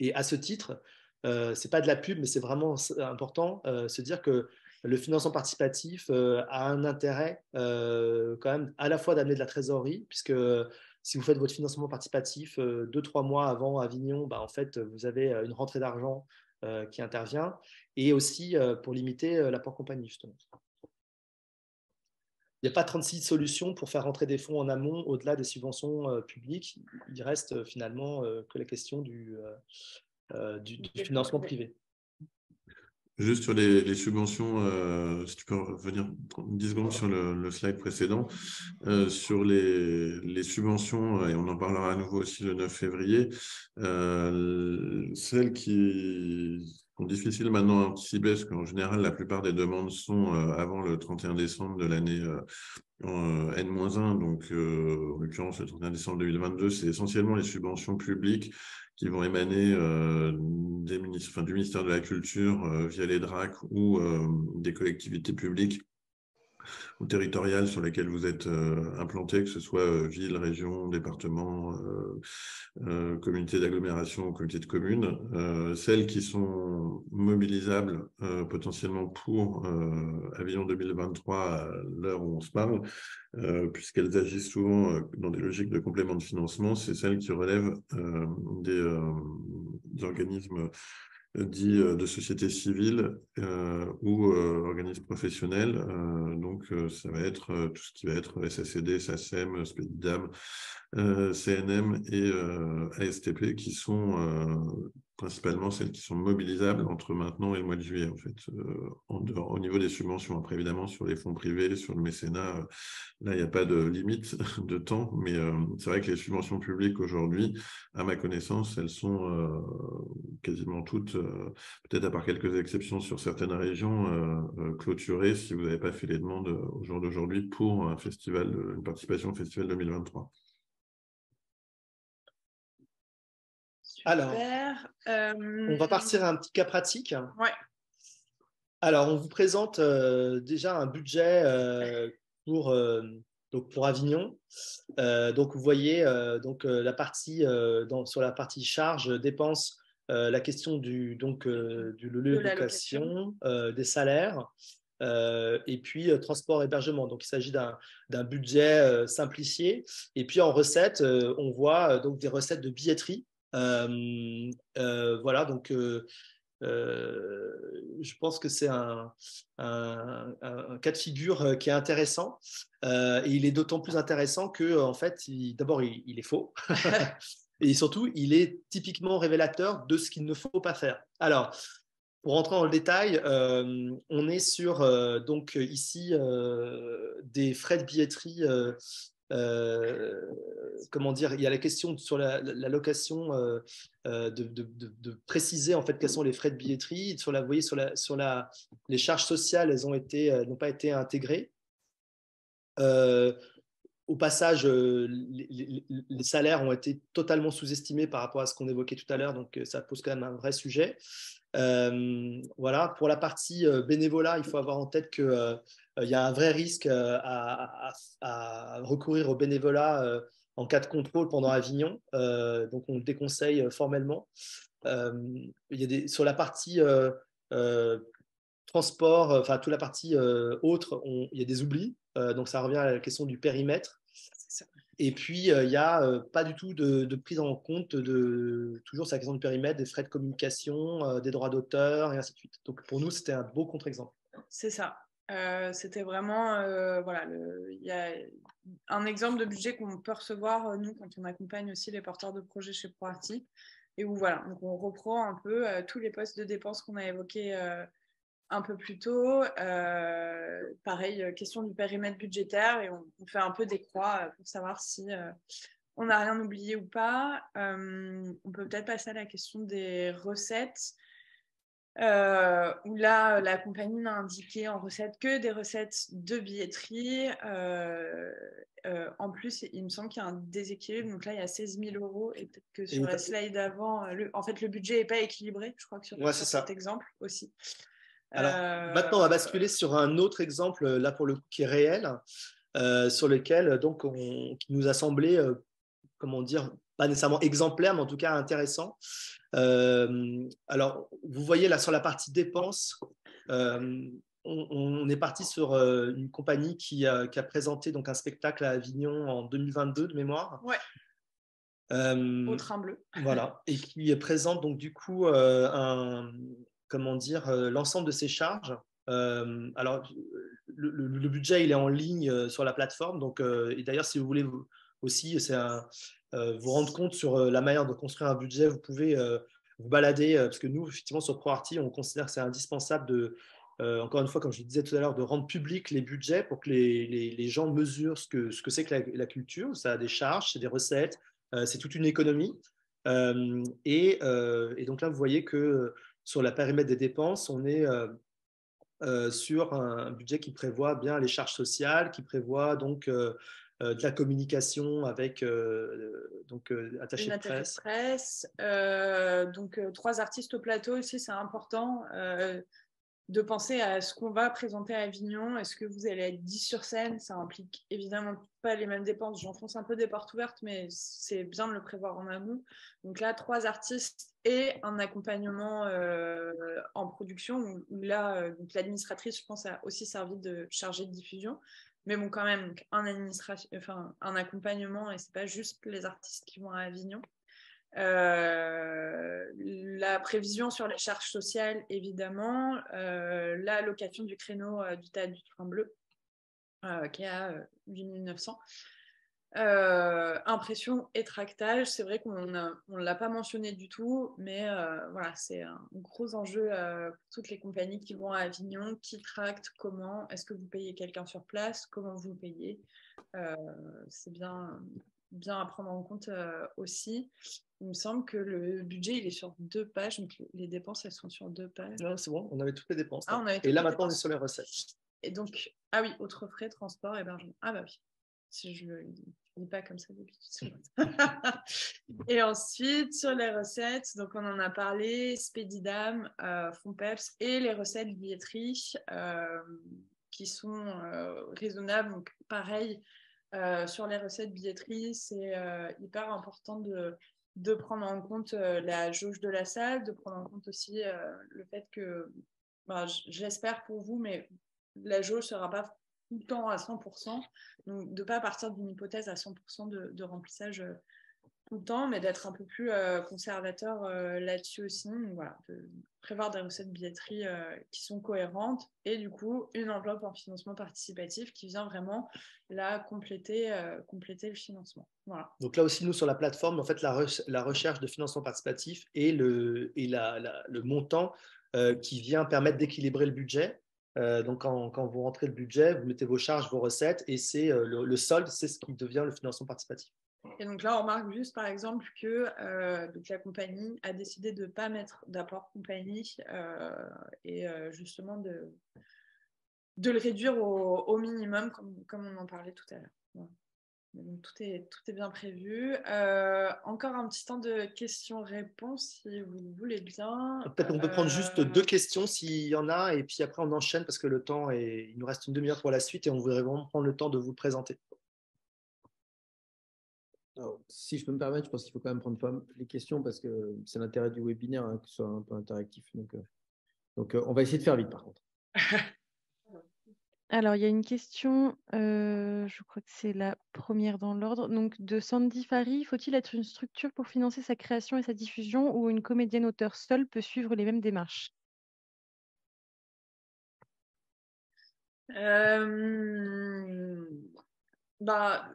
Et à ce titre, ce n'est pas de la pub, mais c'est vraiment important se dire que le financement participatif a un intérêt quand même à la fois d'amener de la trésorerie, puisque si vous faites votre financement participatif 2-3 mois avant Avignon, bah, en fait, vous avez une rentrée d'argent qui intervient, et aussi pour limiter l'apport compagnie, justement. Il n'y a pas 36 solutions pour faire rentrer des fonds en amont au-delà des subventions publiques. Il reste finalement que la question du financement privé. Juste sur les subventions, si tu peux revenir 10 secondes sur le slide précédent, sur les subventions, et on en parlera à nouveau aussi le 9 février, celles qui sont difficiles maintenant à anticiper, parce qu'en général, la plupart des demandes sont avant le 31 décembre de l'année N-1, donc en l'occurrence le 31 décembre 2022, c'est essentiellement les subventions publiques qui vont émaner du ministère de la Culture via les DRAC ou des collectivités publiques ou territoriales sur lesquelles vous êtes implanté, que ce soit ville, région, département, communauté d'agglomération ou communauté de communes. Celles qui sont mobilisables potentiellement pour Avignon 2023 à l'heure où on se parle, puisqu'elles agissent souvent dans des logiques de complément de financement, c'est celles qui relèvent des organismes dits de société civile ou organismes professionnels. Donc, ça va être tout ce qui va être SACD, SACEM, Spedidam, CNM et ASTP, qui sont principalement celles qui sont mobilisables entre maintenant et le mois de juillet, en fait, au niveau des subventions. Après, évidemment, sur les fonds privés, sur le mécénat, là, il n'y a pas de limite de temps, mais c'est vrai que les subventions publiques aujourd'hui, à ma connaissance, elles sont quasiment toutes, peut-être à part quelques exceptions sur certaines régions, clôturées si vous n'avez pas fait les demandes au jour d'aujourd'hui pour un festival, une participation au festival 2023. Alors, on va partir à un petit cas pratique. Ouais. Alors, on vous présente déjà un budget pour Avignon. Donc, vous voyez la partie sur la partie charges, dépenses, la question du lieu de location, des salaires. Et puis transport, hébergement. Donc il s'agit d'un budget simplifié. Et puis en recettes, on voit donc des recettes de billetterie. Voilà, donc je pense que c'est un cas de figure qui est intéressant, et il est d'autant plus intéressant que en fait, d'abord il est faux et surtout il est typiquement révélateur de ce qu'il ne faut pas faire. Alors, pour rentrer dans le détail, on est sur donc ici des frais de billetterie. Comment dire, il y a la question sur la location, de préciser en fait quels sont les frais de billetterie. Vous voyez, les charges sociales, elles n'ont pas été intégrées. Au passage, les salaires ont été totalement sous-estimés par rapport à ce qu'on évoquait tout à l'heure, donc ça pose quand même un vrai sujet. Voilà, pour la partie bénévolat, il faut avoir en tête qu'il y a un vrai risque à recourir au bénévolat en cas de contrôle pendant Avignon, donc on le déconseille formellement. Sur la partie transport, enfin toute la partie autre, il y a des oublis. Donc, ça revient à la question du périmètre. Et puis, il n'y a pas du tout de prise en compte toujours sur la question du périmètre, des frais de communication, des droits d'auteur, et ainsi de suite. Donc, pour nous, c'était un beau contre-exemple. C'est ça. C'était vraiment… voilà, il y a un exemple de budget qu'on peut recevoir, nous, quand on accompagne aussi les porteurs de projets chez ProArty. Et où, voilà, donc on reprend un peu tous les postes de dépenses qu'on a évoqués un peu plus tôt, pareil, question du périmètre budgétaire, et on fait un peu des croix pour savoir si on n'a rien oublié ou pas. On peut peut-être passer à la question des recettes. où là, la compagnie n'a indiqué en recette que des recettes de billetterie. En plus, il me semble qu'il y a un déséquilibre. Donc là, il y a 16 000 €. Et peut-être que sur la slide d'avant, en fait, le budget n'est pas équilibré. Je crois que sur, sur cet exemple aussi. Alors, maintenant, on va basculer sur un autre exemple, là, pour le coup, qui est réel, sur lequel, donc, qui nous a semblé, comment dire, pas nécessairement exemplaire, mais en tout cas intéressant. Alors, vous voyez là, sur la partie dépenses, on est parti sur une compagnie qui a présenté donc, un spectacle à Avignon en 2022, de mémoire. Ouais. Au Train Bleu. Voilà, et qui présente donc du coup l'ensemble de ses charges. Alors, le budget, il est en ligne sur la plateforme. Donc, et d'ailleurs, si vous voulez aussi vous rendre compte sur la manière de construire un budget, vous pouvez vous balader, parce que nous, effectivement, sur ProArty, on considère que c'est indispensable de, encore une fois, comme je le disais tout à l'heure, de rendre public les budgets pour que les gens mesurent ce que c'est que la culture. Ça a des charges, c'est des recettes, c'est toute une économie. Et donc là, vous voyez que sur la périmètre des dépenses, on est sur un budget qui prévoit bien les charges sociales, qui prévoit donc de la communication avec attaché de presse. Donc 3 artistes au plateau aussi, c'est important de penser à ce qu'on va présenter à Avignon. Est-ce que vous allez être 10 sur scène? Ça implique évidemment pas les mêmes dépenses. J'enfonce un peu des portes ouvertes, mais c'est bien de le prévoir en amont. Donc là, 3 artistes et un accompagnement en production. Où là, l'administratrice, je pense, a aussi servi de chargée de diffusion. Mais bon, quand même, un accompagnement, et ce n'est pas juste les artistes qui vont à Avignon. La prévision sur les charges sociales, évidemment. La location du créneau du théâtre du Train Bleu, qui est à 8 900. Impression et tractage, c'est vrai qu'on ne l'a pas mentionné du tout, mais voilà, c'est un gros enjeu pour toutes les compagnies qui vont à Avignon, qui tractent, comment, est-ce que vous payez quelqu'un sur place, comment vous payez, c'est bien à prendre en compte aussi. Il me semble que le budget, il est sur 2 pages, donc les dépenses, elles sont sur 2 pages. Non, c'est bon, on avait toutes les dépenses. Ah, et là, maintenant, on est sur les recettes. Et donc, ah oui, autres frais, transport, hébergement. Ah bah oui. Si je ne dis pas comme ça d'habitude. Et ensuite, sur les recettes, donc on en a parlé, Spedidam, Fonpeps et les recettes billetterie qui sont raisonnables. Donc, pareil, sur les recettes billetterie, c'est hyper important de prendre en compte la jauge de la salle, de prendre en compte aussi le fait que, ben, j'espère pour vous, mais la jauge ne sera pas tout le temps à 100%, donc de ne pas partir d'une hypothèse à 100% de remplissage tout le temps, mais d'être un peu plus conservateur là-dessus aussi. Donc voilà, de prévoir des recettes billetterie qui sont cohérentes, et du coup une enveloppe en financement participatif qui vient vraiment là compléter le financement. Voilà. Donc là aussi, nous, sur la plateforme, en fait, la recherche de financement participatif et le montant qui vient permettre d'équilibrer le budget. Donc, quand vous rentrez le budget, vous mettez vos charges, vos recettes, et c'est le solde, c'est ce qui devient le financement participatif. Et donc là, on remarque juste, par exemple, que donc la compagnie a décidé de ne pas mettre d'apport compagnie et justement de le réduire au minimum, comme on en parlait tout à l'heure. Voilà. Donc, tout est bien prévu. Encore un petit temps de questions-réponses, si vous le voulez bien. Peut-être qu'on peut prendre juste 2 questions, s'il y en a, et puis après, on enchaîne, parce que le temps, il nous reste une demi-heure pour la suite, et on voudrait vraiment prendre le temps de vous présenter. Alors, si je peux me permettre, je pense qu'il faut quand même prendre les questions, parce que c'est l'intérêt du webinaire, hein, que ce soit un peu interactif. Donc, on va essayer de faire vite, par contre. Alors, il y a une question, je crois que c'est la première dans l'ordre, donc de Sandy Fari. Faut-il être une structure pour financer sa création et sa diffusion, ou une comédienne-auteur seule peut suivre les mêmes démarches? Bah,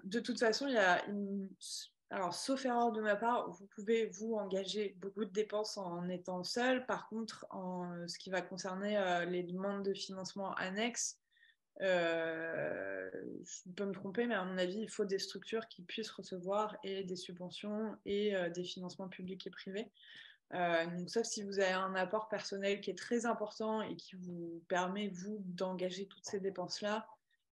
de toute façon, il y a une... Alors, sauf erreur de ma part, vous pouvez vous engager beaucoup de dépenses en étant seul. Par contre, en ce qui va concerner les demandes de financement annexes, je peux me tromper, mais à mon avis, il faut des structures qui puissent recevoir et des subventions et des financements publics et privés. Donc, sauf si vous avez un apport personnel qui est très important et qui vous permet, vous, d'engager toutes ces dépenses-là,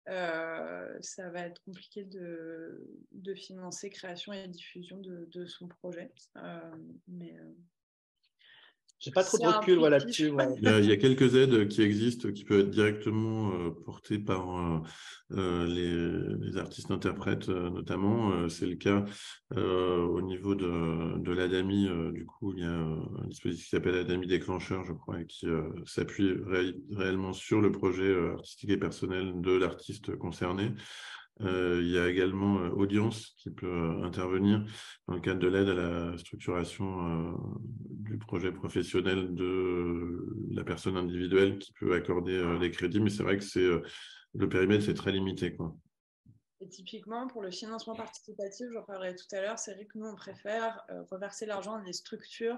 ça va être compliqué de financer création et diffusion de son projet. J'ai pas trop de recul là-dessus. Ouais. Il y a quelques aides qui existent, qui peuvent être directement portées par les artistes-interprètes, notamment. C'est le cas au niveau de l'Adami. Du coup, il y a un dispositif qui s'appelle Adami déclencheur, je crois, et qui s'appuie réellement sur le projet artistique et personnel de l'artiste concerné. Il y a également Audience qui peut intervenir dans le cadre de l'aide à la structuration du projet professionnel de la personne individuelle qui peut accorder des crédits, mais c'est vrai que le périmètre c'est très limité, quoi. Et typiquement pour le financement participatif, j'en parlais tout à l'heure, c'est vrai que nous on préfère reverser l'argent dans les structures,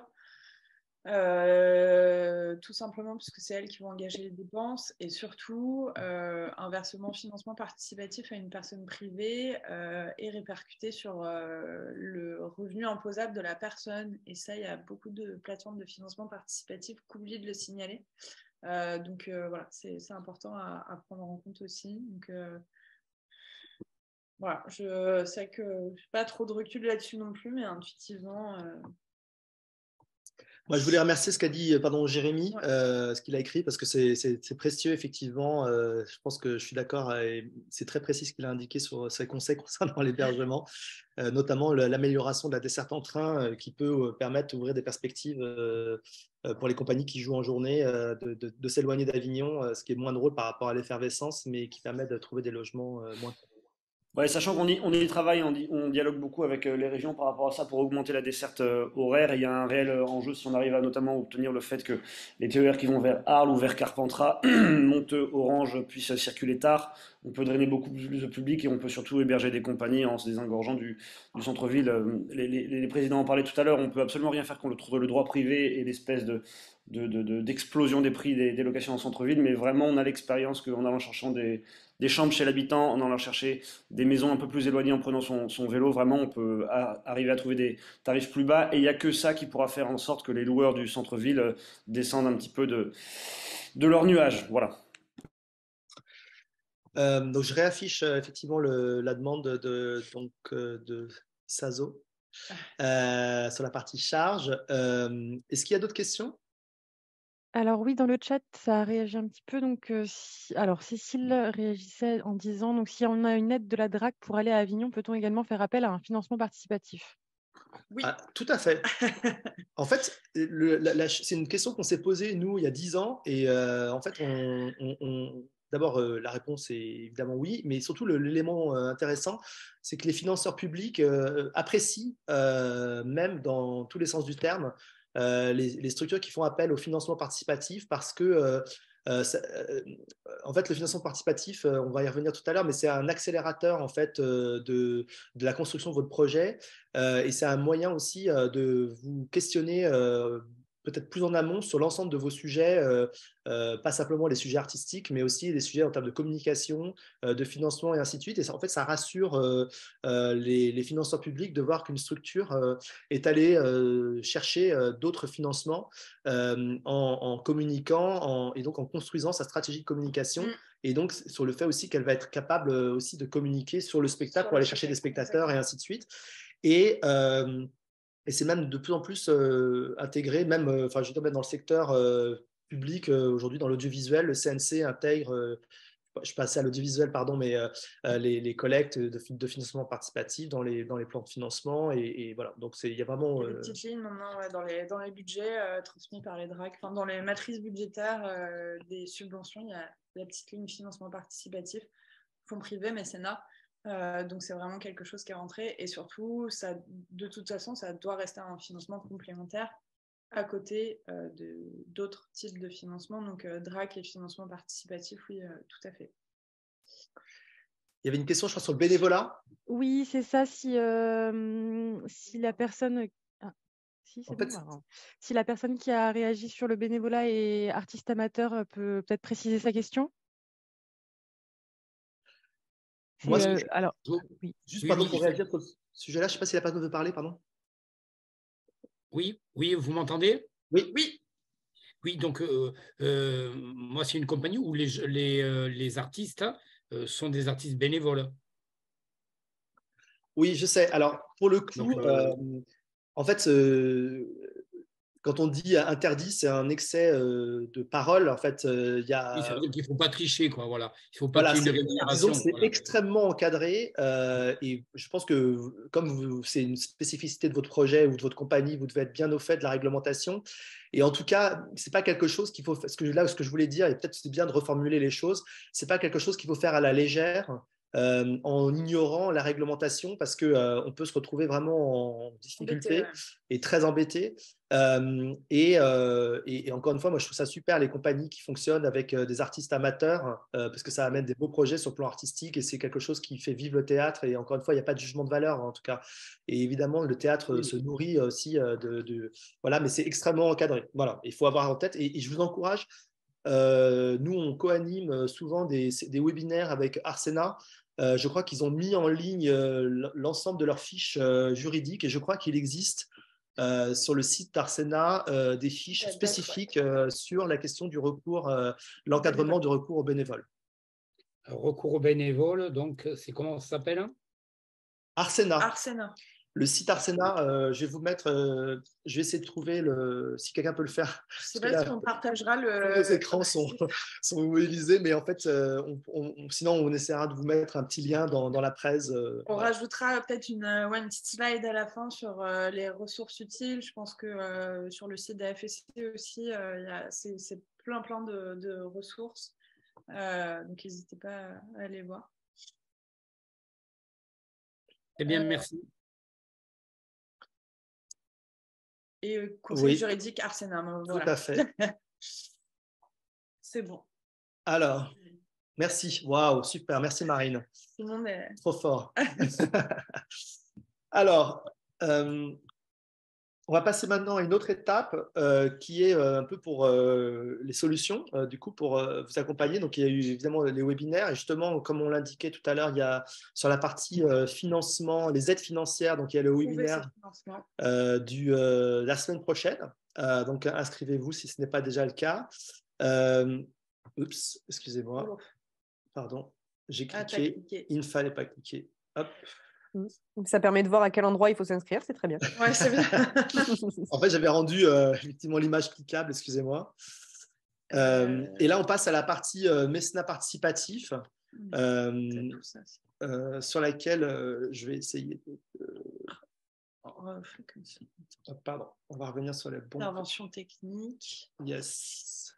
tout simplement parce que c'est elles qui vont engager les dépenses, et surtout un versement financement participatif à une personne privée est répercuté sur le revenu imposable de la personne, et ça il y a beaucoup de plateformes de financement participatif qui oublient de le signaler, donc voilà, c'est important à prendre en compte aussi. Donc voilà, je sais que je n'ai pas trop de recul là-dessus non plus, mais intuitivement Moi, je voulais remercier ce qu'a dit Jérémy, ce qu'il a écrit, parce que c'est précieux, effectivement. Je pense que je suis d'accord, c'est très précis ce qu'il a indiqué sur ses conseils concernant l'hébergement, notamment l'amélioration de la desserte en train qui peut permettre d'ouvrir des perspectives pour les compagnies qui jouent en journée, de s'éloigner d'Avignon, ce qui est moins drôle par rapport à l'effervescence, mais qui permet de trouver des logements moins... Ouais, sachant qu'on y travaille, on dialogue beaucoup avec les régions par rapport à ça pour augmenter la desserte horaire. Et il y a un réel enjeu si on arrive à notamment obtenir le fait que les TER qui vont vers Arles ou vers Carpentras, Monteux, Orange, puissent circuler tard. On peut drainer beaucoup plus de public et on peut surtout héberger des compagnies en se désengorgeant du centre-ville. Les présidents en parlaient tout à l'heure, on ne peut absolument rien faire contre le droit privé et l'espèce d'explosion des prix des locations en centre-ville, mais vraiment on a l'expérience qu'en allant cherchant des chambres chez l'habitant, en allant chercher des maisons un peu plus éloignées, en prenant son vélo, vraiment on peut arriver à trouver des tarifs plus bas, et il n'y a que ça qui pourra faire en sorte que les loueurs du centre-ville descendent un petit peu de leur nuage, voilà. Donc je réaffiche effectivement la demande de Sazo sur la partie charge. Est-ce qu'il y a d'autres questions? Alors oui, dans le chat, ça a réagi un petit peu. Donc, alors Cécile réagissait en disant, donc, si on a une aide de la DRAC pour aller à Avignon, peut-on également faire appel à un financement participatif? Oui, ah, tout à fait. En fait, c'est une question qu'on s'est posée, nous, il y a 10 ans. Et en fait, d'abord, la réponse est évidemment oui, mais surtout l'élément intéressant, c'est que les financeurs publics apprécient, même dans tous les sens du terme, les structures qui font appel au financement participatif, parce que, en fait, le financement participatif, on va y revenir tout à l'heure, mais c'est un accélérateur en fait, de la construction de votre projet, et c'est un moyen aussi de vous questionner peut-être plus en amont sur l'ensemble de vos sujets, pas simplement les sujets artistiques, mais aussi les sujets en termes de communication, de financement et ainsi de suite. Et ça, en fait, ça rassure les financeurs publics de voir qu'une structure est allée chercher d'autres financements en communiquant et donc en construisant sa stratégie de communication. Et donc, sur le fait aussi qu'elle va être capable aussi de communiquer sur le spectacle pour aller chercher des spectateurs et ainsi de suite. Et c'est même de plus en plus intégré, même je dois mettre dans le secteur public, aujourd'hui dans l'audiovisuel, le CNC intègre, je passe à l'audiovisuel, pardon, mais les collectes de financement participatif dans les plans de financement. Et voilà, donc il y a vraiment… Une petite ligne maintenant dans les budgets transmis par les DRAC, enfin, dans les matrices budgétaires des subventions, il y a la petite ligne financement participatif, fonds privés, mécénat. Donc c'est vraiment quelque chose qui est rentré, et surtout ça, de toute façon ça doit rester un financement complémentaire à côté d'autres types de financement, donc DRAC et financement participatif, oui, tout à fait. Il y avait une question, je crois, sur le bénévolat. Oui, c'est ça, si la personne si la personne qui a réagi sur le bénévolat et artiste amateur peut peut-être préciser sa question. Moi, juste pour réagir sur ce sujet-là, je ne sais pas si la personne veut parler, pardon. Oui, oui, vous m'entendez? Oui, oui. Oui, donc moi, c'est une compagnie où les artistes sont des artistes bénévoles. Oui, je sais. Alors, pour le coup, donc, en fait, quand on dit interdit, c'est un excès de parole. En fait, y a... oui, ça veut dire qu'il ne faut pas tricher, quoi. Voilà. Il ne faut pas qu'il y ait une rémunération. C'est extrêmement encadré. Et je pense que, comme c'est une spécificité de votre projet ou de votre compagnie, vous devez être bien au fait de la réglementation. Et en tout cas, ce n'est pas quelque chose qu'il faut faire. Là, ce que je voulais dire, et peut-être c'est bien de reformuler les choses, ce n'est pas quelque chose qu'il faut faire à la légère. En ignorant la réglementation parce qu'on peut se retrouver vraiment en difficulté embêté, ouais. Et très embêté. Et encore une fois, moi, je trouve ça super, les compagnies qui fonctionnent avec des artistes amateurs parce que ça amène des beaux projets sur le plan artistique et c'est quelque chose qui fait vivre le théâtre. Et encore une fois, il n'y a pas de jugement de valeur, en tout cas. Et évidemment, le théâtre se nourrit aussi voilà, mais c'est extrêmement encadré. Voilà, il faut avoir en tête. Et je vous encourage. Nous, on co-anime souvent des webinaires avec Arsena. Je crois qu'ils ont mis en ligne l'ensemble de leurs fiches juridiques et je crois qu'il existe sur le site d'Arsena des fiches spécifiques sur la question du recours, l'encadrement du recours aux bénévoles. Recours aux bénévoles, donc c'est comment ça s'appelle, hein? Arsena. Arsena. Le site Arsena, je vais vous mettre, je vais essayer de trouver, si quelqu'un peut le faire. Je ne sais pas si on partagera le… Les écrans sont mobilisés, mais en fait, sinon on essaiera de vous mettre un petit lien dans la presse. On rajoutera peut-être une petite slide à la fin sur les ressources utiles. Je pense que sur le site de AFSC aussi, c'est plein de ressources. Donc, n'hésitez pas à aller voir. Eh bien, merci. Et conseil juridique Arsena. Voilà. Tout à fait. C'est bon. Alors, merci. Waouh, super. Merci, Marine. Tout le monde est... Trop fort. Alors, on va passer maintenant à une autre étape qui est un peu pour les solutions, du coup, pour vous accompagner. Donc, il y a eu évidemment les webinaires. Et justement, comme on l'indiquait tout à l'heure, il y a sur la partie financement, les aides financières. Donc, il y a le webinaire la semaine prochaine. Donc, inscrivez-vous si ce n'est pas déjà le cas. Oups, excusez-moi. Pardon, j'ai cliqué. Il ne fallait pas cliquer. Hop. Donc, ça permet de voir à quel endroit il faut s'inscrire, c'est très bien. Ouais, c'est bien. En fait, j'avais rendu effectivement l'image cliquable, excusez-moi. Et là, on passe à la partie mécénat participatif, sur laquelle je vais essayer de... Pardon, on va revenir sur la bonne... Intervention technique. Yes.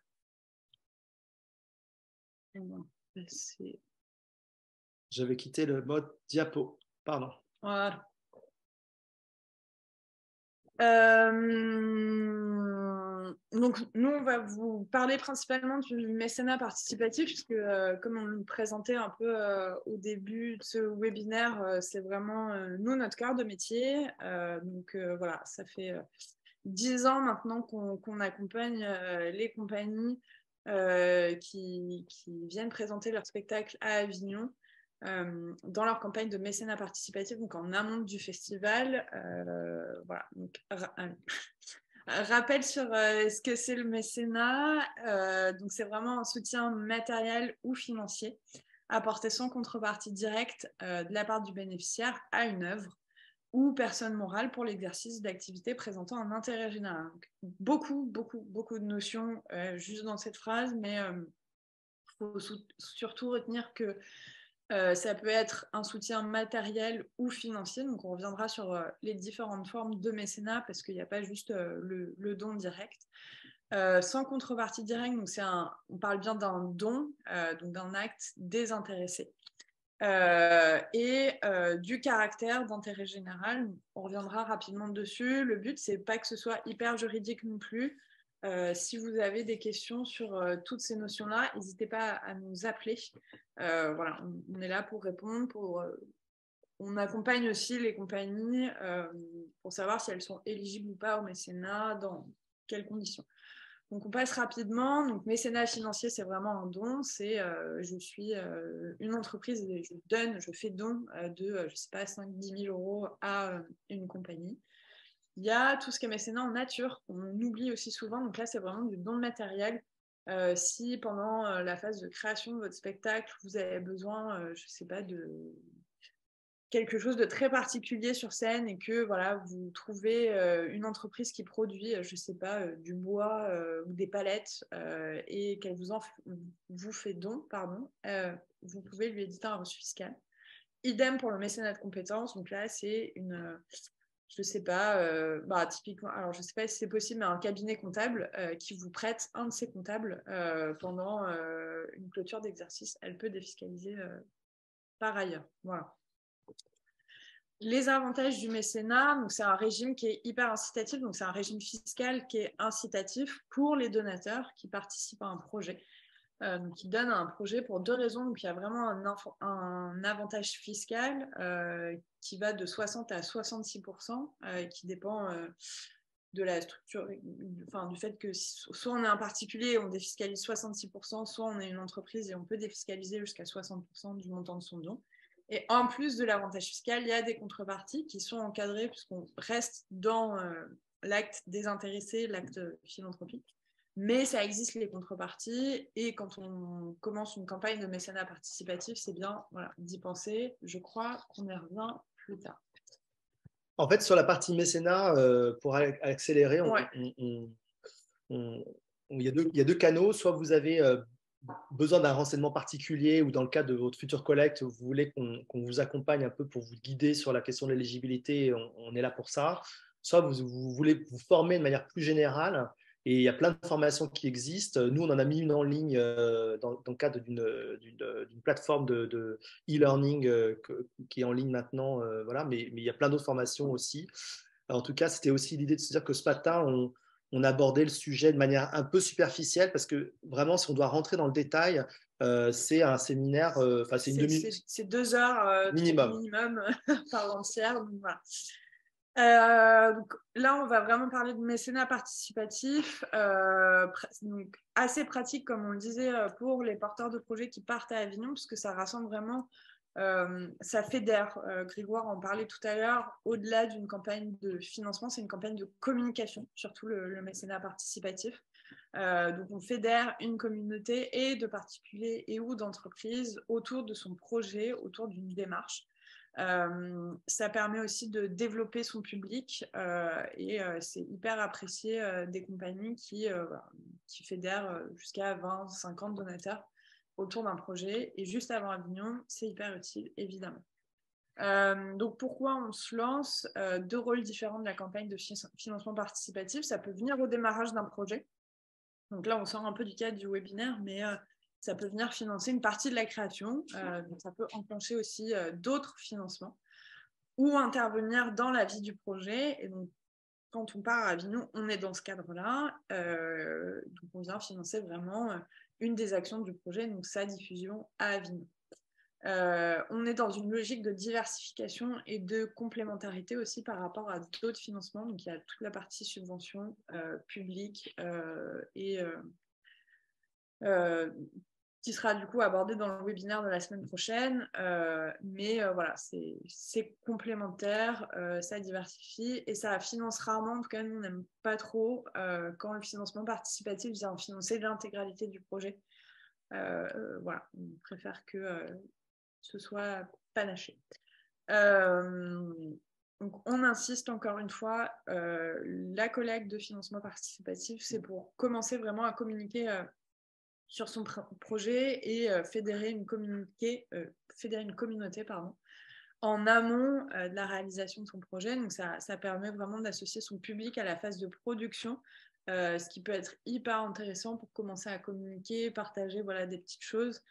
J'avais quitté le mode diapo. Pardon. Voilà. Donc, nous, on va vous parler principalement du mécénat participatif, puisque comme on le présentait un peu au début de ce webinaire, c'est vraiment nous, notre cœur de métier. Donc, voilà, ça fait 10 ans maintenant qu'on accompagne les compagnies qui viennent présenter leur spectacle à Avignon. Dans leur campagne de mécénat participatif, donc en amont du festival. Voilà. Donc, rappel sur ce que c'est le mécénat. Donc, c'est vraiment un soutien matériel ou financier apporté sans contrepartie directe de la part du bénéficiaire à une œuvre ou personne morale pour l'exercice d'activités présentant un intérêt général. Donc, beaucoup de notions juste dans cette phrase, mais faut surtout retenir que ça peut être un soutien matériel ou financier, donc on reviendra sur les différentes formes de mécénat parce qu'il n'y a pas juste le don direct. Sans contrepartie directe, donc on parle bien d'un don, donc d'un acte désintéressé. Et du caractère d'intérêt général, on reviendra rapidement dessus. Le but, c'est pas que ce soit hyper juridique non plus. Si vous avez des questions sur toutes ces notions-là, n'hésitez pas à nous appeler. Voilà, on est là pour répondre. On accompagne aussi les compagnies pour savoir si elles sont éligibles ou pas au mécénat, dans quelles conditions. Donc, on passe rapidement. Donc, mécénat financier, c'est vraiment un don. C'est je suis une entreprise et je fais don de, je ne sais pas, 5 000 à 10 000 euros à une compagnie. Il y a tout ce qui est mécénat en nature, on oublie aussi souvent. Donc là, c'est vraiment du don de matériel. Si pendant la phase de création de votre spectacle, vous avez besoin, je ne sais pas, de quelque chose de très particulier sur scène et que voilà, vous trouvez une entreprise qui produit, je ne sais pas, du bois ou des palettes et qu'elle vous fait don, vous pouvez lui éditer un reçu fiscal. Idem pour le mécénat de compétences. Donc là, c'est une... je ne sais pas, typiquement, alors je ne sais pas si c'est possible, mais un cabinet comptable qui vous prête un de ses comptables pendant une clôture d'exercice, elle peut défiscaliser par ailleurs. Voilà. Les avantages du mécénat, donc c'est un régime qui est hyper incitatif, donc c'est un régime fiscal qui est incitatif pour les donateurs qui participent à un projet, qui donne à un projet pour deux raisons. Donc il y a vraiment un avantage fiscal qui va de 60 à 66%, qui dépend de la structure, enfin du fait que soit on est un particulier et on défiscalise 66%, soit on est une entreprise et on peut défiscaliser jusqu'à 60% du montant de son don. Et en plus de l'avantage fiscal, il y a des contreparties qui sont encadrées puisqu'on reste dans l'acte désintéressé, l'acte philanthropique. Mais ça existe, les contreparties, et quand on commence une campagne de mécénat participatif, c'est bien d'y penser. Je crois qu'on y revient plus tard. En fait, sur la partie mécénat, pour accélérer, il y a deux canaux. Soit vous avez besoin d'un renseignement particulier ou dans le cadre de votre future collecte, vous voulez qu'on vous accompagne un peu pour vous guider sur la question de l'éligibilité, on est là pour ça. Soit vous voulez vous former de manière plus générale. Et il y a plein de formations qui existent. Nous, on en a mis une en ligne dans le cadre d'une plateforme de e-learning qui est en ligne maintenant. Voilà. Mais il y a plein d'autres formations aussi. Alors, en tout cas, c'était aussi l'idée de se dire que ce matin, on abordait le sujet de manière un peu superficielle parce que vraiment, si on doit rentrer dans le détail, c'est un séminaire… c'est deux heures minimum par entière. Donc, voilà. Donc là, on va vraiment parler de mécénat participatif, donc assez pratique, comme on le disait, pour les porteurs de projets qui partent à Avignon, puisque ça rassemble vraiment, ça fédère. Grégoire en parlait tout à l'heure, au-delà d'une campagne de financement, c'est une campagne de communication, surtout le mécénat participatif. Donc on fédère une communauté et de particuliers et ou d'entreprises autour de son projet, autour d'une démarche. Ça permet aussi de développer son public et c'est hyper apprécié des compagnies qui fédèrent jusqu'à 20, 50 donateurs autour d'un projet. Et juste avant Avignon, c'est hyper utile, évidemment. Donc, pourquoi on se lance? Deux rôles différents de la campagne de financement participatif. Ça peut venir au démarrage d'un projet. Donc là, on sort un peu du cadre du webinaire, mais... ça peut venir financer une partie de la création, donc ça peut enclencher aussi d'autres financements ou intervenir dans la vie du projet. Et donc, quand on part à Avignon, on est dans ce cadre-là. Donc, on vient financer vraiment une des actions du projet, donc sa diffusion à Avignon. On est dans une logique de diversification et de complémentarité aussi par rapport à d'autres financements. Donc, il y a toute la partie subvention publique qui sera du coup abordé dans le webinaire de la semaine prochaine, voilà, c'est complémentaire, ça diversifie et ça finance rarement, en tout cas nous on n'aime pas trop quand le financement participatif vient financer l'intégralité du projet, voilà, on préfère que ce soit panaché. Donc, on insiste encore une fois, la collecte de financement participatif, c'est pour commencer vraiment à communiquer sur son projet et fédérer une communauté en amont de la réalisation de son projet. Donc, ça permet vraiment d'associer son public à la phase de production, ce qui peut être hyper intéressant pour commencer à communiquer, partager des petites choses.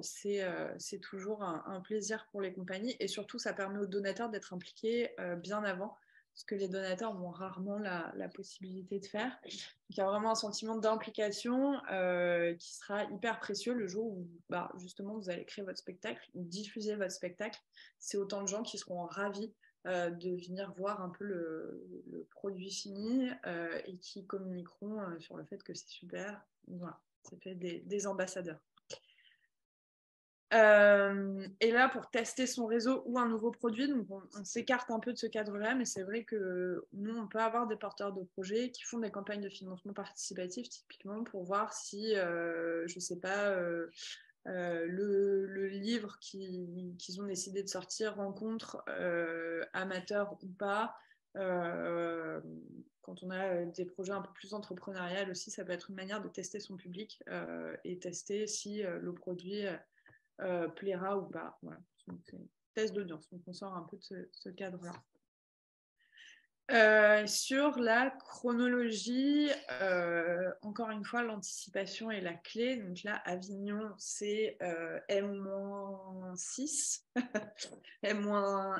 C'est toujours un plaisir pour les compagnies et surtout, ça permet aux donateurs d'être impliqués bien avant, ce que les donateurs ont rarement la possibilité de faire. Donc, il y a vraiment un sentiment d'implication qui sera hyper précieux le jour où, justement, vous allez créer votre spectacle, diffuser votre spectacle. C'est autant de gens qui seront ravis de venir voir un peu le produit fini et qui communiqueront sur le fait que c'est super. Voilà, ça fait des ambassadeurs. Et là, pour tester son réseau ou un nouveau produit, donc on s'écarte un peu de ce cadre-là, mais c'est vrai que nous, on peut avoir des porteurs de projets qui font des campagnes de financement participatif, typiquement pour voir si, je ne sais pas, le livre qu'ils ont décidé de sortir rencontre amateur ou pas. Quand on a des projets un peu plus entrepreneuriales aussi, ça peut être une manière de tester son public et tester si le produit... plaira ou pas. Voilà. Donc, c'est une thèse d'audience. Donc, on sort un peu de ce cadre-là. Sur la chronologie, encore une fois, l'anticipation est la clé. Donc là, Avignon, c'est M-6,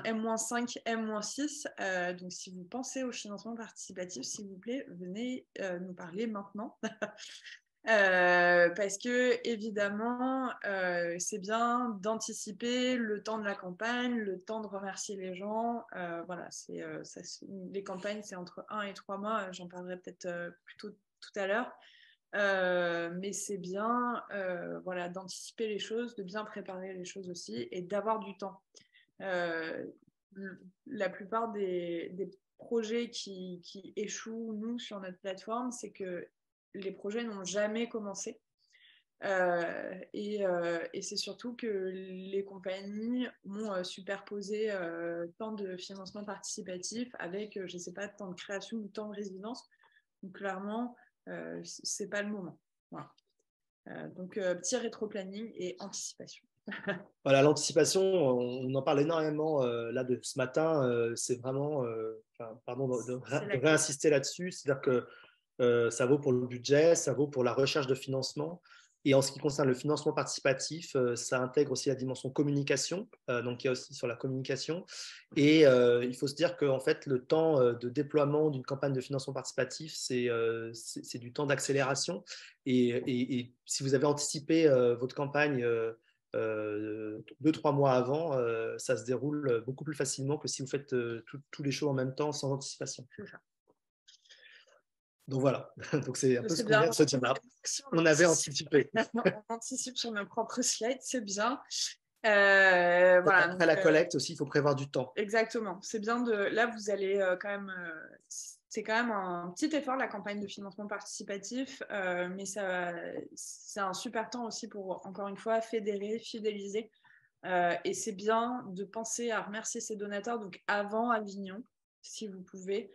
M-5, M-6. Donc, si vous pensez au financement participatif, s'il vous plaît, venez nous parler maintenant. Parce que évidemment c'est bien d'anticiper le temps de la campagne, le temps de remercier les gens, voilà, les campagnes c'est entre 1 et 3 mois, j'en parlerai peut-être plutôt tout à l'heure, mais c'est bien voilà, d'anticiper les choses, de bien préparer les choses aussi et d'avoir du temps. La plupart des projets qui échouent nous sur notre plateforme, c'est que les projets n'ont jamais commencé et c'est surtout que les compagnies ont superposé tant de financement participatif avec, je ne sais pas, tant de création ou tant de résidence. Donc clairement, ce n'est pas le moment. Voilà. Donc petit rétro-planning et anticipation. Voilà, l'anticipation, on en parle énormément là de ce matin. C'est vraiment, pardon de réinsister là-dessus, c'est-à-dire que ça vaut pour le budget, ça vaut pour la recherche de financement. Et en ce qui concerne le financement participatif, ça intègre aussi la dimension communication. Donc, il y a aussi sur la communication. Et il faut se dire qu'en fait, le temps de déploiement d'une campagne de financement participatif, c'est du temps d'accélération. Et si vous avez anticipé votre campagne 2-3 mois avant, ça se déroule beaucoup plus facilement que si vous faites tous les shows en même temps sans anticipation. Donc voilà, donc c'est un peu ce qu'on vient de se dire là. On avait anticipé. On anticipe sur nos propres slides, c'est bien. Voilà. Après la collecte aussi, il faut prévoir du temps. Exactement, c'est bien de. Là, vous allez quand même. C'est quand même un petit effort, la campagne de financement participatif, mais c'est un super temps aussi pour, encore une fois, fédérer, fidéliser. Et c'est bien de penser à remercier ses donateurs, donc avant Avignon, si vous pouvez.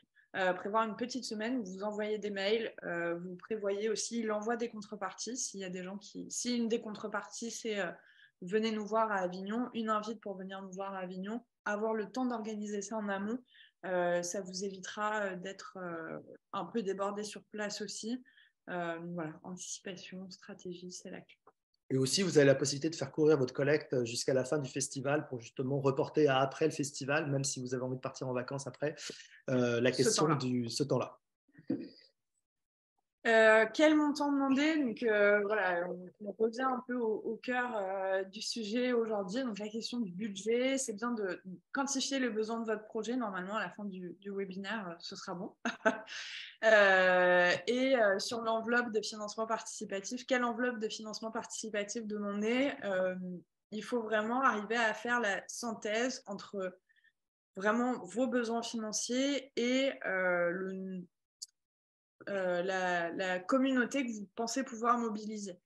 Prévoir une petite semaine où vous envoyez des mails, vous prévoyez aussi l'envoi des contreparties. S'il y a des gens qui, si une des contreparties c'est venez nous voir à Avignon, une invite pour venir nous voir à Avignon, avoir le temps d'organiser ça en amont, ça vous évitera d'être un peu débordé sur place aussi. Voilà, anticipation, stratégie, c'est la clé. Et aussi, vous avez la possibilité de faire courir votre collecte jusqu'à la fin du festival pour justement reporter à après le festival, même si vous avez envie de partir en vacances après, la question de ce temps-là. Quel montant demander? Donc voilà, on revient un peu au cœur du sujet aujourd'hui. Donc la question du budget, c'est bien de quantifier les besoins de votre projet. Normalement, à la fin du webinaire, ce sera bon. Et sur l'enveloppe de financement participatif, quelle enveloppe de financement participatif demander? Il faut vraiment arriver à faire la synthèse entre vraiment vos besoins financiers et la communauté que vous pensez pouvoir mobiliser.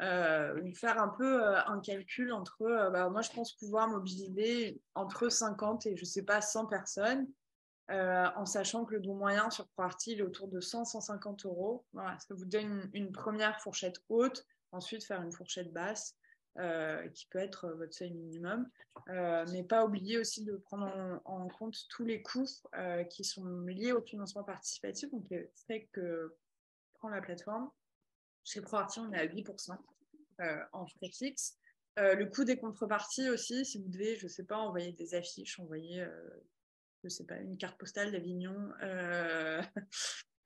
Faire un peu un calcul entre, moi je pense pouvoir mobiliser entre 50 et je sais pas 100 personnes, en sachant que le don moyen sur ProArty est autour de 100-150 €. Voilà, ça vous donne une première fourchette haute, ensuite faire une fourchette basse qui peut être votre seuil minimum, mais pas oublier aussi de prendre en compte tous les coûts qui sont liés au financement participatif, donc le fait que prend la plateforme. Chez ProArty, on est à 8% en frais fixe. Le coût des contreparties aussi, si vous devez, je ne sais pas, envoyer des affiches, envoyer, je ne sais pas, une carte postale d'Avignon,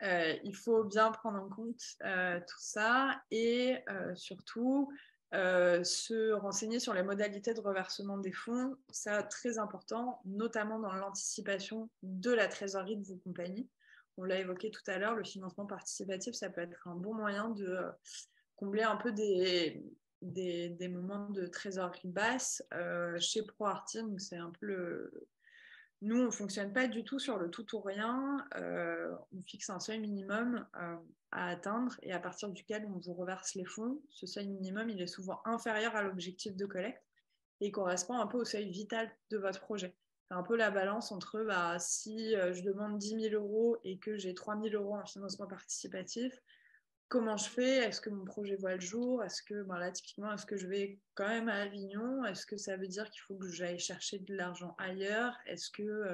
il faut bien prendre en compte tout ça et surtout... se renseigner sur les modalités de reversement des fonds, ça très important, notamment dans l'anticipation de la trésorerie de vos compagnies. On l'a évoqué tout à l'heure, le financement participatif, ça peut être un bon moyen de combler un peu des moments de trésorerie basse chez ProArty. Donc c'est un peu le... Nous, on ne fonctionne pas du tout sur le tout ou rien. On fixe un seuil minimum à atteindre et à partir duquel on vous reverse les fonds. Ce seuil minimum, il est souvent inférieur à l'objectif de collecte et correspond un peu au seuil vital de votre projet. C'est un peu la balance entre si je demande 10 000 euros et que j'ai 3 000 euros en financement participatif, comment je fais? Est-ce que mon projet voit le jour? Est-ce que, là, typiquement, est-ce que je vais quand même à Avignon? Est-ce que ça veut dire qu'il faut que j'aille chercher de l'argent ailleurs? Est-ce que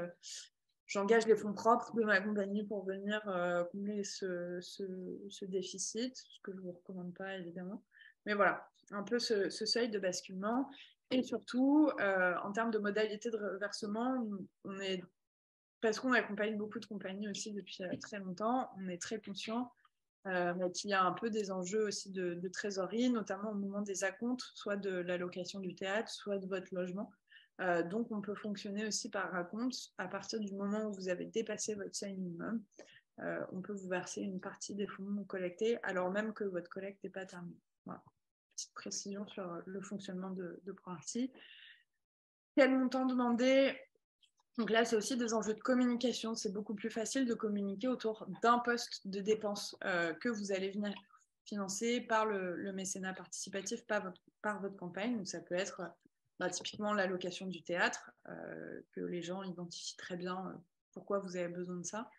j'engage les fonds propres de ma compagnie pour venir combler ce déficit? Ce que je ne vous recommande pas, évidemment. Mais voilà, un peu ce seuil de basculement. Et surtout, en termes de modalités de reversement, on est, parce qu'on accompagne beaucoup de compagnies aussi depuis très longtemps, on est très conscient qu'il y a un peu des enjeux aussi de trésorerie, notamment au moment des acomptes, soit de l'allocation du théâtre, soit de votre logement. Donc, on peut fonctionner aussi par acompte. À partir du moment où vous avez dépassé votre seuil minimum, on peut vous verser une partie des fonds collectés, alors même que votre collecte n'est pas terminée. Voilà. Précision sur le fonctionnement de ProArty. Quel montant demander? Donc là, c'est aussi des enjeux de communication. C'est beaucoup plus facile de communiquer autour d'un poste de dépense que vous allez venir financer par le mécénat participatif, par votre campagne. Donc ça peut être typiquement l'allocation du théâtre, que les gens identifient très bien pourquoi vous avez besoin de ça.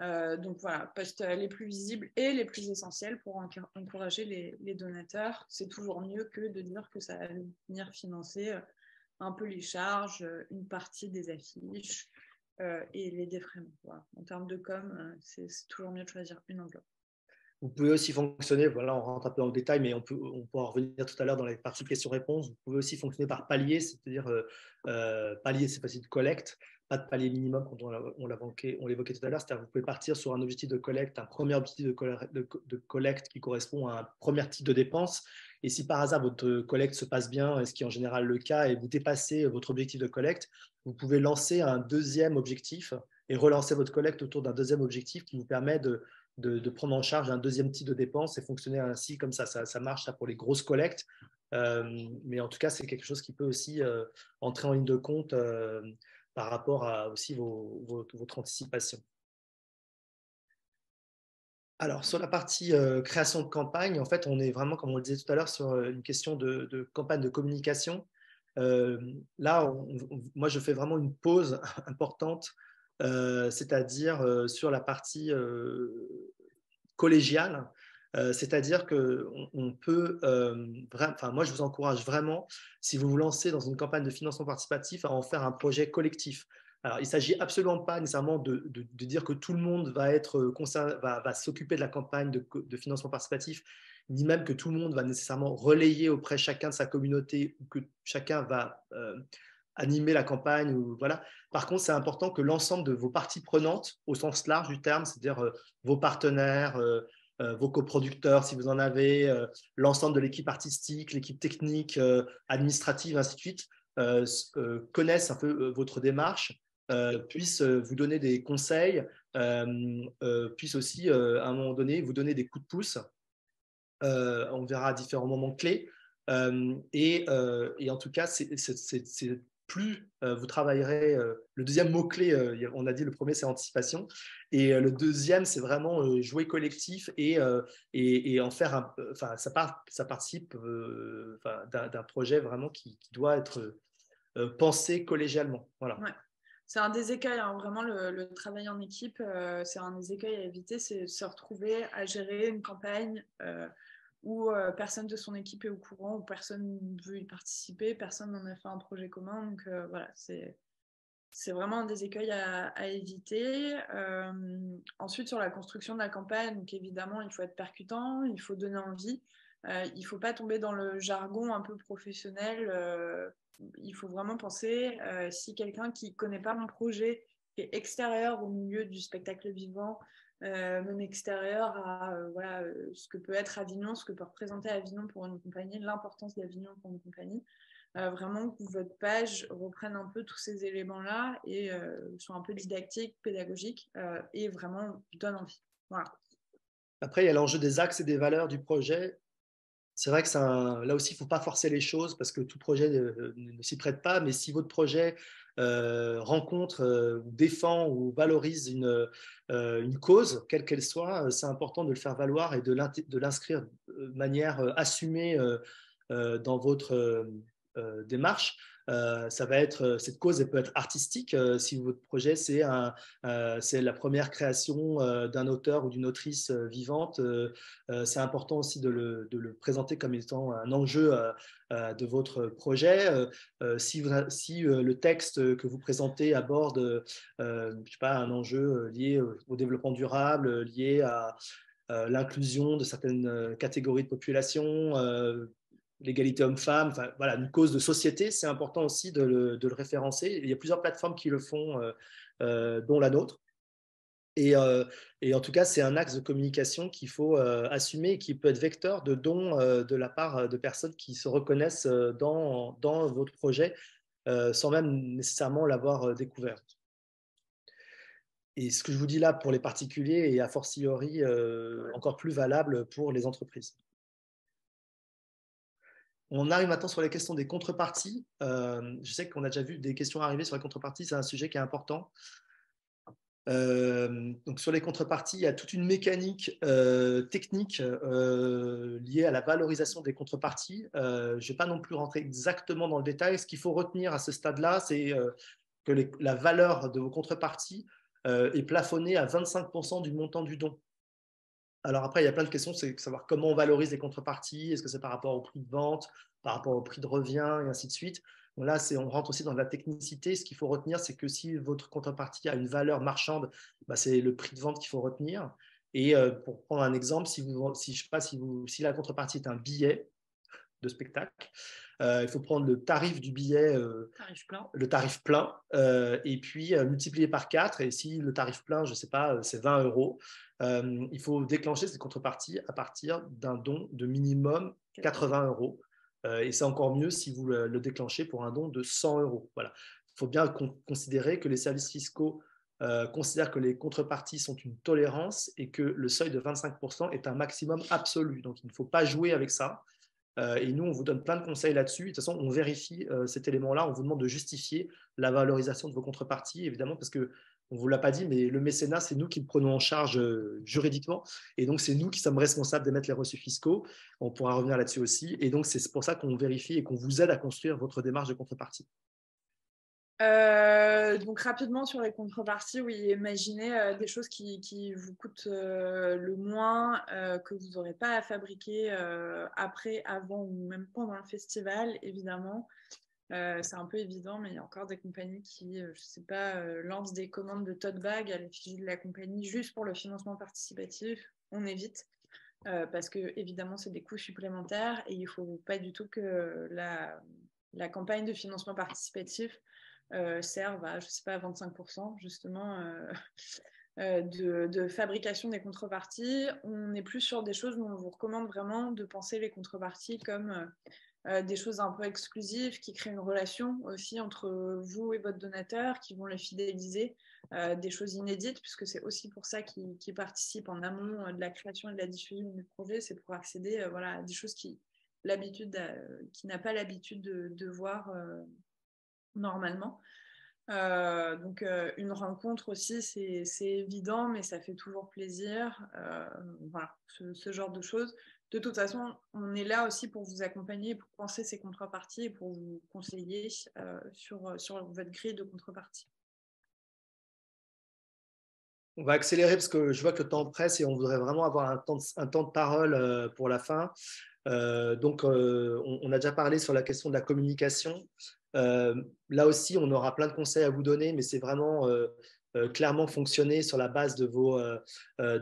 Donc voilà, postes les plus visibles et les plus essentiels pour encourager les donateurs. C'est toujours mieux que de dire que ça va venir financer un peu les charges, une partie des affiches et les défraiements. Voilà. En termes de com, c'est toujours mieux de choisir une enveloppe. Vous pouvez aussi fonctionner, on rentre un peu dans le détail, mais on peut en revenir tout à l'heure dans les parties questions-réponses. Vous pouvez aussi fonctionner par palier, c'est-à-dire palier, c'est facile de collecte, pas de palier minimum quand on l'évoquait tout à l'heure, c'est-à-dire que vous pouvez partir sur un objectif de collecte, un premier objectif de collecte qui correspond à un premier type de dépense, et si par hasard votre collecte se passe bien, ce qui est en général le cas, et vous dépassez votre objectif de collecte, vous pouvez lancer un deuxième objectif et relancer votre collecte autour d'un deuxième objectif qui vous permet de prendre en charge un deuxième type de dépense et fonctionner ainsi comme ça. Ça marche pour les grosses collectes, mais en tout cas, c'est quelque chose qui peut aussi entrer en ligne de compte par rapport à aussi votre anticipation. Alors, sur la partie création de campagne, en fait, on est vraiment, comme on le disait tout à l'heure, sur une question de campagne de communication. Là, moi, je fais vraiment une pause importante, c'est-à-dire sur la partie collégiale. C'est-à-dire que on peut, moi je vous encourage vraiment, si vous vous lancez dans une campagne de financement participatif, à en faire un projet collectif. Alors, il ne s'agit absolument pas nécessairement de dire que tout le monde va s'occuper de la campagne de financement participatif, ni même que tout le monde va nécessairement relayer auprès chacun de sa communauté, ou que chacun va animer la campagne. Par contre, c'est important que l'ensemble de vos parties prenantes, au sens large du terme, c'est-à-dire vos partenaires, vos coproducteurs, si vous en avez, l'ensemble de l'équipe artistique, l'équipe technique, administrative, ainsi de suite, connaissent un peu votre démarche, puissent vous donner des conseils, puissent aussi, à un moment donné, vous donner des coups de pouce. On verra à différents moments clés. Et en tout cas, c'est plus vous travaillerez, le deuxième mot-clé, on a dit le premier c'est anticipation, et le deuxième c'est vraiment jouer collectif et en faire ça participe d'un projet vraiment qui doit être pensé collégialement. Voilà. Ouais. C'est un des écueils, vraiment le travail en équipe, c'est un des écueils à éviter, c'est de se retrouver à gérer une campagne où personne de son équipe est au courant, où personne ne veut y participer, personne n'en a fait un projet commun. Donc voilà, c'est vraiment un des écueils à éviter. Ensuite, sur la construction de la campagne, donc évidemment, il faut être percutant, il faut donner envie. Il ne faut pas tomber dans le jargon un peu professionnel. Il faut vraiment penser, si quelqu'un qui ne connaît pas mon projet, qui est extérieur au milieu du spectacle vivant, même extérieur à ce que peut être Avignon, ce que peut représenter Avignon pour une compagnie, l'importance d'Avignon pour une compagnie, vraiment que votre page reprenne un peu tous ces éléments-là et soit un peu didactique, pédagogique et vraiment donne envie. Voilà. Après, il y a l'enjeu des axes et des valeurs du projet C'est vrai que là aussi, il ne faut pas forcer les choses parce que tout projet ne s'y prête pas. Mais si votre projet rencontre ou défend ou valorise une cause, quelle qu'elle soit, c'est important de le faire valoir et de l'inscrire de manière assumée dans votre démarche. Ça va être, cette cause elle peut être artistique si votre projet c'est la première création d'un auteur ou d'une autrice vivante. C'est important aussi de le présenter comme étant un enjeu de votre projet. Si le texte que vous présentez aborde je sais pas, un enjeu lié au développement durable, lié à l'inclusion de certaines catégories de population, l'égalité homme-femme, enfin, voilà, une cause de société, c'est important aussi de le référencer. Il y a plusieurs plateformes qui le font, dont la nôtre. Et en tout cas, c'est un axe de communication qu'il faut assumer et qui peut être vecteur de dons de la part de personnes qui se reconnaissent dans votre projet sans même nécessairement l'avoir découvert. Et ce que je vous dis là pour les particuliers est a fortiori encore plus valable pour les entreprises. On arrive maintenant sur la question des contreparties. Je sais qu'on a déjà vu des questions arriver sur les contreparties, c'est un sujet qui est important. Donc sur les contreparties, il y a toute une mécanique technique liée à la valorisation des contreparties. Je ne vais pas non plus rentrer exactement dans le détail. Ce qu'il faut retenir à ce stade-là, c'est que la valeur de vos contreparties est plafonnée à 25% du montant du don. Alors après, il y a plein de questions, c'est savoir comment on valorise les contreparties, est-ce que c'est par rapport au prix de vente, par rapport au prix de revient, et ainsi de suite. Donc là, on rentre aussi dans de la technicité. Ce qu'il faut retenir, c'est que si votre contrepartie a une valeur marchande, bah, c'est le prix de vente qu'il faut retenir. Et pour prendre un exemple, si la contrepartie est un billet de spectacle, il faut prendre le tarif du billet, le tarif plein, et puis multiplier par 4. Et si le tarif plein, je ne sais pas, c'est 20 €, il faut déclencher cette contrepartie à partir d'un don de minimum 80 €. Et c'est encore mieux si vous le déclenchez pour un don de 100 €. Voilà. Il faut bien considérer que les services fiscaux considèrent que les contreparties sont une tolérance et que le seuil de 25% est un maximum absolu. Donc, il ne faut pas jouer avec ça. Et nous, on vous donne plein de conseils là-dessus. De toute façon, on vérifie cet élément-là. On vous demande de justifier la valorisation de vos contreparties, évidemment, parce que on ne vous l'a pas dit, mais le mécénat, c'est nous qui le prenons en charge juridiquement. Et donc, c'est nous qui sommes responsables d'émettre les reçus fiscaux. On pourra revenir là-dessus aussi. Et donc, c'est pour ça qu'on vérifie et qu'on vous aide à construire votre démarche de contrepartie. Donc, rapidement, sur les contreparties, oui, imaginez des choses qui vous coûtent le moins, que vous n'aurez pas à fabriquer après, avant ou même pendant le festival, évidemment. C'est un peu évident, mais il y a encore des compagnies qui, je sais pas, lancent des commandes de tote bag à l'effigie de la compagnie juste pour le financement participatif. On évite parce que évidemment c'est des coûts supplémentaires et il faut pas du tout que la campagne de financement participatif serve à, je sais pas, 25% justement de fabrication des contreparties. On est plus sur des choses où on vous recommande vraiment de penser les contreparties comme des choses un peu exclusives qui créent une relation aussi entre vous et votre donateur, qui vont les fidéliser, des choses inédites, puisque c'est aussi pour ça qu'ils participent en amont de la création et de la diffusion du projet, c'est pour accéder voilà, à des choses qui n'a pas l'habitude de voir normalement. Donc une rencontre aussi, c'est évident, mais ça fait toujours plaisir, voilà, ce genre de choses. De toute façon, on est là aussi pour vous accompagner, pour penser ces contreparties et pour vous conseiller sur votre grille de contreparties. On va accélérer parce que je vois que le temps presse et on voudrait vraiment avoir un temps de parole pour la fin. Donc, on a déjà parlé sur la question de la communication. Là aussi, on aura plein de conseils à vous donner, mais c'est vraiment... clairement fonctionner sur la base de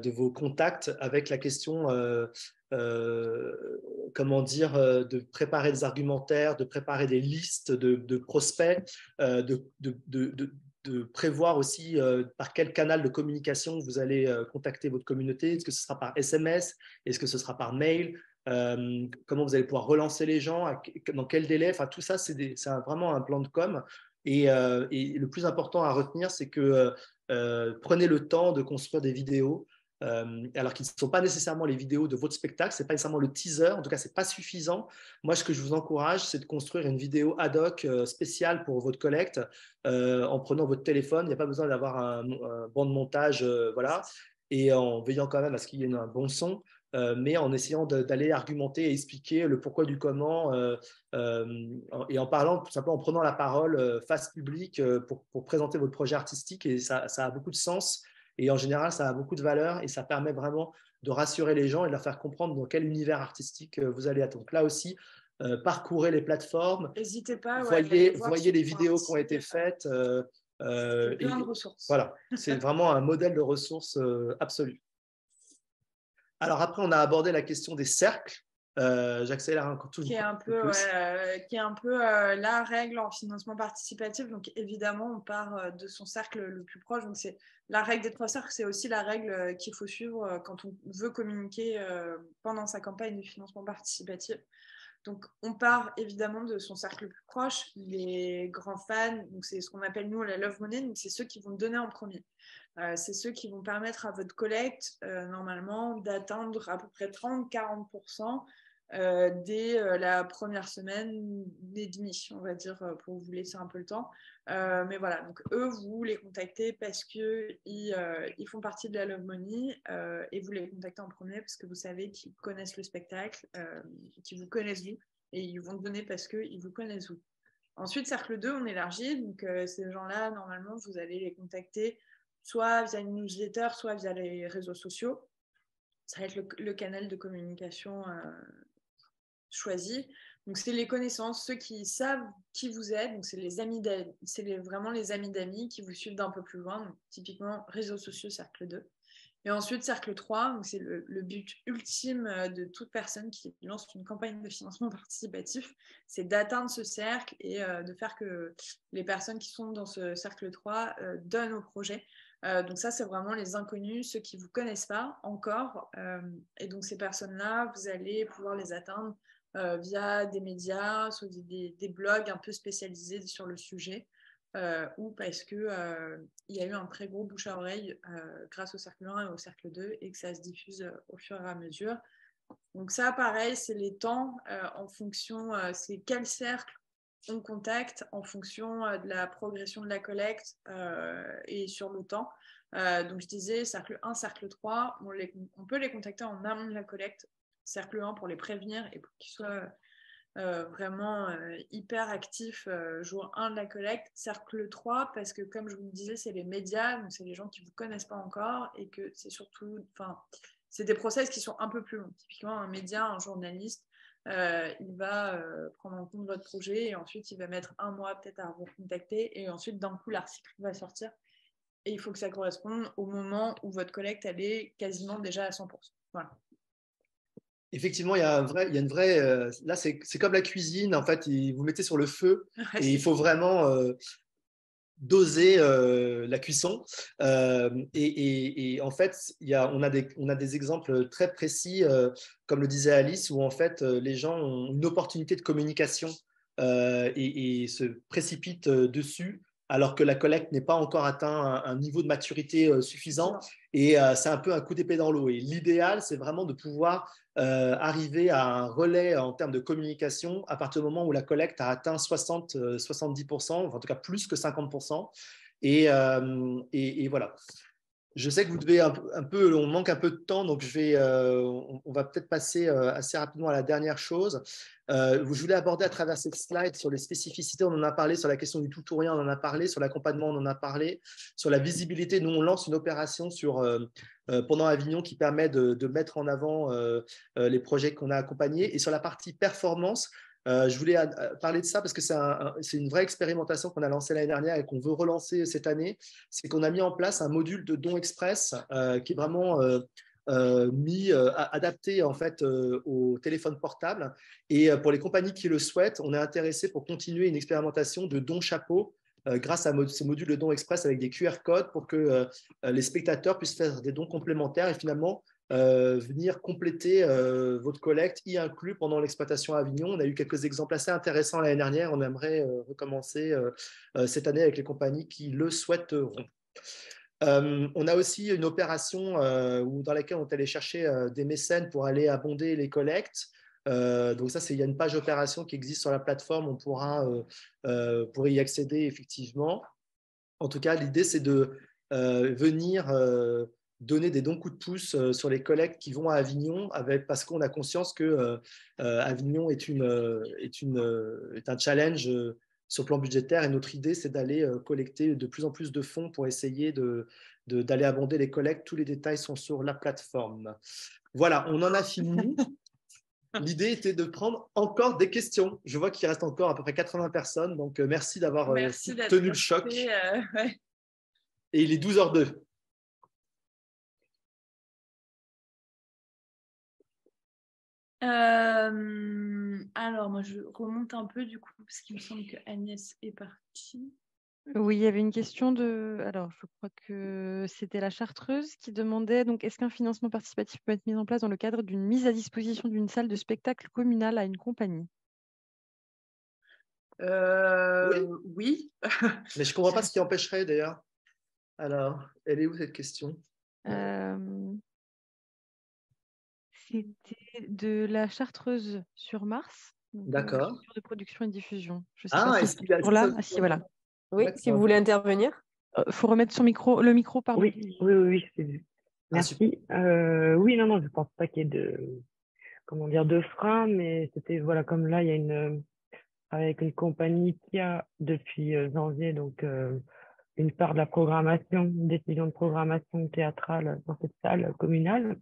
vos contacts avec la question, comment dire, de préparer des argumentaires, de préparer des listes de prospects, de prévoir aussi par quel canal de communication vous allez contacter votre communauté. Est-ce que ce sera par SMS? Est-ce que ce sera par mail? Comment vous allez pouvoir relancer les gens? Dans quel délai? Enfin, tout ça, c'est vraiment un plan de com'. Et le plus important à retenir, c'est que prenez le temps de construire des vidéos alors qu'ils ne sont pas nécessairement les vidéos de votre spectacle, ce n'est pas nécessairement le teaser, en tout cas, ce n'est pas suffisant. Moi, ce que je vous encourage, c'est de construire une vidéo ad hoc spéciale pour votre collecte en prenant votre téléphone. Il n'y a pas besoin d'avoir un banc de montage, voilà, et en veillant quand même à ce qu'il y ait un bon son, mais en essayant d'aller argumenter et expliquer le pourquoi du comment et en parlant, tout simplement en prenant la parole face publique pour présenter votre projet artistique. Et ça a beaucoup de sens. Et en général, ça a beaucoup de valeur et ça permet vraiment de rassurer les gens et de leur faire comprendre dans quel univers artistique vous allez être. Donc là aussi, parcourez les plateformes. N'hésitez pas. Voyez les vidéos qui ont été faites. Plein de ressources. Voilà, c'est vraiment un modèle de ressources absolu. Alors après, on a abordé la question des cercles. J'accélère encore tout. Qui est un peu la règle en financement participatif. Donc évidemment, on part de son cercle le plus proche. Donc c'est la règle des 3 cercles, c'est aussi la règle qu'il faut suivre quand on veut communiquer pendant sa campagne de financement participatif. Donc on part évidemment de son cercle le plus proche, les grands fans. Donc c'est ce qu'on appelle nous la love money. Donc c'est ceux qui vont donner en premier. C'est ceux qui vont permettre à votre collecte normalement d'atteindre à peu près 30-40% dès la première semaine et demie, on va dire, pour vous laisser un peu le temps. Mais voilà, donc eux, vous les contactez parce qu'ils font partie de la Love Money et vous les contactez en premier parce que vous savez qu'ils connaissent le spectacle, qu'ils vous connaissent vous et ils vont donner parce qu'ils vous connaissent vous. Ensuite, cercle 2, on élargit. Donc ces gens-là, normalement, vous allez les contacter soit via une newsletter, soit via les réseaux sociaux. Ça va être le canal de communication choisi. Donc, c'est les connaissances, ceux qui savent qui vous êtes. Donc, c'est vraiment les amis d'amis qui vous suivent d'un peu plus loin. Donc, typiquement, réseaux sociaux, cercle 2. Et ensuite, cercle 3, c'est le but ultime de toute personne qui lance une campagne de financement participatif, c'est d'atteindre ce cercle et de faire que les personnes qui sont dans ce cercle 3 donnent au projet. Donc ça, c'est vraiment les inconnus, ceux qui ne vous connaissent pas encore. Et donc ces personnes-là, vous allez pouvoir les atteindre via des médias, soit des blogs un peu spécialisés sur le sujet. Ou parce qu'il y a eu un très gros bouche à oreille grâce au cercle 1 et au cercle 2 et que ça se diffuse au fur et à mesure. Donc ça, pareil, c'est les temps en fonction, c'est quel cercle on contacte en fonction de la progression de la collecte et sur le temps. Donc je disais, cercle 1, cercle 3, on peut les contacter en amont de la collecte, cercle 1 pour les prévenir et pour qu'ils soient... vraiment hyper actif jour 1 de la collecte, cercle 3 parce que comme je vous le disais, c'est les médias, donc c'est les gens qui ne vous connaissent pas encore et que c'est surtout, enfin c'est des process qui sont un peu plus longs. Typiquement un média, un journaliste, il va prendre en compte votre projet et ensuite il va mettre un mois peut-être à vous contacter et ensuite d'un coup l'article va sortir et il faut que ça corresponde au moment où votre collecte elle est quasiment déjà à 100%. Voilà. Effectivement, il y a une vraie. Là, c'est comme la cuisine. En fait, vous mettez sur le feu et il faut vraiment doser la cuisson. Et en fait, on a des exemples très précis, comme le disait Alice, où en fait les gens ont une opportunité de communication et se précipitent dessus, alors que la collecte n'est pas encore atteint un niveau de maturité suffisant. Et c'est un peu un coup d'épée dans l'eau. Et l'idéal, c'est vraiment de pouvoir arriver à un relais en termes de communication à partir du moment où la collecte a atteint 70%, enfin, en tout cas plus que 50%. Et voilà. Je sais que vous devez on manque un peu de temps, donc on va peut-être passer assez rapidement à la dernière chose. Je voulais aborder à travers cette slide sur les spécificités, on en a parlé, sur la question du tout ou rien, on en a parlé, sur l'accompagnement, on en a parlé, sur la visibilité, nous on lance une opération pendant Avignon qui permet de mettre en avant les projets qu'on a accompagnés, et sur la partie performance, je voulais parler de ça parce que c'est une vraie expérimentation qu'on a lancée l'année dernière et qu'on veut relancer cette année. C'est qu'on a mis en place un module de dons express qui est vraiment adapté en fait, au téléphone portable. Et pour les compagnies qui le souhaitent, on est intéressé pour continuer une expérimentation de dons chapeaux grâce à ce module de dons express avec des QR codes pour que les spectateurs puissent faire des dons complémentaires et finalement venir compléter votre collecte, y inclus pendant l'exploitation à Avignon. On a eu quelques exemples assez intéressants l'année dernière. On aimerait recommencer cette année avec les compagnies qui le souhaiteront. On a aussi une opération dans laquelle on est allé chercher des mécènes pour aller abonder les collectes. Donc ça, il y a une page opération qui existe sur la plateforme, on pourra pour y accéder effectivement. En tout cas, l'idée, c'est de venir donner des dons coups de pouce sur les collectes qui vont à Avignon, parce qu'on a conscience que Avignon est un challenge sur le plan budgétaire, et notre idée, c'est d'aller collecter de plus en plus de fonds pour essayer d'aller abonder les collectes. Tous les détails sont sur la plateforme. Voilà, on en a fini. L'idée était de prendre encore des questions. Je vois qu'il reste encore à peu près 80 personnes, donc merci d'avoir tenu le choc. Ouais. Et il est 12h02. Alors, moi, je remonte un peu, du coup, parce qu'il me semble que Agnès est partie. Oui, il y avait une question de... Alors, je crois que c'était la Chartreuse qui demandait, donc, est-ce qu'un financement participatif peut être mis en place dans le cadre d'une mise à disposition d'une salle de spectacle communale à une compagnie? Oui. Mais je ne comprends pas ce qui empêcherait, d'ailleurs. Alors, elle est où, cette question? C'était de la Chartreuse sur Mars. D'accord. De production et diffusion. Je sais pas si c'est pour là. Ah, si, voilà. Oui, si vous voulez intervenir. Il faut remettre son micro, le micro, pardon. Oui, c'est vu. Merci. Oui, non, je ne pense pas qu'il y ait de freins, mais c'était, voilà, comme là, il y a avec une compagnie qui a, depuis janvier, donc une part de la programmation, décision de programmation théâtrale dans cette salle communale.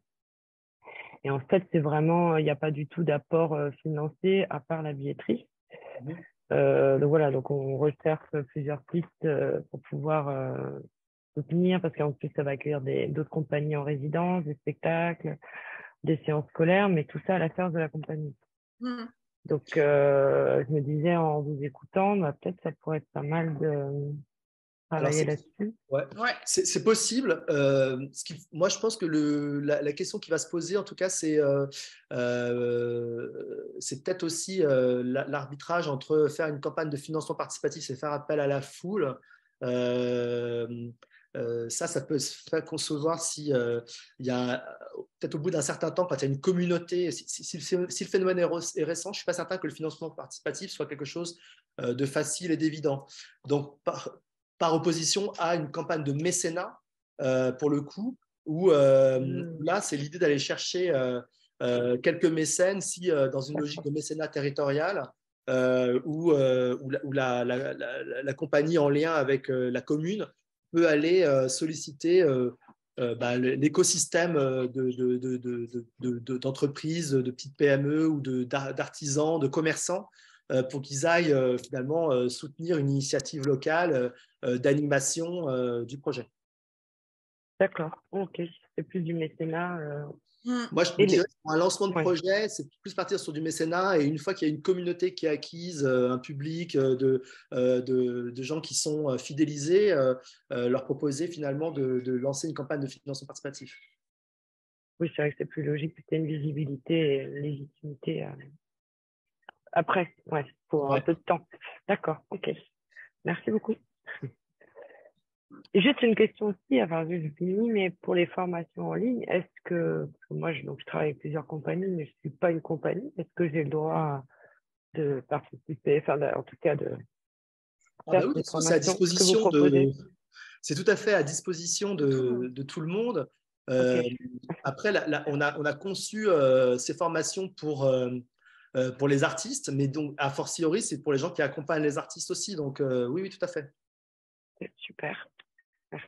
Et en fait, c'est vraiment, il n'y a pas du tout d'apport financier à part la billetterie. Mmh. Donc voilà, donc on recherche plusieurs pistes pour pouvoir soutenir, parce qu'en plus, ça va accueillir d'autres compagnies en résidence, des spectacles, des séances scolaires, mais tout ça à la charge de la compagnie. Mmh. Donc, je me disais, en vous écoutant, bah, peut-être ça pourrait être pas mal de... C'est possible. Moi, je pense que la question qui va se poser, en tout cas, c'est peut-être aussi l'arbitrage entre faire une campagne de financement participatif et faire appel à la foule. Ça peut se faire concevoir si il y a peut-être au bout d'un certain temps, quand il y a une communauté, si le phénomène est récent, je ne suis pas certain que le financement participatif soit quelque chose de facile et d'évident. Donc, par opposition à une campagne de mécénat, pour le coup, où là, c'est l'idée d'aller chercher quelques mécènes, si dans une logique de mécénat territorial, où la compagnie en lien avec la commune peut aller solliciter l'écosystème d'entreprises, de petites PME ou d'artisans, de commerçants, pour qu'ils aillent finalement soutenir une initiative locale d'animation du projet. D'accord, ok, c'est plus du mécénat. Moi, je dirais pour un lancement de projet, c'est plus partir sur du mécénat, et une fois qu'il y a une communauté qui est acquise, un public de gens qui sont fidélisés, leur proposer finalement de lancer une campagne de financement participatif. Oui, c'est vrai que c'est plus logique, c'est une visibilité et une légitimité. Après, pour un peu de temps. D'accord, ok. Merci beaucoup. Et juste une question aussi, enfin, je finis, mais pour les formations en ligne, est-ce que, moi, je travaille avec plusieurs compagnies, mais je ne suis pas une compagnie, est-ce que j'ai le droit de participer, enfin, en tout cas, de faire des formations à disposition que vous proposez ? C'est tout à fait à disposition de tout le monde. Okay. Après, on a conçu ces formations pour les artistes, mais donc a fortiori, c'est pour les gens qui accompagnent les artistes aussi. Donc oui, tout à fait. Super. Merci.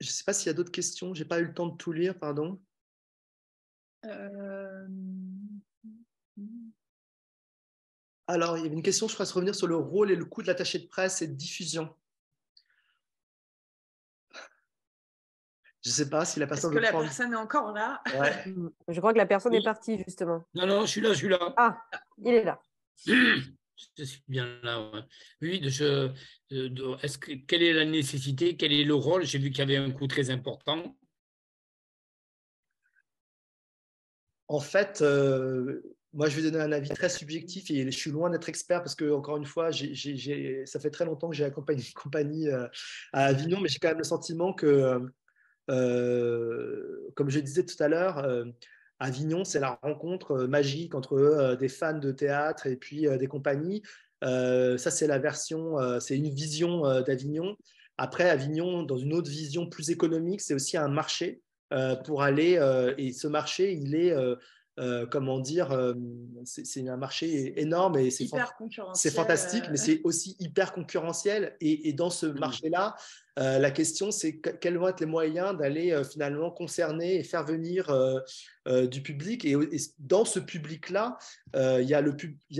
Je ne sais pas s'il y a d'autres questions. Je n'ai pas eu le temps de tout lire, pardon. Alors, il y avait une question, je crois, se revenir sur le rôle et le coût de l'attaché de presse et de diffusion. Je ne sais pas si la personne... Est-ce que la personne est encore là? Ouais. Je crois que la personne est partie, justement. Non, je suis là. Ah, il est là. Je suis bien là, ouais. Oui, quelle est la nécessité? Quel est le rôle? J'ai vu qu'il y avait un coût très important. En fait, Moi, je vais donner un avis très subjectif et je suis loin d'être expert parce que, encore une fois, ça fait très longtemps que j'ai accompagné une compagnie à Avignon, mais j'ai quand même le sentiment que, comme je disais tout à l'heure, Avignon, c'est la rencontre magique entre des fans de théâtre et puis des compagnies. Ça, c'est la version, c'est une vision d'Avignon. Après, Avignon, dans une autre vision plus économique, c'est aussi un marché pour aller, et ce marché, il est... comment dire, c'est un marché énorme et c'est fantastique, mais c'est aussi hyper concurrentiel. Et dans ce marché-là, la question, c'est quels vont être les moyens d'aller finalement concerner et faire venir du public. Et dans ce public-là, il y a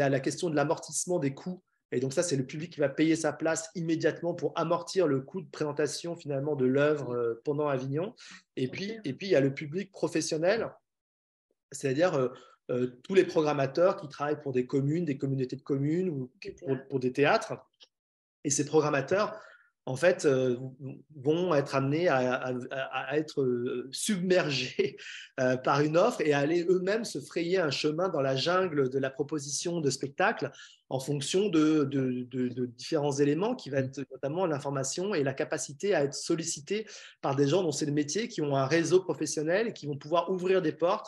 la question de l'amortissement des coûts. Et donc ça, c'est le public qui va payer sa place immédiatement pour amortir le coût de présentation finalement de l'œuvre pendant Avignon. Et puis, il y a le public professionnel, c'est-à-dire tous les programmateurs qui travaillent pour des communes, des communautés de communes ou pour des théâtres. Et ces programmateurs, en fait, vont être amenés à être submergés par une offre et à aller eux-mêmes se frayer un chemin dans la jungle de la proposition de spectacle en fonction de différents éléments qui va être notamment l'information et la capacité à être sollicité par des gens dont c'est le métier, qui ont un réseau professionnel et qui vont pouvoir ouvrir des portes.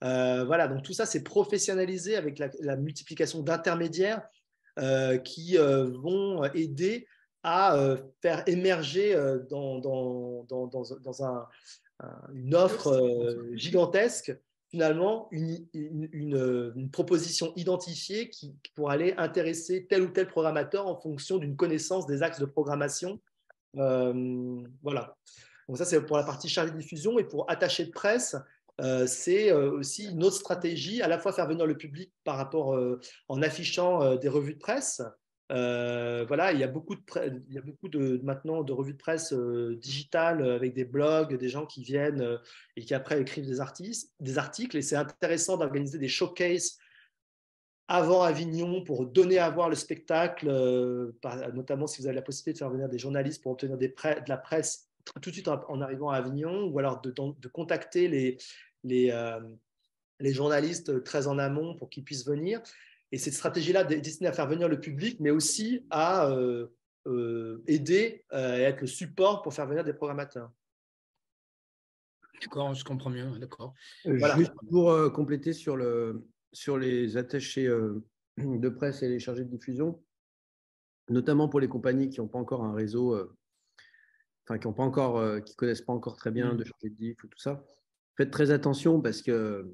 Voilà, donc tout ça c'est professionnalisé avec la multiplication d'intermédiaires qui vont aider à faire émerger dans une offre gigantesque finalement une proposition identifiée qui pour aller intéresser tel ou tel programmateur en fonction d'une connaissance des axes de programmation. Voilà, donc ça c'est pour la partie chargée de diffusion. Et pour attaché de presse, c'est aussi une autre stratégie, à la fois faire venir le public par rapport en affichant des revues de presse. Voilà, il y a beaucoup de maintenant de revues de presse digitales avec des blogs, des gens qui viennent et qui après écrivent des articles. Et c'est intéressant d'organiser des showcases avant Avignon pour donner à voir le spectacle, notamment si vous avez la possibilité de faire venir des journalistes pour obtenir de la presse tout de suite en arrivant à Avignon, ou alors de contacter les journalistes très en amont pour qu'ils puissent venir. Et cette stratégie-là destinée à faire venir le public, mais aussi à aider et être le support pour faire venir des programmateurs. D'accord, je comprends mieux. D'accord. Voilà. Juste pour compléter sur les attachés de presse et les chargés de diffusion, notamment pour les compagnies qui n'ont pas encore un réseau... qui ne connaissent pas encore très bien de chargé de diff ou tout ça, faites très attention parce que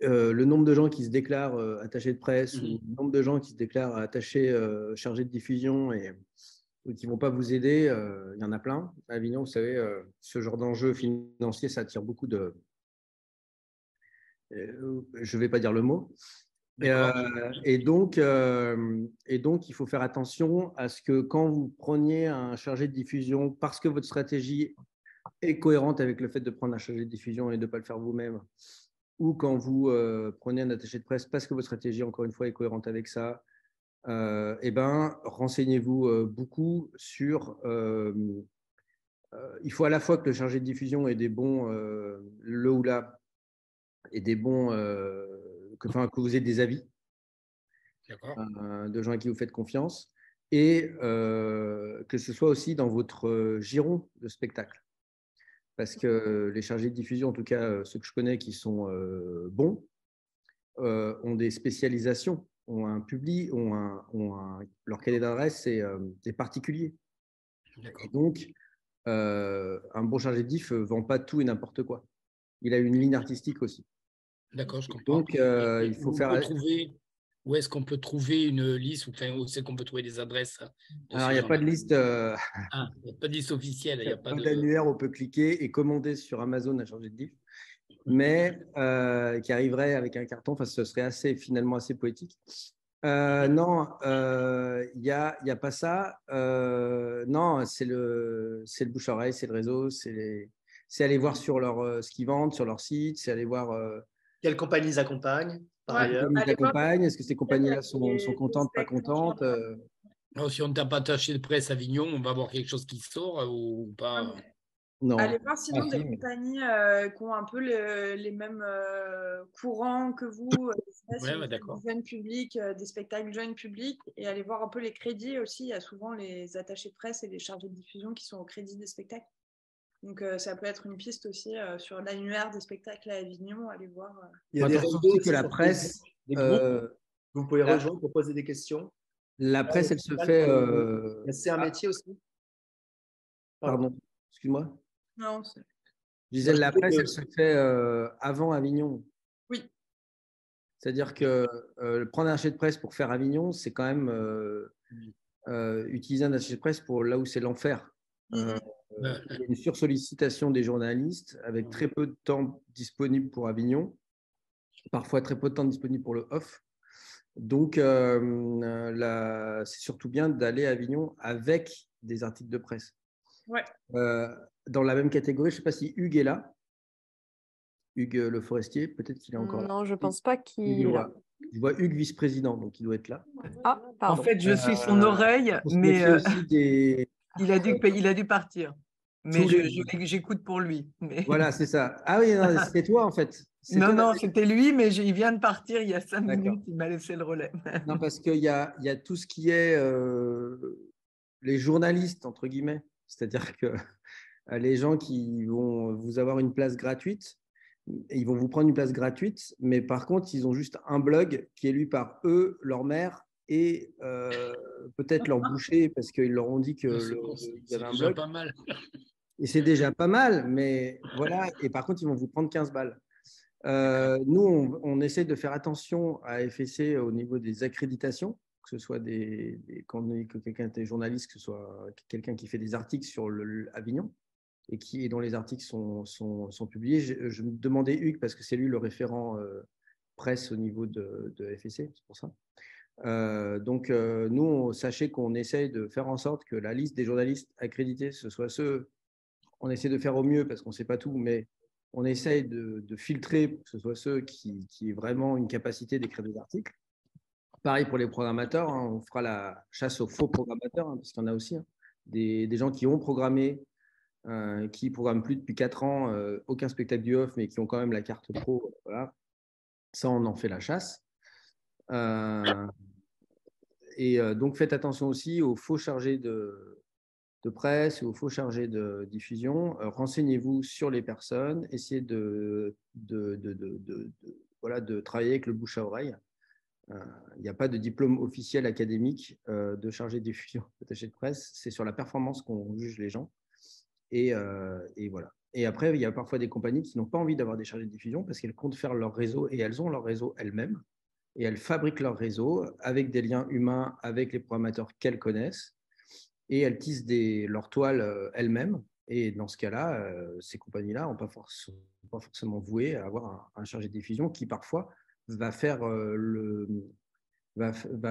le nombre de gens qui se déclarent attachés de presse ou le nombre de gens qui se déclarent attachés chargés de diffusion ou qui ne vont pas vous aider, il y en a plein. À Avignon, vous savez, ce genre d'enjeu financier, ça attire beaucoup de… je ne vais pas dire le mot. Et donc, il faut faire attention à ce que quand vous preniez un chargé de diffusion, parce que votre stratégie est cohérente avec le fait de prendre un chargé de diffusion et de ne pas le faire vous-même, ou quand vous prenez un attaché de presse, parce que votre stratégie, encore une fois, est cohérente avec ça, renseignez-vous beaucoup sur… il faut à la fois que le chargé de diffusion ait des bons… le ou la… et des bons… que vous ayez des avis de gens à qui vous faites confiance et que ce soit aussi dans votre giron de spectacle. Parce que les chargés de diffusion, en tout cas ceux que je connais qui sont bons, ont des spécialisations, ont un public, leur cahier d'adresse, c'est des particuliers. Et donc, un bon chargé de diff ne vend pas tout et n'importe quoi. Il a une ligne artistique aussi. D'accord, je comprends. Donc, il faut faire… Où est-ce qu'on peut trouver une liste où c'est qu'on peut trouver des adresses? Alors, il n'y a pas de liste… il n'y a pas de liste officielle. Il n'y a pas d'annuaire où on peut cliquer et commander sur Amazon à chargé de diff, mais qui arriverait avec un carton. Enfin, ce serait finalement assez poétique. Non, il n'y a pas ça. Non, c'est le bouche-oreille, c'est le réseau, c'est aller voir sur ce qu'ils vendent, sur leur site, c'est aller voir… Quelles compagnies ils accompagnent, par ailleurs. Est-ce que ces compagnies-là sont contentes, pas contentes? Alors, si on ne t'a pas attaché de presse à Avignon, on va avoir quelque chose qui sort ou pas? Non. Allez voir sinon des compagnies qui ont un peu les mêmes courants que vous, jeunes publics, des spectacles jeunes publics, et allez voir un peu les crédits aussi. Il y a souvent les attachés de presse et les chargés de diffusion qui sont au crédit des spectacles. Donc ça peut être une piste aussi sur l'annuaire des spectacles à Avignon. Allez voir. Il y a des réseaux que la presse, vous pouvez rejoindre pour poser des questions. La presse, elle se fait. C'est un métier aussi. Pardon. Excuse-moi. Non. Je disais, la presse, elle se fait avant Avignon. Oui. C'est-à-dire que prendre un attaché de presse pour faire Avignon, c'est quand même utiliser un attaché de presse pour là où c'est l'enfer. Il y a une sursollicitation des journalistes avec très peu de temps disponible pour Avignon, parfois très peu de temps disponible pour le off. Donc, c'est surtout bien d'aller à Avignon avec des articles de presse. Ouais. Dans la même catégorie, je ne sais pas si Hugues est là. Hugues Le Forestier, peut-être qu'il est encore là. Non, je ne pense pas qu'il est là. Je vois Hugues vice-président, donc il doit être là. Ah, pardon. En fait, je suis son oreille, mais il a dû partir. Mais j'écoute pour lui. Mais... Voilà, c'est ça. Ah oui, c'était toi en fait. Non, c'était lui, mais il vient de partir il y a 5 minutes, il m'a laissé le relais. Non, parce qu'il y a tout ce qui est les journalistes, entre guillemets. C'est-à-dire que les gens qui vont vous avoir une place gratuite, ils vont vous prendre une place gratuite, mais par contre, ils ont juste un blog qui est lu par eux, leur mère et peut-être leur boucher parce qu'ils leur ont dit qu'il y avait un blog. C'est déjà pas mal. Et c'est déjà pas mal, mais voilà. Et par contre, ils vont vous prendre 15 balles. Nous, on essaie de faire attention à AFSC au niveau des accréditations. Que ce soit quand quelqu'un est journaliste, que ce soit quelqu'un qui fait des articles sur Avignon et dont les articles sont publiés. Je me demandais Hugues, parce que c'est lui le référent presse au niveau de FSC, c'est pour ça. Donc, nous, sachez qu'on essaye de faire en sorte que la liste des journalistes accrédités, ce soit ceux, on essaie de faire au mieux parce qu'on ne sait pas tout, mais on essaye de filtrer pour que ce soit ceux qui aient vraiment une capacité d'écrire des articles. Pareil pour les programmateurs, hein, on fera la chasse aux faux programmateurs, hein, parce qu'il y en a aussi, hein, des gens qui ont programmé, qui ne programment plus depuis 4 ans, aucun spectacle du off, mais qui ont quand même la carte pro. Voilà. Ça, on en fait la chasse. Donc, faites attention aussi aux faux chargés de presse, aux faux chargés de diffusion. Renseignez-vous sur les personnes, essayez de travailler avec le bouche à oreille. Il n'y a pas de diplôme officiel académique de chargé de diffusion, attaché de presse. C'est sur la performance qu'on juge les gens. Et voilà. Et après, il y a parfois des compagnies qui n'ont pas envie d'avoir des chargés de diffusion parce qu'elles comptent faire leur réseau et elles ont leur réseau elles-mêmes. Et elles fabriquent leur réseau avec des liens humains, avec les programmateurs qu'elles connaissent. Et elles tissent leur toile elles-mêmes. Et dans ce cas-là, ces compagnies-là n'ont pas forcément voué à avoir un chargé de diffusion qui parfois... va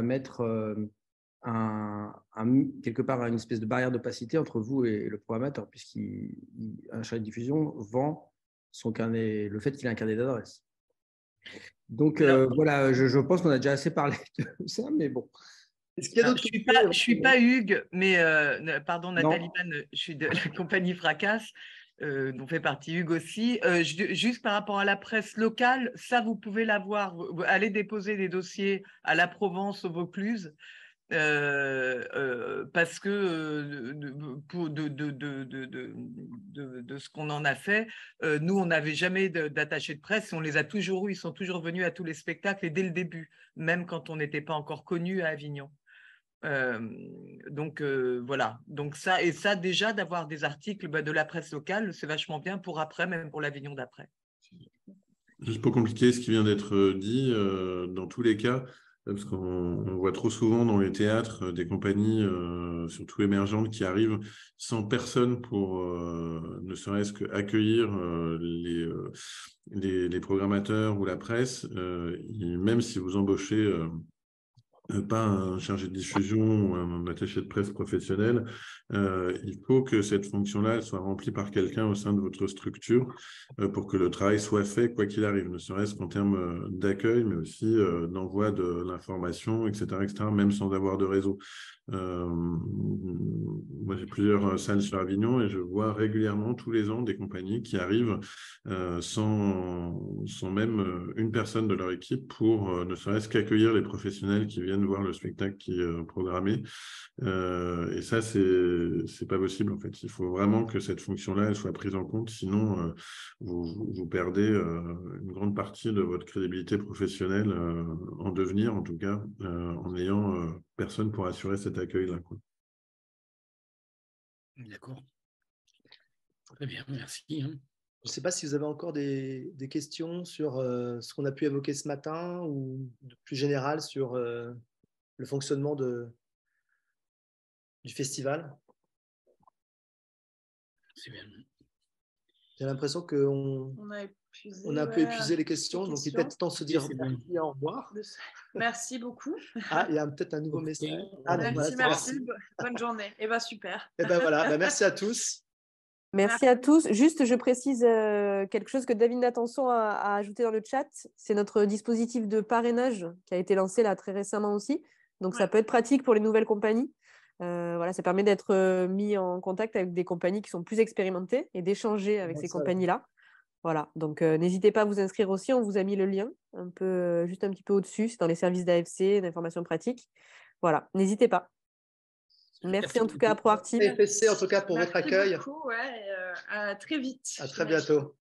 mettre quelque part une espèce de barrière d'opacité entre vous et le programmateur, puisqu'un chargé de diffusion vend le fait qu'il a un carnet d'adresse. Donc voilà, je pense qu'on a déjà assez parlé de ça, mais bon. Est-ce qu'il y a d'autres sujets ? Je ne suis pas Hugues, mais pardon Nathalie Mann, je suis de la compagnie Fracasse. Dont fait partie Hugues aussi. Juste par rapport à la presse locale, ça vous pouvez l'avoir, allez déposer des dossiers à la Provence, au Vaucluse, parce que de ce qu'on en a fait, nous on n'avait jamais d'attaché de presse, on les a toujours eu, ils sont toujours venus à tous les spectacles et dès le début, même quand on n'était pas encore connus à Avignon. Voilà, donc ça, et ça déjà d'avoir des articles de la presse locale, c'est vachement bien pour après, même pour l'Avignon d'après. Juste pour compliquer ce qui vient d'être dit, dans tous les cas, parce qu'on voit trop souvent dans les théâtres des compagnies, surtout émergentes, qui arrivent sans personne pour ne serait-ce qu'accueillir les programmateurs ou la presse, même si vous embauchez pas un chargé de diffusion ou un attaché de presse professionnel, il faut que cette fonction-là soit remplie par quelqu'un au sein de votre structure pour que le travail soit fait quoi qu'il arrive, ne serait-ce qu'en termes d'accueil, mais aussi d'envoi de l'information, etc., même sans avoir de réseau. Moi, j'ai plusieurs salles sur Avignon et je vois régulièrement tous les ans des compagnies qui arrivent sans même une personne de leur équipe pour ne serait-ce qu'accueillir les professionnels qui viennent voir le spectacle qui est programmé. Et ça, c'est pas possible, en fait. Il faut vraiment que cette fonction-là, elle soit prise en compte, sinon vous perdez une grande partie de votre crédibilité professionnelle en devenir, en tout cas, en n'ayant personne pour assurer cet accueil-là, quoi. D'accord. Très bien, merci. Je ne sais pas si vous avez encore des questions sur ce qu'on a pu évoquer ce matin ou de plus général sur le fonctionnement du festival. C'est bien. J'ai l'impression qu'on a pu épuiser les questions, donc il est peut-être temps de se dire merci, au revoir. Merci beaucoup. Ah, il y a peut-être un nouveau message. Ah, non, merci. Bonne journée. Eh bien, super. Eh ben, voilà. Merci à tous. Merci à tous. Juste, je précise quelque chose que David Nathanson a ajouté dans le chat. C'est notre dispositif de parrainage qui a été lancé là très récemment aussi. Donc, ça peut être pratique pour les nouvelles compagnies. Voilà, ça permet d'être mis en contact avec des compagnies qui sont plus expérimentées et d'échanger avec ces compagnies-là. Voilà, donc n'hésitez pas à vous inscrire aussi, on vous a mis le lien un peu, juste un petit peu au-dessus, c'est dans les services d'AFC, d'information pratique. Voilà, n'hésitez pas. Merci en tout cas à ProArtiv. AFSC en tout cas pour votre accueil. Merci beaucoup, à très vite. À très bientôt.